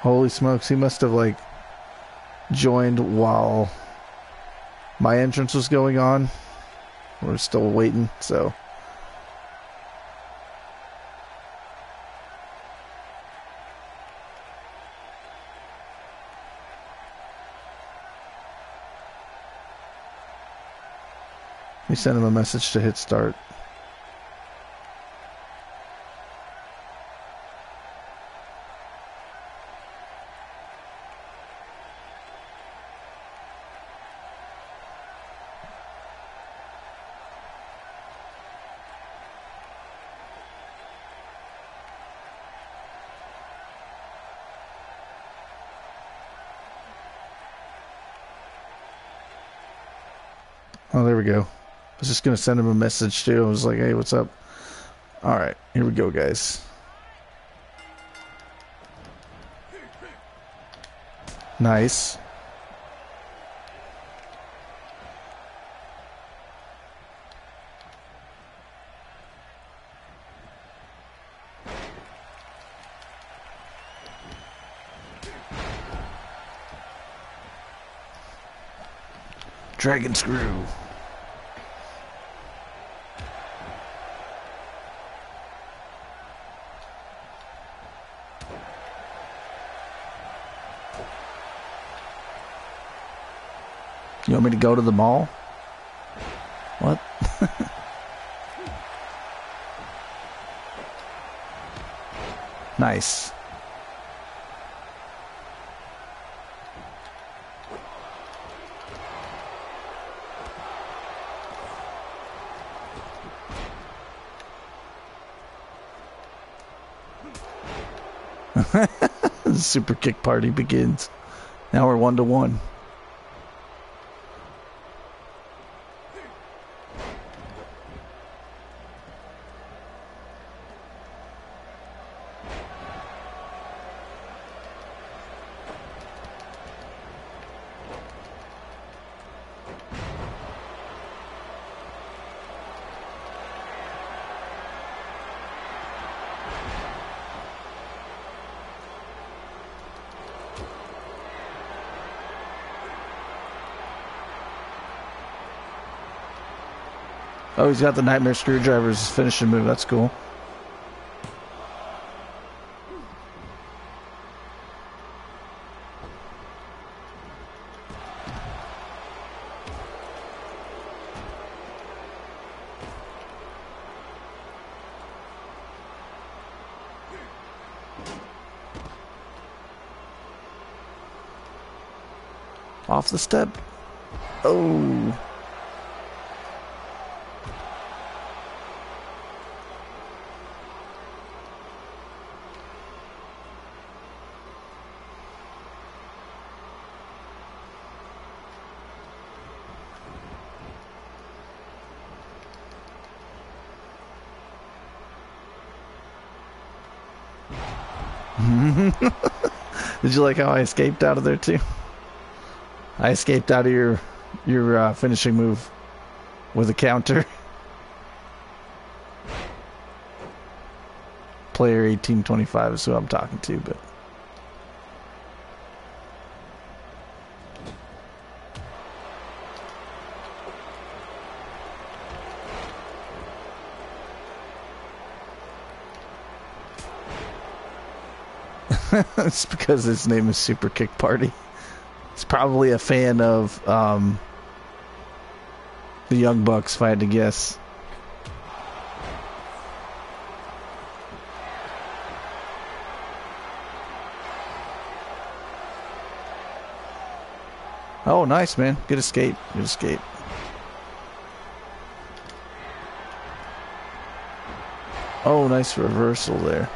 Holy smokes, he must have, like, joined while my entrance was going on. We're still waiting, so... We sent him a message to hit start. Oh, there we go. I was just going to send him a message, too. I was like, hey, what's up? All right, here we go, guys. Nice. Dragon Screw. You want me to go to the mall? What? Nice. The super kick party begins. Now we're 1-1. Oh, he's got the Nightmare Screwdriver's finishing move. That's cool. Off the step. Oh. Did you like how I escaped out of there too? I escaped out of your finishing move with a counter. Player 1825 is who I'm talking to, but it's because his name is Superkick Party. He's probably a fan of the Young Bucks, if I had to guess. Oh, nice, man. Good escape. Good escape. Oh, nice reversal there.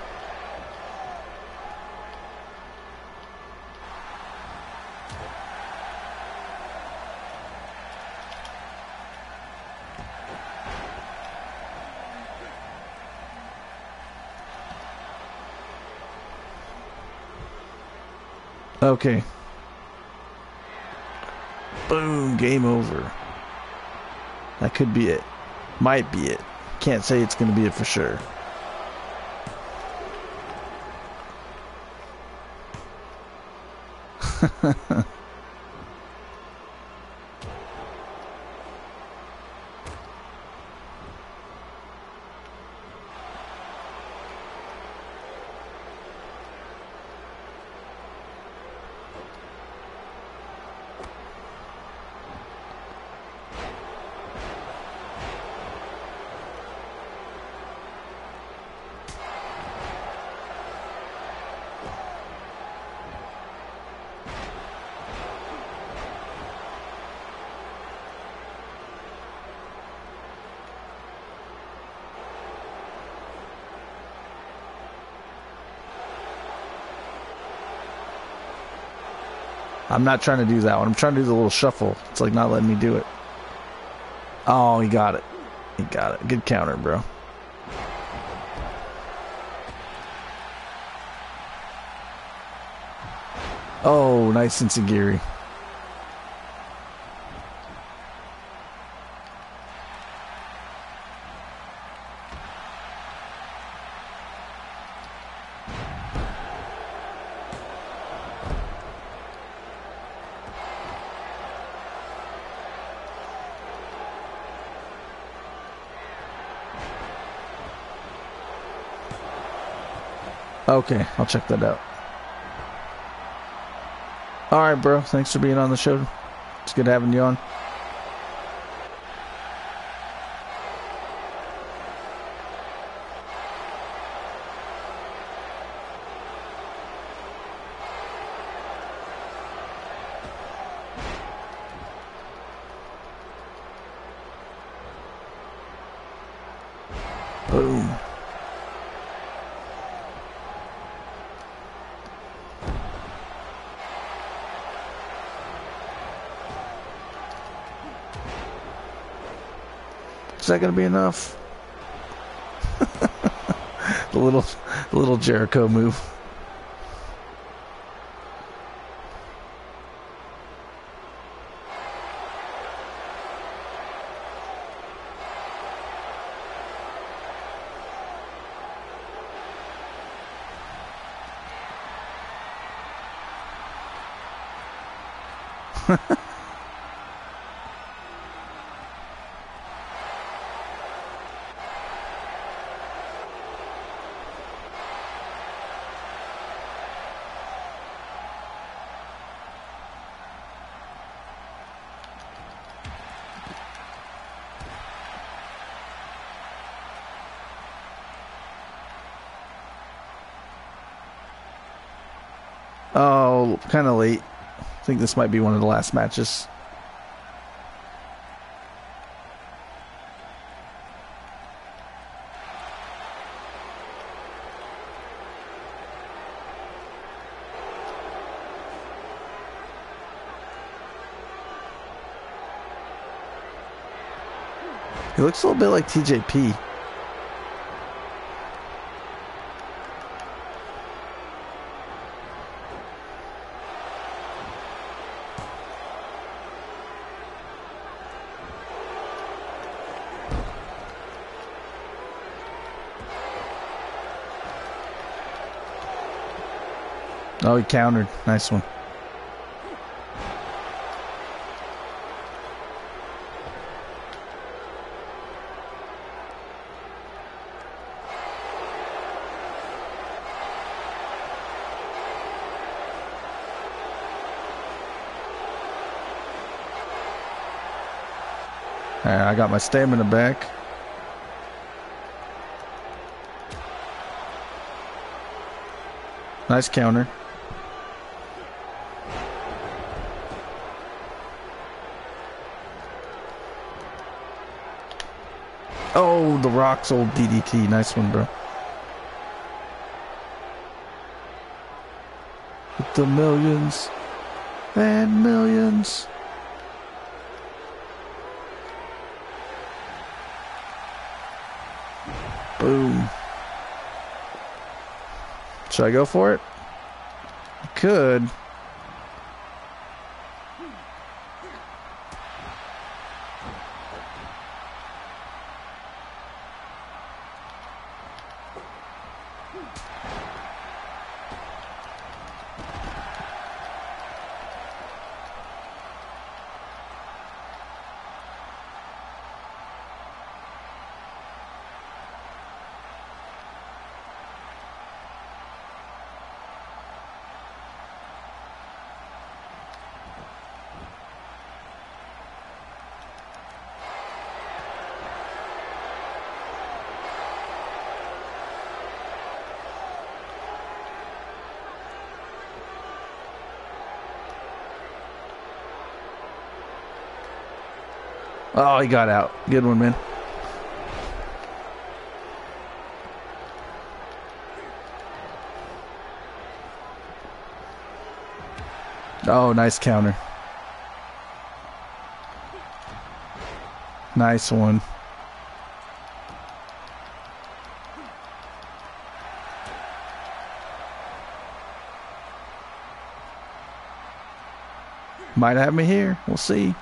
Okay. Boom. Game over. That could be it. Might be it. Can't say it's going to be it for sure. I'm not trying to do that one. I'm trying to do the little shuffle. It's like not letting me do it. Oh, he got it. He got it. Good counter, bro. Oh, nice Insigiri. Okay, I'll check that out. Alright, bro. Thanks for being on the show. It's good having you on. Boom. Is that going to be enough? the little Jericho move. Oh, kind of late. I think this might be one of the last matches. He looks a little bit like TJP. Oh, he countered. Nice one. Alright, I got my stamina back. Nice counter. Oh, the Rock's old DDT. Nice one, bro. With the millions and millions. Boom. Should I go for it? I could. Oh, he got out. Good one, man. Oh, nice counter. Nice one. Might have me here. We'll see.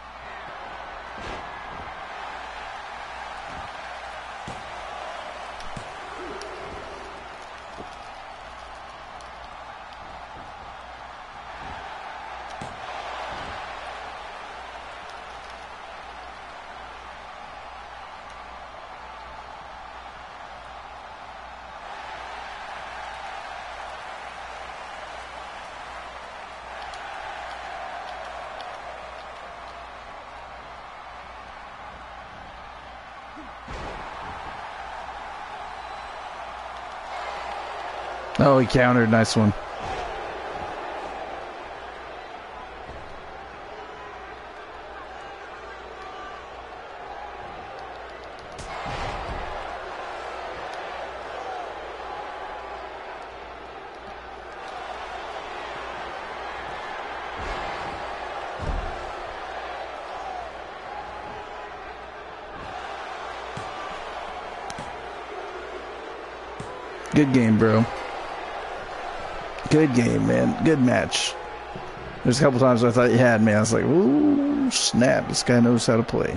Oh, he countered. Nice one. Good game, bro. Good game, man. Good match. There's a couple times I thought you had me. I was like, ooh, snap. This guy knows how to play.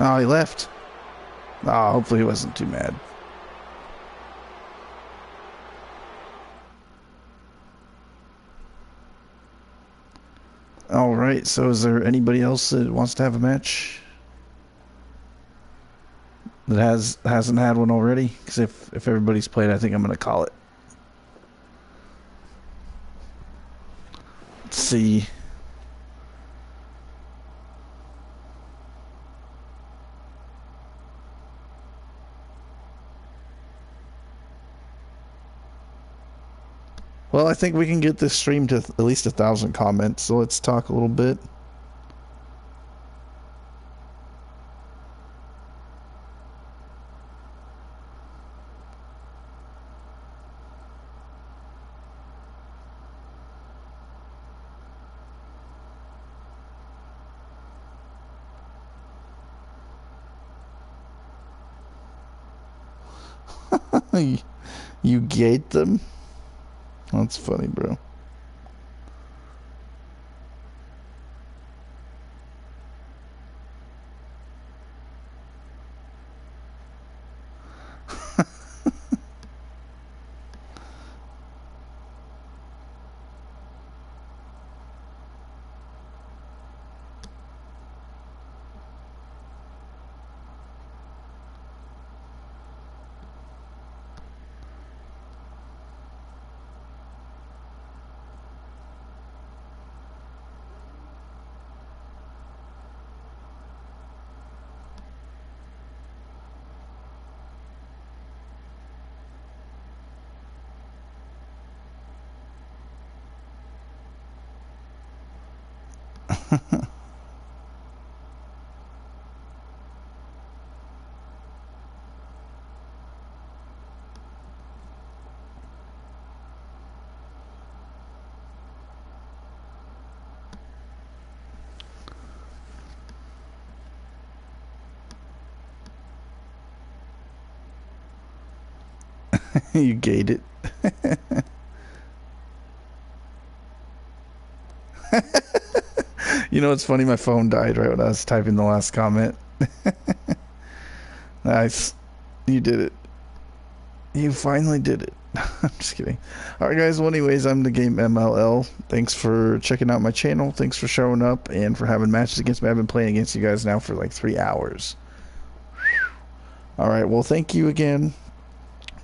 Oh, he left. Oh, hopefully he wasn't too mad. All right, so is there anybody else that wants to have a match that hasn't had one already? Because if everybody's played, I think I'm going to call it. Let's see. Well, I think we can get this stream to at least 1,000 comments, so let's talk a little bit. You gate them? That's funny, bro. You gate it. You know what's funny? My phone died right when I was typing the last comment. Nice. You did it. You finally did it. I'm just kidding. Alright guys, well anyways, I'm the Game MLL. Thanks for checking out my channel. Thanks for showing up and for having matches against me. I've been playing against you guys now for like 3 hours. Alright, well thank you again.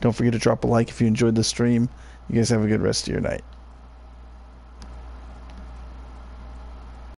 Don't forget to drop a like if you enjoyed the stream. You guys have a good rest of your night.